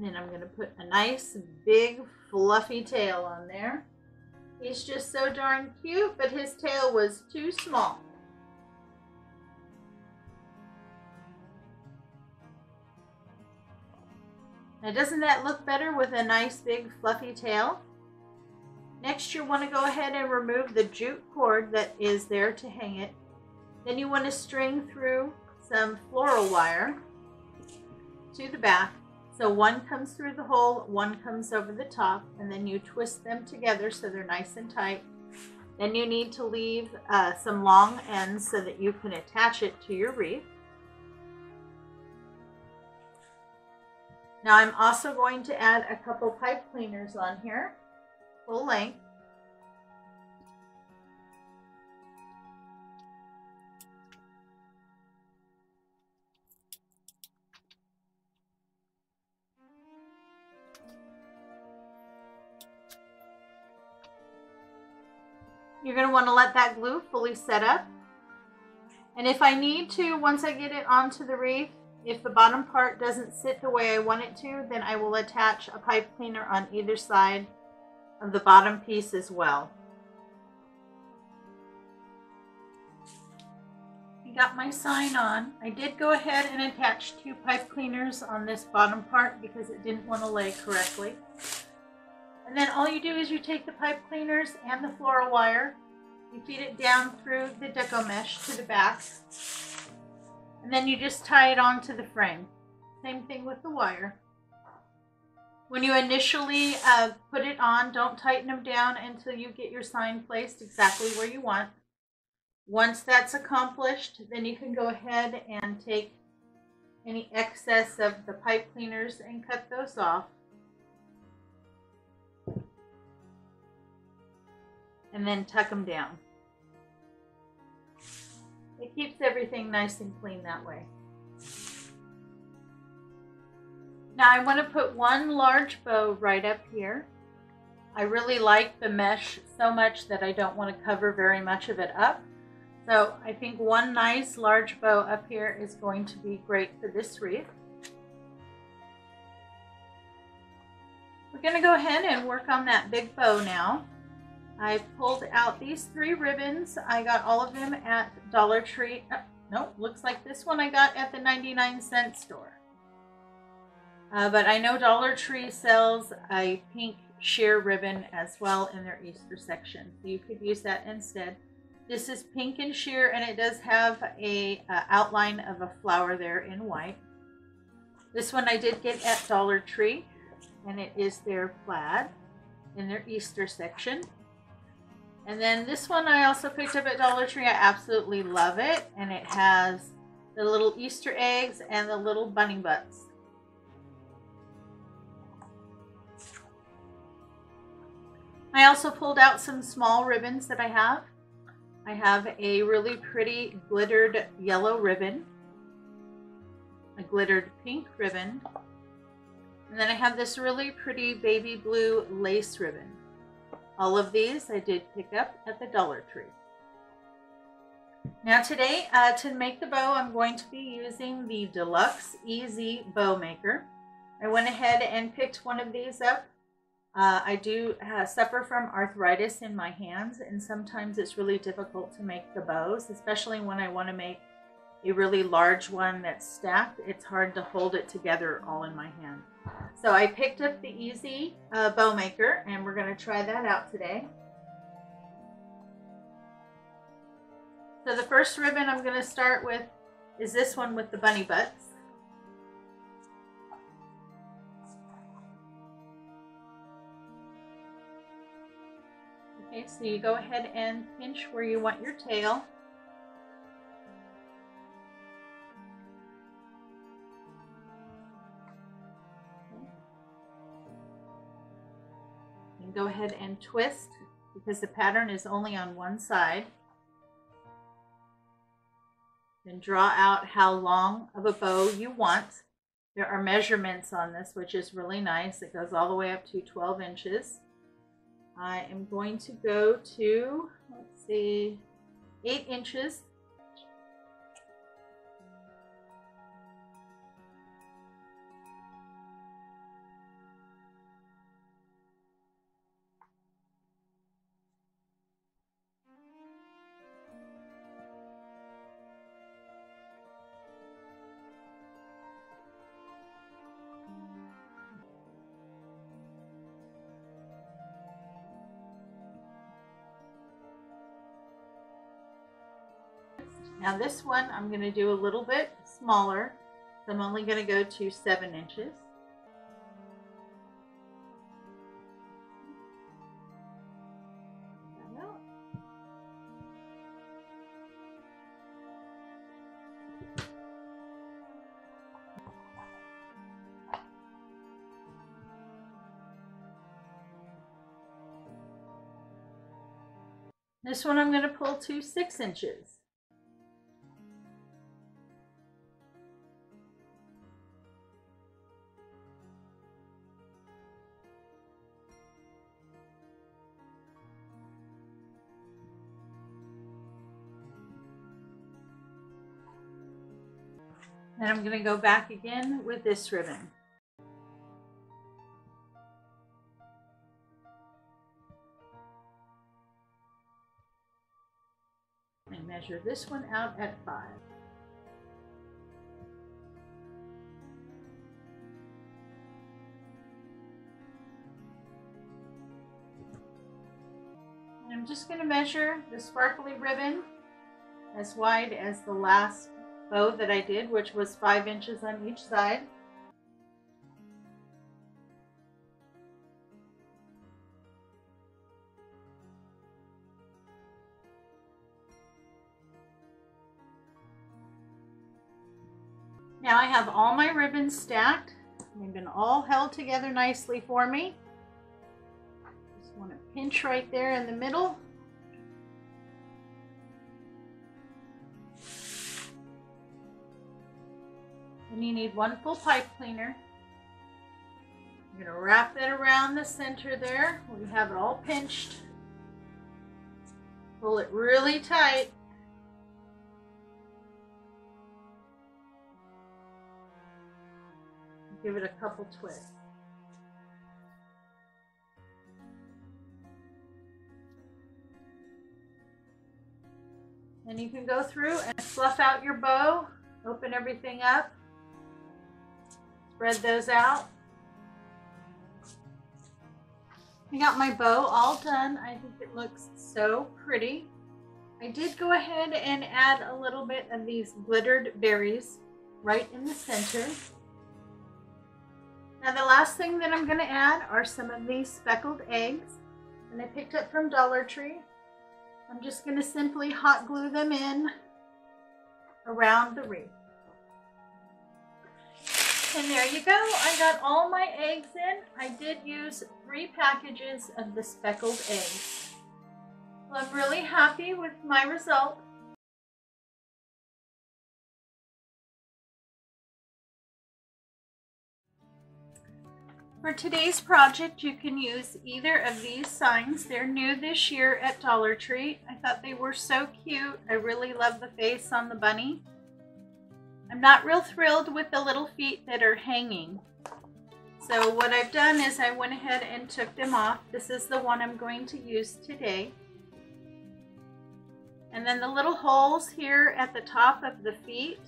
And then I'm going to put a nice big fluffy tail on there. He's just so darn cute, but his tail was too small. Now doesn't that look better with a nice big fluffy tail? Next you want to go ahead and remove the jute cord that is there to hang it. Then you want to string through some floral wire to the back. So one comes through the hole, one comes over the top, and then you twist them together so they're nice and tight. Then you need to leave some long ends so that you can attach it to your wreath. Now I'm also going to add a couple pipe cleaners on here, full length. You're going to want to let that glue fully set up. And if I need to, once I get it onto the wreath, if the bottom part doesn't sit the way I want it to, then I will attach a pipe cleaner on either side of the bottom piece as well. I got my sign on. I did go ahead and attach two pipe cleaners on this bottom part because it didn't want to lay correctly. And then all you do is you take the pipe cleaners and the floral wire, you feed it down through the deco mesh to the back, and then you just tie it onto the frame. Same thing with the wire. When you initially put it on, don't tighten them down until you get your sign placed exactly where you want. Once that's accomplished, then you can go ahead and take any excess of the pipe cleaners and cut those off. And then tuck them down. It keeps everything nice and clean that way. Now I want to put one large bow right up here. I really like the mesh so much that I don't want to cover very much of it up. So I think one nice large bow up here is going to be great for this wreath. We're going to go ahead and work on that big bow now. I pulled out these three ribbons. I got all of them at Dollar Tree. Oh, no, looks like this one I got at the 99-cent store. But I know Dollar Tree sells a pink sheer ribbon as well in their Easter section. So you could use that instead. This is pink and sheer, and it does have a outline of a flower there in white. This one I did get at Dollar Tree, and it is their plaid in their Easter section. And then this one I also picked up at Dollar Tree. I absolutely love it. And it has the little Easter eggs and the little bunny butts. I also pulled out some small ribbons that I have. I have a really pretty glittered yellow ribbon, a glittered pink ribbon, and then I have this really pretty baby blue lace ribbon. All of these I did pick up at the Dollar Tree. Now today, to make the bow, I'm going to be using the Deluxe Easy Bow Maker. I went ahead and picked one of these up. I do suffer from arthritis in my hands, and sometimes it's really difficult to make the bows, especially when I want to make a really large one that's stacked. It's hard to hold it together all in my hand. So I picked up the Easy Bow Maker, and we're going to try that out today. So the first ribbon I'm going to start with is this one with the bunny butts. Okay, so you go ahead and pinch where you want your tail. Go ahead and twist because the pattern is only on one side. Then draw out how long of a bow you want. There are measurements on this, which is really nice. It goes all the way up to 12 inches. I am going to go to, let's see, 8 inches. Now this one I'm going to do a little bit smaller, so I'm only going to go to 7 inches. This one I'm going to pull to 6 inches. And I'm going to go back again with this ribbon. And measure this one out at 5. And I'm just going to measure the sparkly ribbon as wide as the last bow that I did, which was 5 inches on each side. Now I have all my ribbons stacked. They've been all held together nicely for me. Just want to pinch right there in the middle. And you need one full pipe cleaner. I'm going to wrap that around the center there. We have it all pinched. Pull it really tight. Give it a couple twists. And you can go through and fluff out your bow, open everything up, spread those out. I got my bow all done. I think it looks so pretty. I did go ahead and add a little bit of these glittered berries right in the center. Now the last thing that I'm going to add are some of these speckled eggs, and I picked up from Dollar Tree. I'm just going to simply hot glue them in around the wreath. And there you go. I got all my eggs in. I did use 3 packages of the speckled eggs. Well, I'm really happy with my result. For today's project, you can use either of these signs. They're new this year at Dollar Tree. I thought they were so cute. I really love the face on the bunny. I'm not real thrilled with the little feet that are hanging. So what I've done is I went ahead and took them off. This is the one I'm going to use today. And then the little holes here at the top of the feet,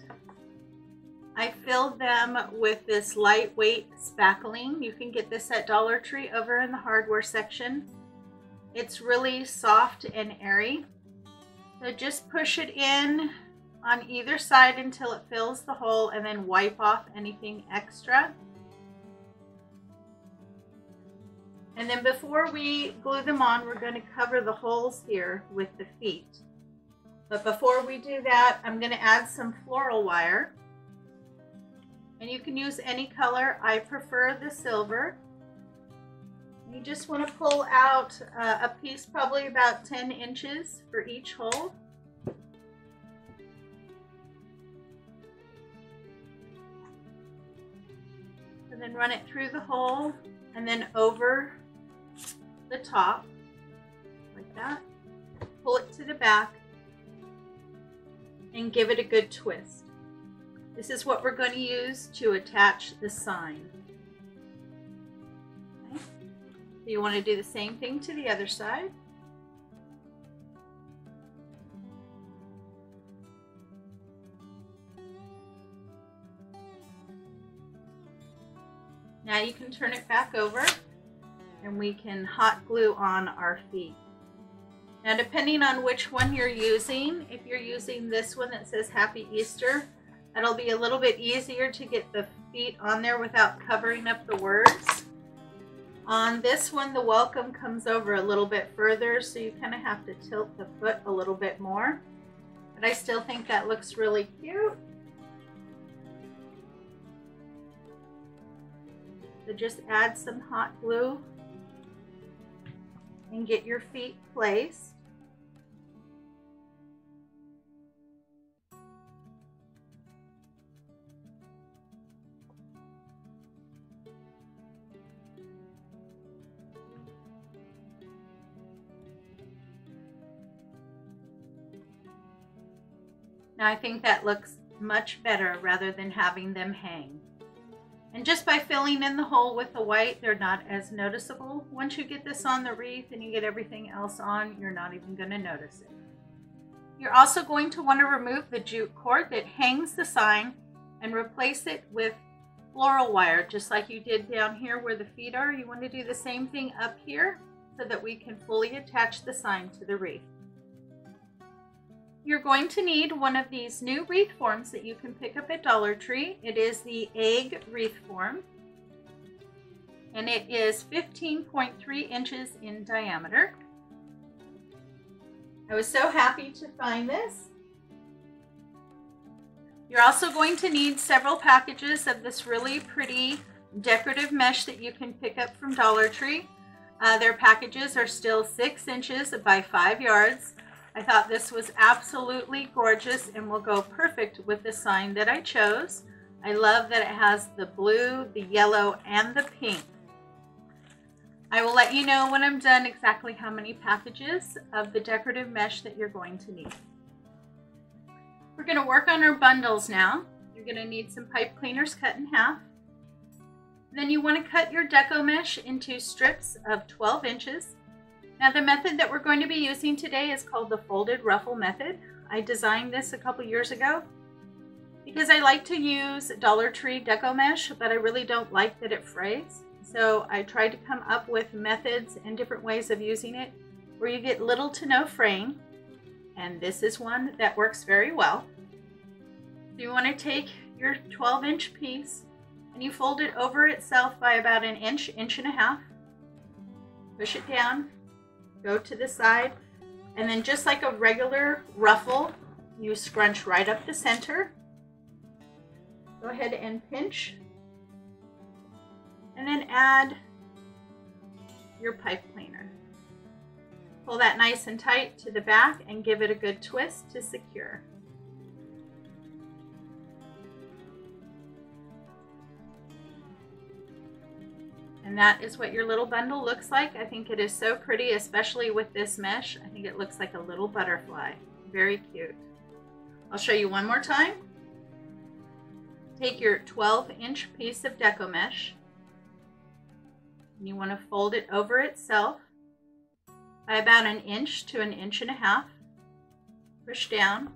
I filled them with this lightweight spackling. You can get this at Dollar Tree over in the hardware section. It's really soft and airy. So just push it in on either side until it fills the hole and then wipe off anything extra. And then before we glue them on, we're going to cover the holes here with the feet. But before we do that, I'm going to add some floral wire. And you can use any color. I prefer the silver. You just want to pull out a piece, probably about 10 inches for each hole. And then run it through the hole and then over the top, like that. Pull it to the back and give it a good twist. This is what we're going to use to attach the sign. Okay. So you want to do the same thing to the other side. Now you can turn it back over and we can hot glue on our feet. Now depending on which one you're using, if you're using this one that says Happy Easter, that'll be a little bit easier to get the feet on there without covering up the words. On this one, the welcome comes over a little bit further, so you kind of have to tilt the foot a little bit more. But I still think that looks really cute. So just add some hot glue and get your feet placed. Now I think that looks much better rather than having them hang. And just by filling in the hole with the white, they're not as noticeable. Once you get this on the wreath and you get everything else on, you're not even going to notice it. You're also going to want to remove the jute cord that hangs the sign and replace it with floral wire, just like you did down here where the feet are. You want to do the same thing up here so that we can fully attach the sign to the wreath. You're going to need one of these new wreath forms that you can pick up at Dollar Tree. It is the egg wreath form, and it is 15.3 inches in diameter. I was so happy to find this. You're also going to need several packages of this really pretty decorative mesh that you can pick up from Dollar Tree. Their packages are still 6 inches by 5 yards. I thought this was absolutely gorgeous and will go perfect with the sign that I chose. I love that it has the blue, the yellow, and the pink. I will let you know when I'm done exactly how many packages of the decorative mesh that you're going to need. We're going to work on our bundles now. You're going to need some pipe cleaners cut in half. Then you want to cut your deco mesh into strips of 12 inches. Now the method that we're going to be using today is called the folded ruffle method. I designed this a couple years ago because I like to use Dollar Tree deco mesh, but I really don't like that it frays. So I tried to come up with methods and different ways of using it where you get little to no fraying. And this is one that works very well. So you want to take your 12-inch piece and you fold it over itself by about an inch, inch and a half. Push it down. Go to the side, and then just like a regular ruffle, you scrunch right up the center. Go ahead and pinch, and then add your pipe cleaner. Pull that nice and tight to the back and give it a good twist to secure. And that is what your little bundle looks like. I think it is so pretty, especially with this mesh. I think it looks like a little butterfly. Very cute. I'll show you one more time. Take your 12-inch piece of deco mesh, and you want to fold it over itself by about an inch to an inch and a half. Push down,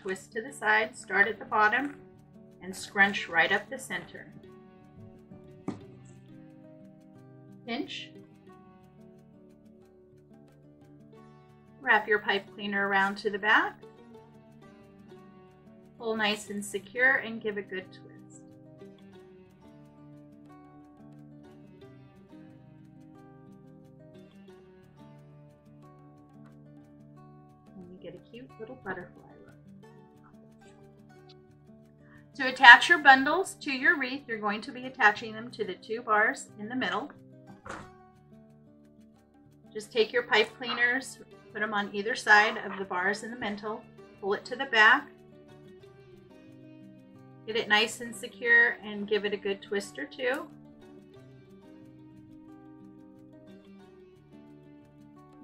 twist to the side, start at the bottom, and scrunch right up the center. Pinch, wrap your pipe cleaner around to the back, pull nice and secure, and give a good twist. And you get a cute little butterfly look. To attach your bundles to your wreath, you're going to be attaching them to the two bars in the middle. Just take your pipe cleaners, put them on either side of the bars in the mantle, pull it to the back, get it nice and secure, and give it a good twist or two.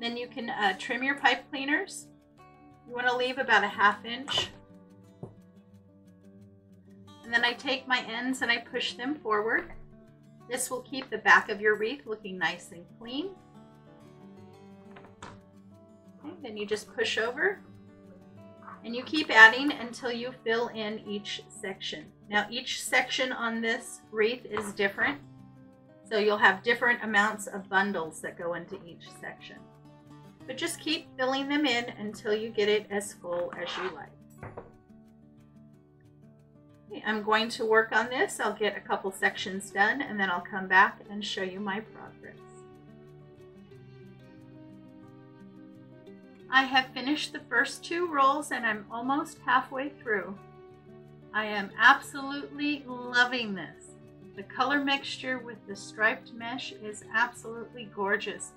Then you can trim your pipe cleaners. You want to leave about a half inch. And then I take my ends and I push them forward. This will keep the back of your wreath looking nice and clean. Then you just push over, and you keep adding until you fill in each section. Now each section on this wreath is different, so you'll have different amounts of bundles that go into each section. But just keep filling them in until you get it as full as you like. Okay, I'm going to work on this. I'll get a couple sections done, and then I'll come back and show you my progress. I have finished the first two rolls, and I'm almost halfway through. I am absolutely loving this. The color mixture with the striped mesh is absolutely gorgeous.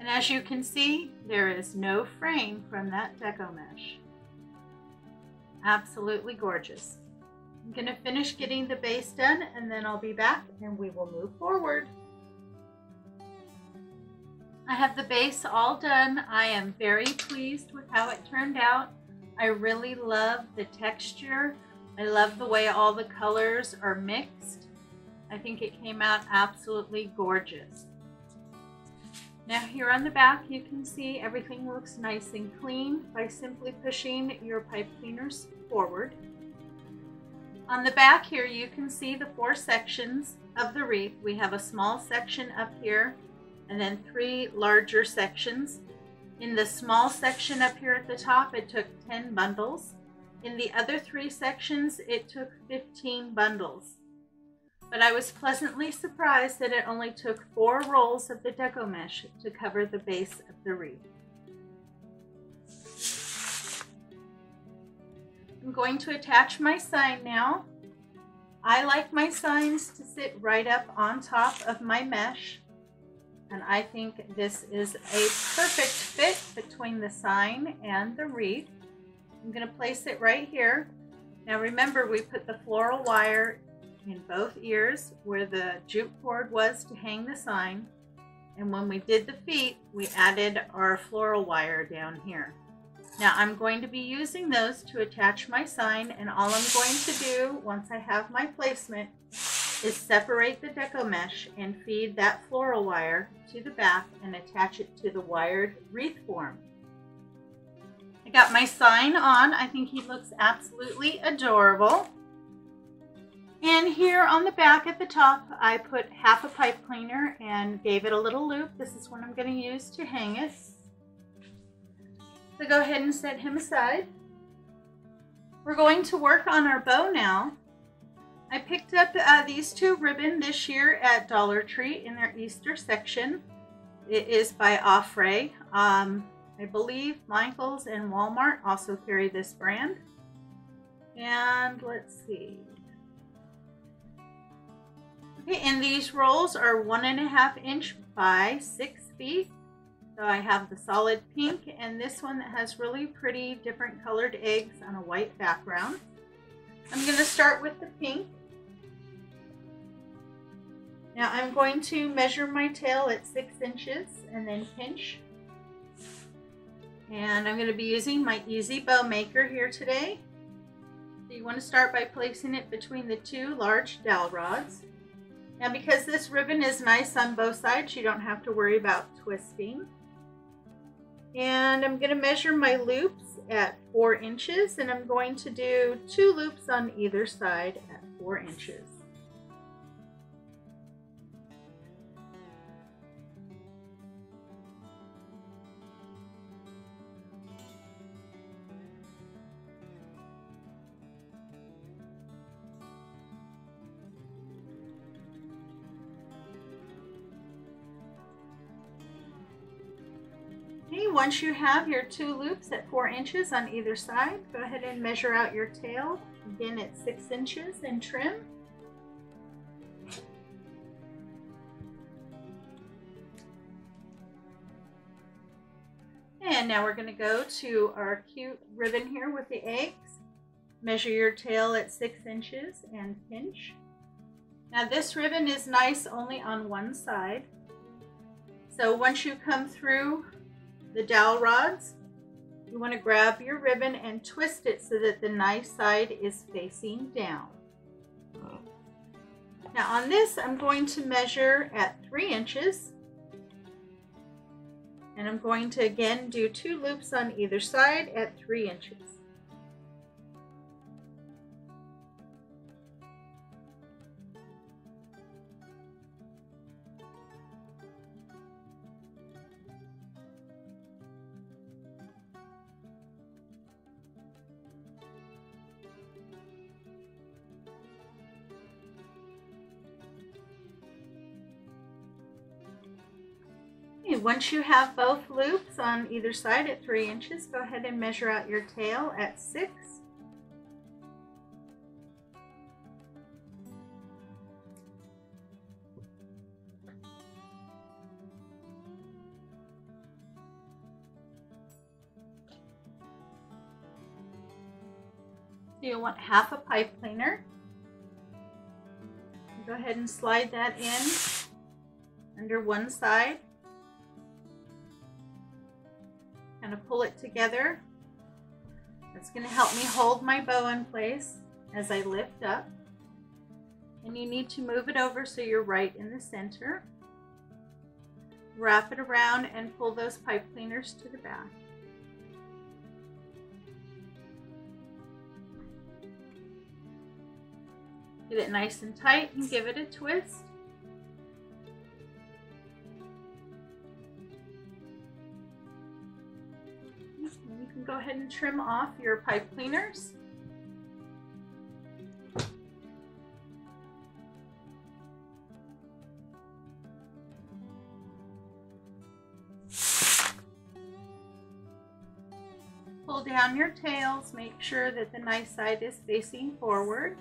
And as you can see, there is no fraying from that deco mesh. Absolutely gorgeous. I'm going to finish getting the base done, and then I'll be back and we will move forward. I have the base all done. I am very pleased with how it turned out. I really love the texture I love the way all the colors are mixed. I think it came out absolutely gorgeous. Now here on the back, you can see everything looks nice and clean by simply pushing your pipe cleaners forward. On the back here, you can see the four sections of the wreath. We have a small section up here and then three larger sections. In the small section up here at the top, it took 10 bundles. In the other three sections, it took 15 bundles. But I was pleasantly surprised that it only took 4 rolls of the deco mesh to cover the base of the wreath. I'm going to attach my sign now. I like my signs to sit right up on top of my mesh, and I think this is a perfect fit between the sign and the wreath. I'm going to place it right here. Now remember, we put the floral wire in both ears where the jute cord was to hang the sign, and when we did the feet, we added our floral wire down here. Now I'm going to be using those to attach my sign, and all I'm going to do once I have my placement is separate the deco mesh and feed that floral wire to the back and attach it to the wired wreath form. I got my sign on. I think he looks absolutely adorable. And here on the back at the top, I put half a pipe cleaner and gave it a little loop. This is what I'm going to use to hang it. So go ahead and set him aside. We're going to work on our bow now. I picked up these two ribbon this year at Dollar Tree in their Easter section. It is by Offray. I believe Michaels and Walmart also carry this brand. And let's see. Okay, and these rolls are 1.5 inch by 6 feet. So I have the solid pink and this one that has really pretty different colored eggs on a white background. I'm going to start with the pink. Now I'm going to measure my tail at 6 inches and then pinch. And I'm going to be using my Easy Bow Maker here today. So you want to start by placing it between the two large dowel rods. Now because this ribbon is nice on both sides, you don't have to worry about twisting. And I'm going to measure my loops at 4 inches, and I'm going to do 2 loops on either side at 4 inches. Once you have your 2 loops at 4 inches on either side, go ahead and measure out your tail again at 6 inches and trim. And now we're going to go to our cute ribbon here with the eggs. Measure your tail at 6 inches and pinch. Now this ribbon is nice only on one side. So once you come through the dowel rods, you want to grab your ribbon and twist it so that the knife side is facing down. Now on this, I'm going to measure at 3 inches, and I'm going to again do 2 loops on either side at 3 inches. Once you have both loops on either side at 3 inches, go ahead and measure out your tail at 6. So you'll want half a pipe cleaner. Go ahead and slide that in under one side. Kind of pull it together. That's going to help me hold my bow in place. as I lift up, and you need to move it over so you're right in the center. Wrap it around and pull those pipe cleaners to the back. Get it nice and tight and give it a twist. And you can go ahead and trim off your pipe cleaners. Pull down your tails, make sure that the nice side is facing forward.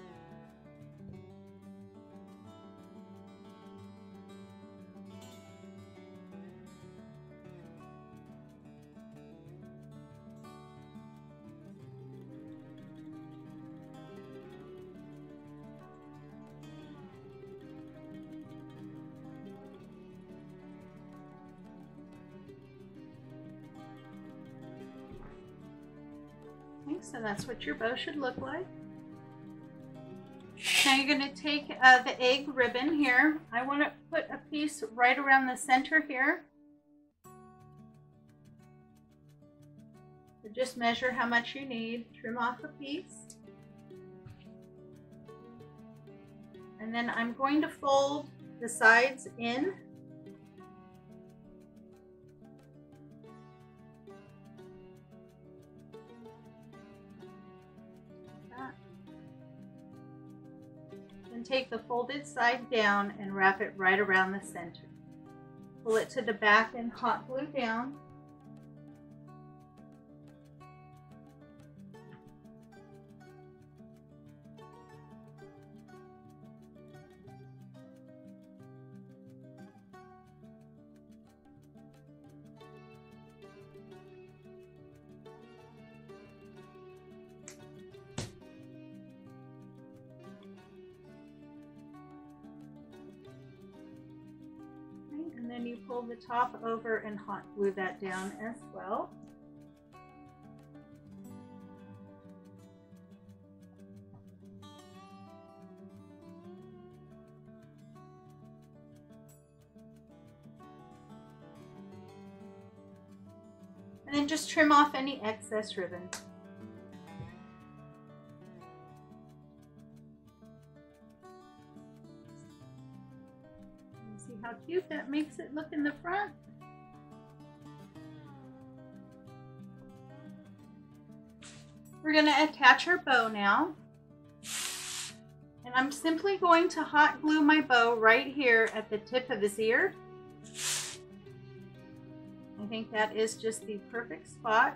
So that's what your bow should look like. Now you're going to take the egg ribbon here. I want to put a piece right around the center here. So just measure how much you need. Trim off a piece. And then I'm going to fold the sides in. Take the folded side down and wrap it right around the center. Pull it to the back and hot glue down. Then you pull the top over and hot glue that down as well. And then just trim off any excess ribbon. How cute that makes it look in the front. We're going to attach our bow now. And I'm simply going to hot glue my bow right here at the tip of his ear. I think that is just the perfect spot.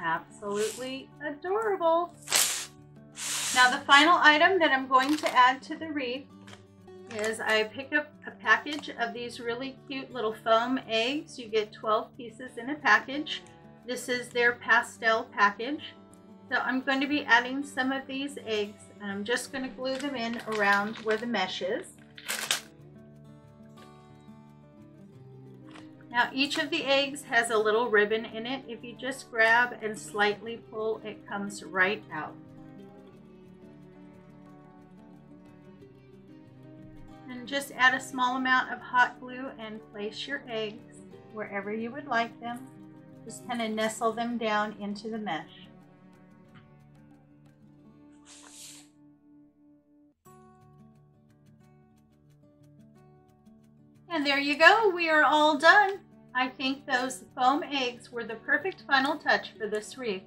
Absolutely adorable. Now the final item that I'm going to add to the wreath is I pick up a package of these really cute little foam eggs. You get 12 pieces in a package. This is their pastel package. So I'm going to be adding some of these eggs, and I'm just going to glue them in around where the mesh is. Now each of the eggs has a little ribbon in it. If you just grab and slightly pull, it comes right out. And just add a small amount of hot glue and place your eggs wherever you would like them. Just kind of nestle them down into the mesh. And there you go, we are all done. I think those foam eggs were the perfect final touch for this wreath.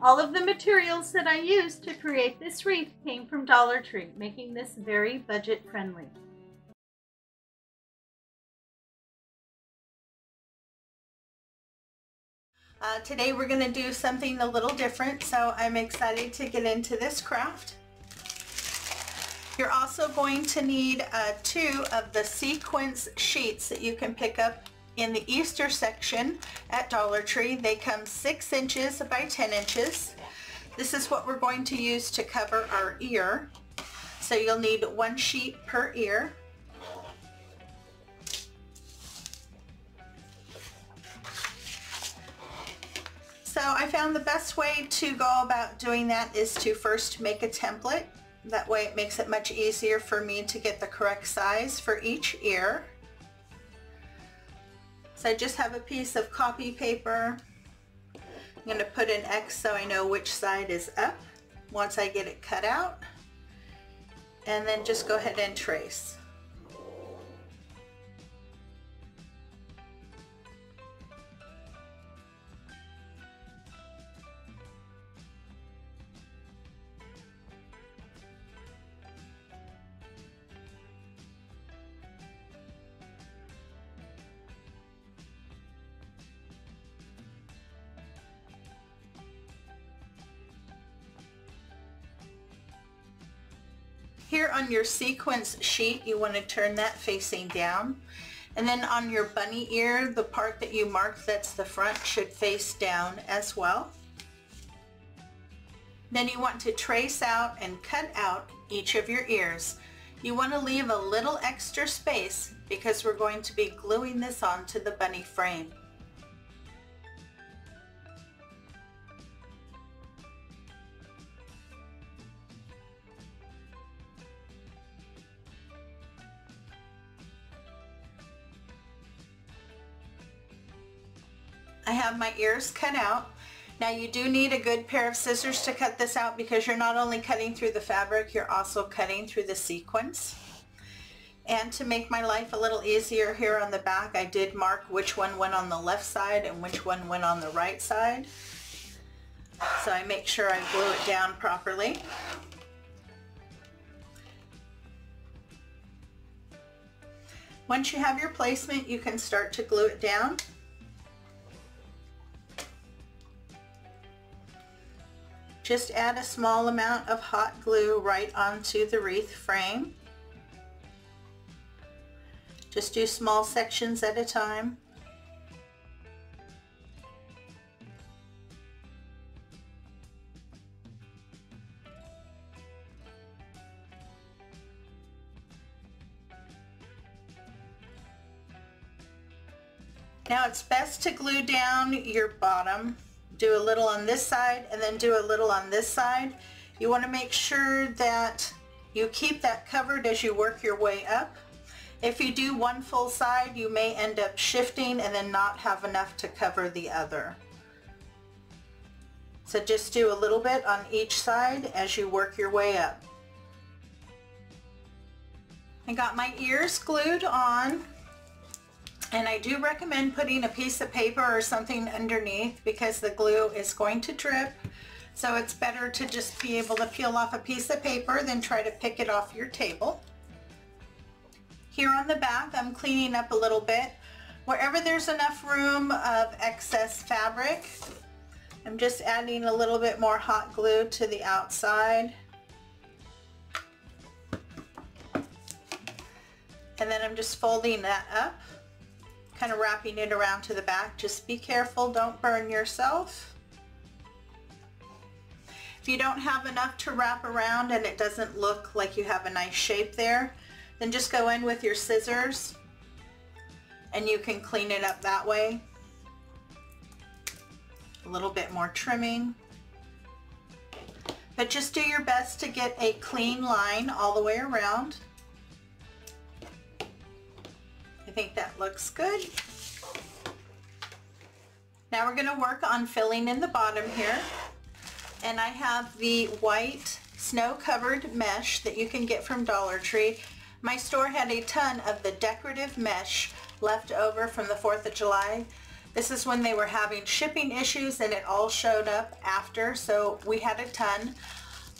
All of the materials that I used to create this wreath came from Dollar Tree, making this very budget friendly. Today we're going to do something a little different, so I'm excited to get into this craft. You're also going to need 2 of the sequence sheets that you can pick up in the Easter section at Dollar Tree. They come 6 inches by 10 inches. This is what we're going to use to cover our ear. So you'll need one sheet per ear. So I found the best way to go about doing that is to first make a template. That way it makes it much easier for me to get the correct size for each ear. So I just have a piece of copy paper. I'm going to put an X so I know which side is up once I get it cut out. And then just go ahead and trace. Here on your sequence sheet, you want to turn that facing down, and then on your bunny ear, the part that you marked that's the front should face down as well. Then you want to trace out and cut out each of your ears. You want to leave a little extra space because we're going to be gluing this onto the bunny frame. I have my ears cut out. Now you do need a good pair of scissors to cut this out because you're not only cutting through the fabric, you're also cutting through the sequins. And to make my life a little easier here on the back, I did mark which one went on the left side and which one went on the right side. So I make sure I glue it down properly. Once you have your placement, you can start to glue it down. Just add a small amount of hot glue right onto the wreath frame. Just do small sections at a time. Now it's best to glue down your bottom. Do a little on this side and then do a little on this side. You want to make sure that you keep that covered as you work your way up. If you do one full side, you may end up shifting and then not have enough to cover the other. So just do a little bit on each side as you work your way up. I got my ears glued on. And I do recommend putting a piece of paper or something underneath because the glue is going to drip. So it's better to just be able to peel off a piece of paper than try to pick it off your table. Here on the back, I'm cleaning up a little bit. Wherever there's enough room of excess fabric, I'm just adding a little bit more hot glue to the outside. And then I'm just folding that up. Kind of wrapping it around to the back. Just be careful, don't burn yourself. If you don't have enough to wrap around and it doesn't look like you have a nice shape there, then just go in with your scissors and you can clean it up that way. A little bit more trimming. But just do your best to get a clean line all the way around. I think that looks good. Now we're going to work on filling in the bottom here, and I have the white snow-covered mesh that you can get from Dollar Tree. My store had a ton of the decorative mesh left over from the 4th of July. This is when they were having shipping issues and it all showed up after, so we had a ton.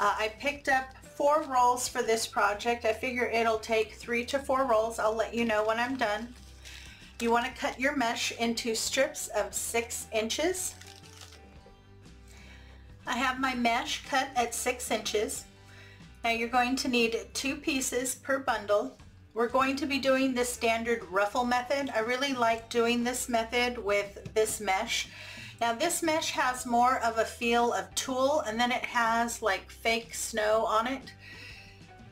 I picked up 4 rolls for this project. I figure it'll take 3 to 4 rolls. I'll let you know when I'm done. You want to cut your mesh into strips of 6 inches. I have my mesh cut at 6 inches. Now you're going to need 2 pieces per bundle. We're going to be doing the standard ruffle method. I really like doing this method with this mesh. Now this mesh has more of a feel of tulle, and then it has like fake snow on it.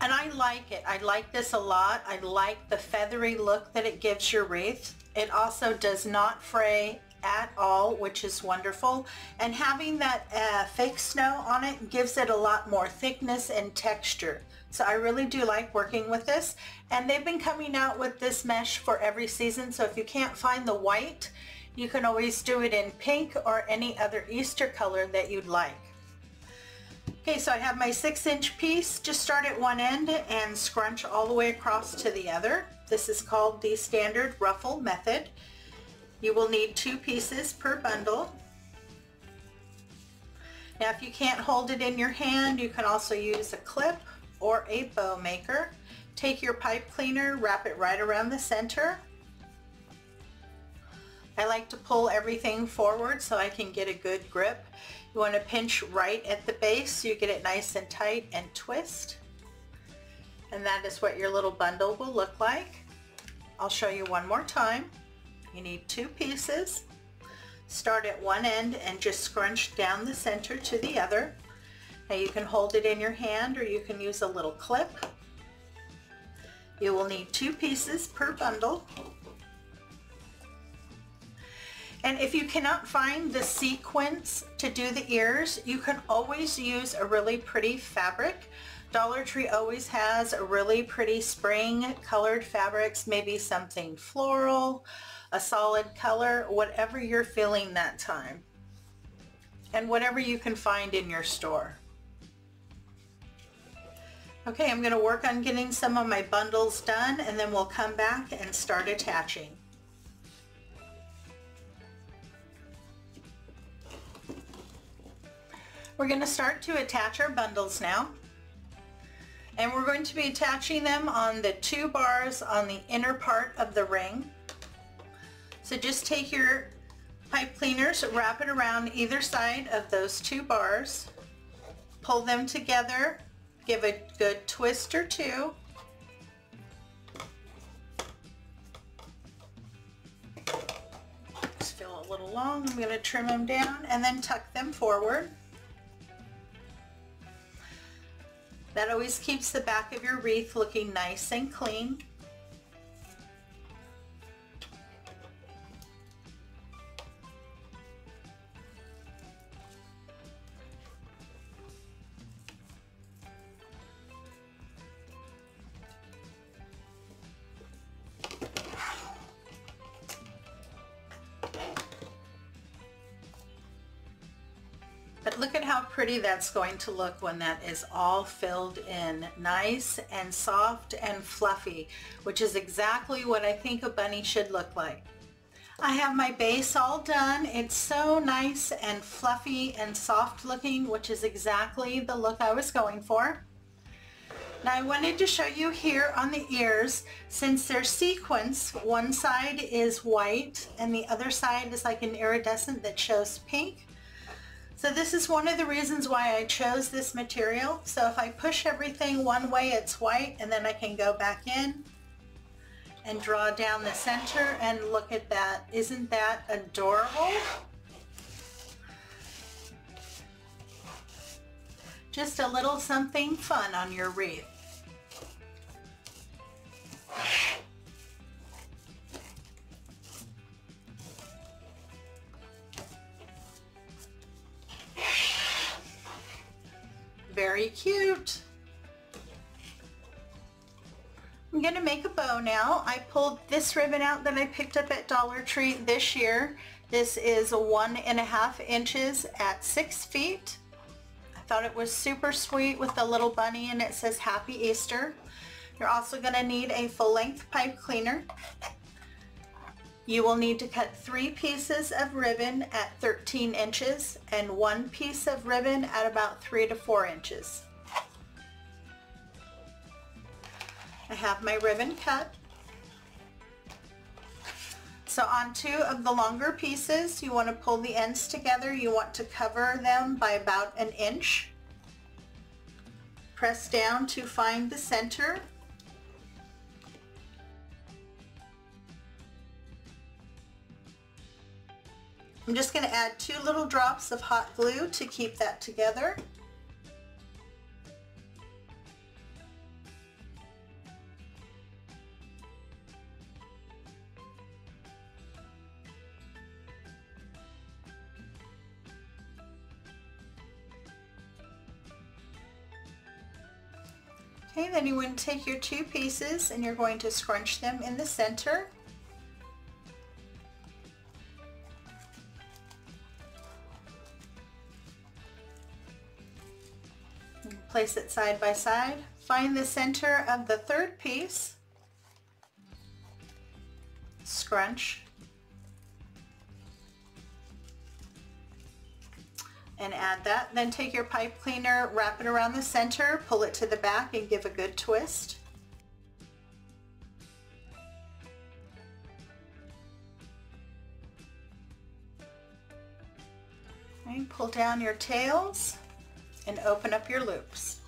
And I like it. I like this a lot. I like the feathery look that it gives your wreath. It also does not fray at all, which is wonderful. And having that fake snow on it gives it a lot more thickness and texture. So I really do like working with this. And they've been coming out with this mesh for every season. So if you can't find the white, you can always do it in pink or any other Easter color that you'd like. Okay, so I have my 6-inch piece. Just start at one end and scrunch all the way across to the other. This is called the standard ruffle method. You will need 2 pieces per bundle. Now if you can't hold it in your hand, you can also use a clip or a bow maker. Take your pipe cleaner, wrap it right around the center. I like to pull everything forward so I can get a good grip. You want to pinch right at the base so you get it nice and tight and twist. And that is what your little bundle will look like. I'll show you one more time. You need 2 pieces. Start at one end and just scrunch down the center to the other. Now you can hold it in your hand or you can use a little clip. You will need 2 pieces per bundle. And if you cannot find the sequins to do the ears, you can always use a really pretty fabric. Dollar Tree always has a really pretty spring colored fabrics, maybe something floral, a solid color, whatever you're feeling that time, and whatever you can find in your store. Okay, I'm going to work on getting some of my bundles done, and then we'll come back and start attaching. We're going to start to attach our bundles now, and we're going to be attaching them on the 2 bars on the inner part of the ring. So just take your pipe cleaners, wrap it around either side of those 2 bars, pull them together, give a good twist or 2, just feel a little long, I'm going to trim them down and then tuck them forward. That always keeps the back of your wreath looking nice and clean. But look at how pretty that's going to look when that is all filled in, nice and soft and fluffy, which is exactly what I think a bunny should look like. I have my base all done. It's so nice and fluffy and soft looking, which is exactly the look I was going for. Now I wanted to show you here on the ears, since they're sequenced, one side is white and the other side is like an iridescent that shows pink. So this is one of the reasons why I chose this material. So if I push everything one way, it's white, and then I can go back in and draw down the center, and look at that. Isn't that adorable? Just a little something fun on your wreath. Very cute. I'm going to make a bow now. I pulled this ribbon out that I picked up at Dollar Tree this year. This is 1.5 inches at 6 feet. I thought it was super sweet with the little bunny, and it says Happy Easter. You're also going to need a full-length pipe cleaner. You will need to cut 3 pieces of ribbon at 13 inches and 1 piece of ribbon at about 3 to 4 inches. I have my ribbon cut. So on 2 of the longer pieces, you want to pull the ends together. You want to cover them by about an inch. Press down to find the center. I'm just going to add 2 little drops of hot glue to keep that together. Okay, then you want to take your 2 pieces and you're going to scrunch them in the center. Place it side by side. Find the center of the 3rd piece, scrunch, and add that. Then take your pipe cleaner, wrap it around the center, pull it to the back, and give a good twist. And pull down your tails and open up your loops.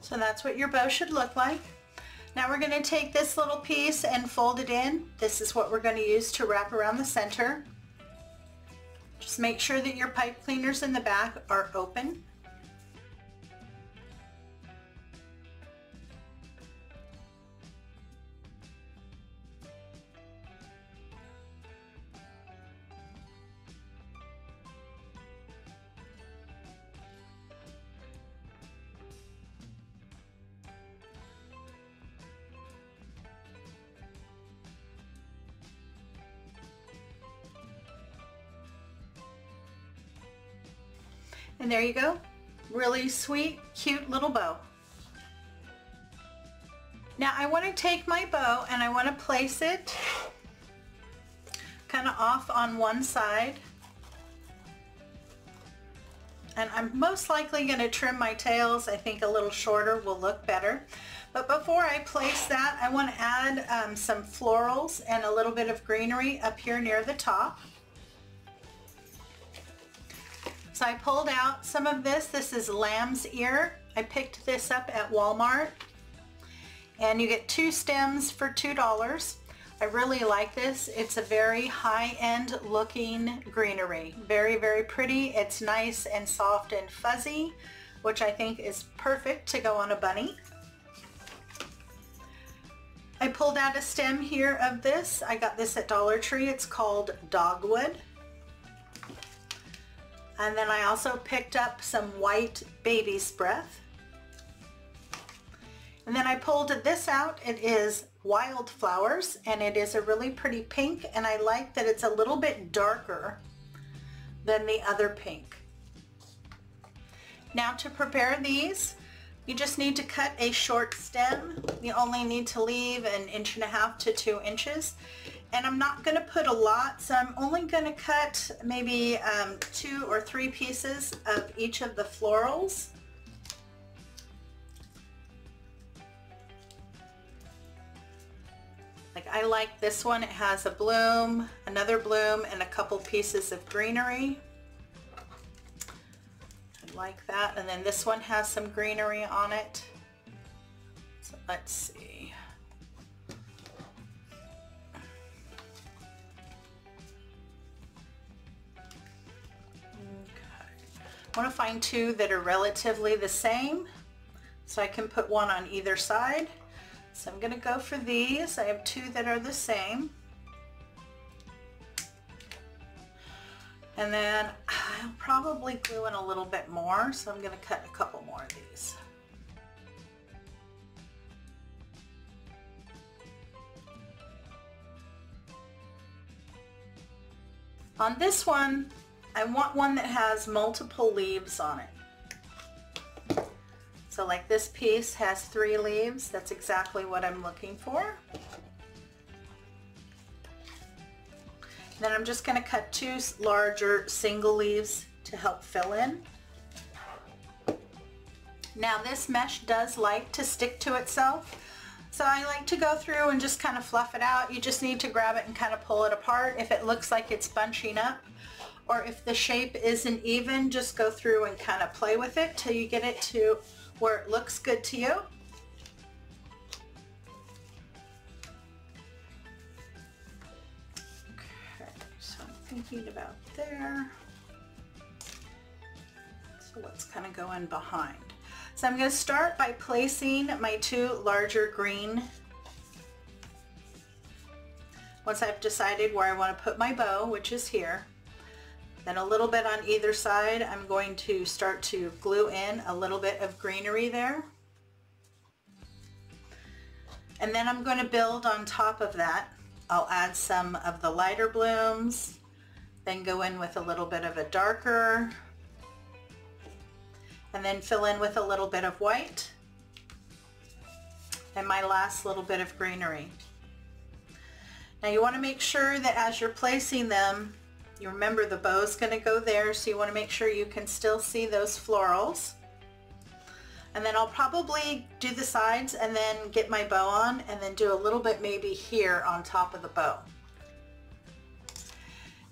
So that's what your bow should look like. Now we're going to take this little piece and fold it in. This is what we're going to use to wrap around the center. Just make sure that your pipe cleaners in the back are open. And there you go. Really sweet, cute little bow. Now I want to take my bow and I want to place it kind of off on one side. And I'm most likely going to trim my tails. I think a little shorter will look better. But before I place that, I want to add some florals and a little bit of greenery up here near the top. So I pulled out some of this. This is lamb's ear. I picked this up at Walmart. And you get 2 stems for $2. I really like this. It's a very high-end looking greenery. Very, very pretty. It's nice and soft and fuzzy, which I think is perfect to go on a bunny. I pulled out a stem here of this. I got this at Dollar Tree. It's called dogwood. And then I also picked up some white baby's breath. And then I pulled this out. It is wildflowers and it is a really pretty pink, and I like that it's a little bit darker than the other pink. Now to prepare these, you just need to cut a short stem. You only need to leave an 1.5 to 2 inches. And I'm not going to put a lot, so I'm only going to cut maybe 2 or 3 pieces of each of the florals. Like I like this one. It has a bloom, another bloom, and a couple pieces of greenery. I like that. And then this one has some greenery on it. So let's see. I want to find 2 that are relatively the same so I can put one on either side. So I'm going to go for these. I have 2 that are the same. And then I'll probably glue in a little bit more, so I'm going to cut a couple more of these. On this one, I want one that has multiple leaves on it. So like this piece has 3 leaves. That's exactly what I'm looking for. Then I'm just going to cut 2 larger single leaves to help fill in. Now this mesh does like to stick to itself. So I like to go through and just kind of fluff it out. You just need to grab it and kind of pull it apart if it looks like it's bunching up. or if the shape isn't even, just go through and kind of play with it till you get it to where it looks good to you. Okay, so I'm thinking about there. So what's kind of going behind? So I'm going to start by placing my two larger green. Once I've decided where I want to put my bow, which is here, then a little bit on either side, I'm going to start to glue in a little bit of greenery there. And then I'm going to build on top of that. I'll add some of the lighter blooms, then go in with a little bit of a darker, and then fill in with a little bit of white and my last little bit of greenery. Now you want to make sure that as you're placing them, you remember the bow is going to go there, so you want to make sure you can still see those florals. And then I'll probably do the sides and then get my bow on and then do a little bit maybe here on top of the bow.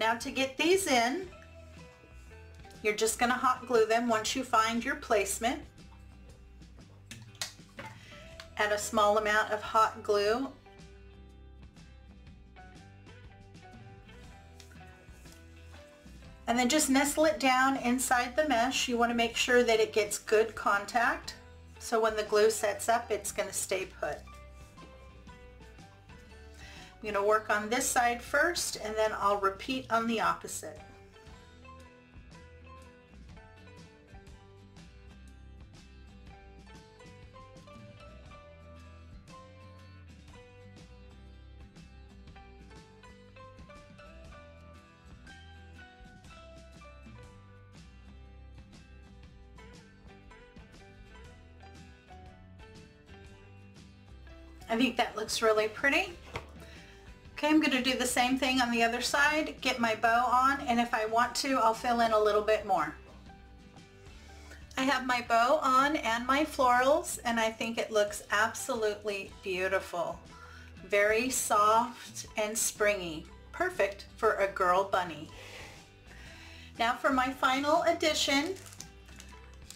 Now to get these in, you're just going to hot glue them once you find your placement. Add a small amount of hot glue. And then just nestle it down inside the mesh. You want to make sure that it gets good contact, so when the glue sets up, it's going to stay put. I'm going to work on this side first, and then I'll repeat on the opposite. I think that looks really pretty. Okay, I'm going to do the same thing on the other side, get my bow on, and if I want to, I'll fill in a little bit more. I have my bow on and my florals, and I think it looks absolutely beautiful. Very soft and springy. Perfect for a girl bunny. Now for my final addition,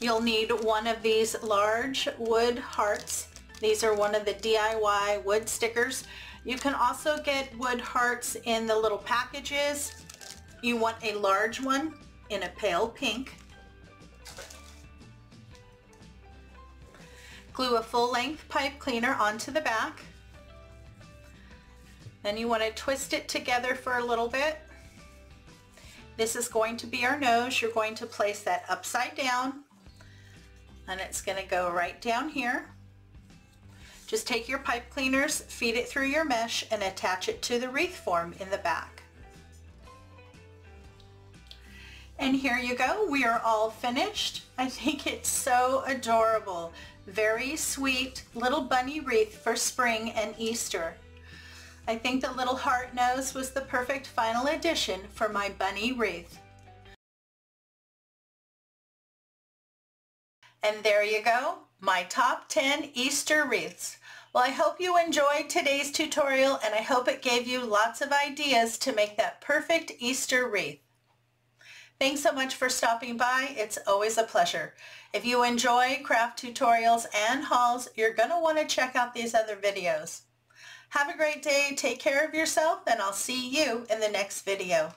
you'll need one of these large wood hearts. These are one of the DIY wood stickers. You can also get wood hearts in the little packages. You want a large one in a pale pink. Glue a full-length pipe cleaner onto the back. Then you want to twist it together for a little bit. This is going to be our nose. You're going to place that upside down, and it's going to go right down here. Just take your pipe cleaners, feed it through your mesh, and attach it to the wreath form in the back. And here you go, we are all finished. I think it's so adorable. Very sweet little bunny wreath for spring and Easter. I think the little heart nose was the perfect final addition for my bunny wreath. And there you go, my top 10 Easter wreaths. Well, I hope you enjoyed today's tutorial, and I hope it gave you lots of ideas to make that perfect Easter wreath. Thanks so much for stopping by. It's always a pleasure. If you enjoy craft tutorials and hauls, you're going to want to check out these other videos. Have a great day, take care of yourself, and I'll see you in the next video.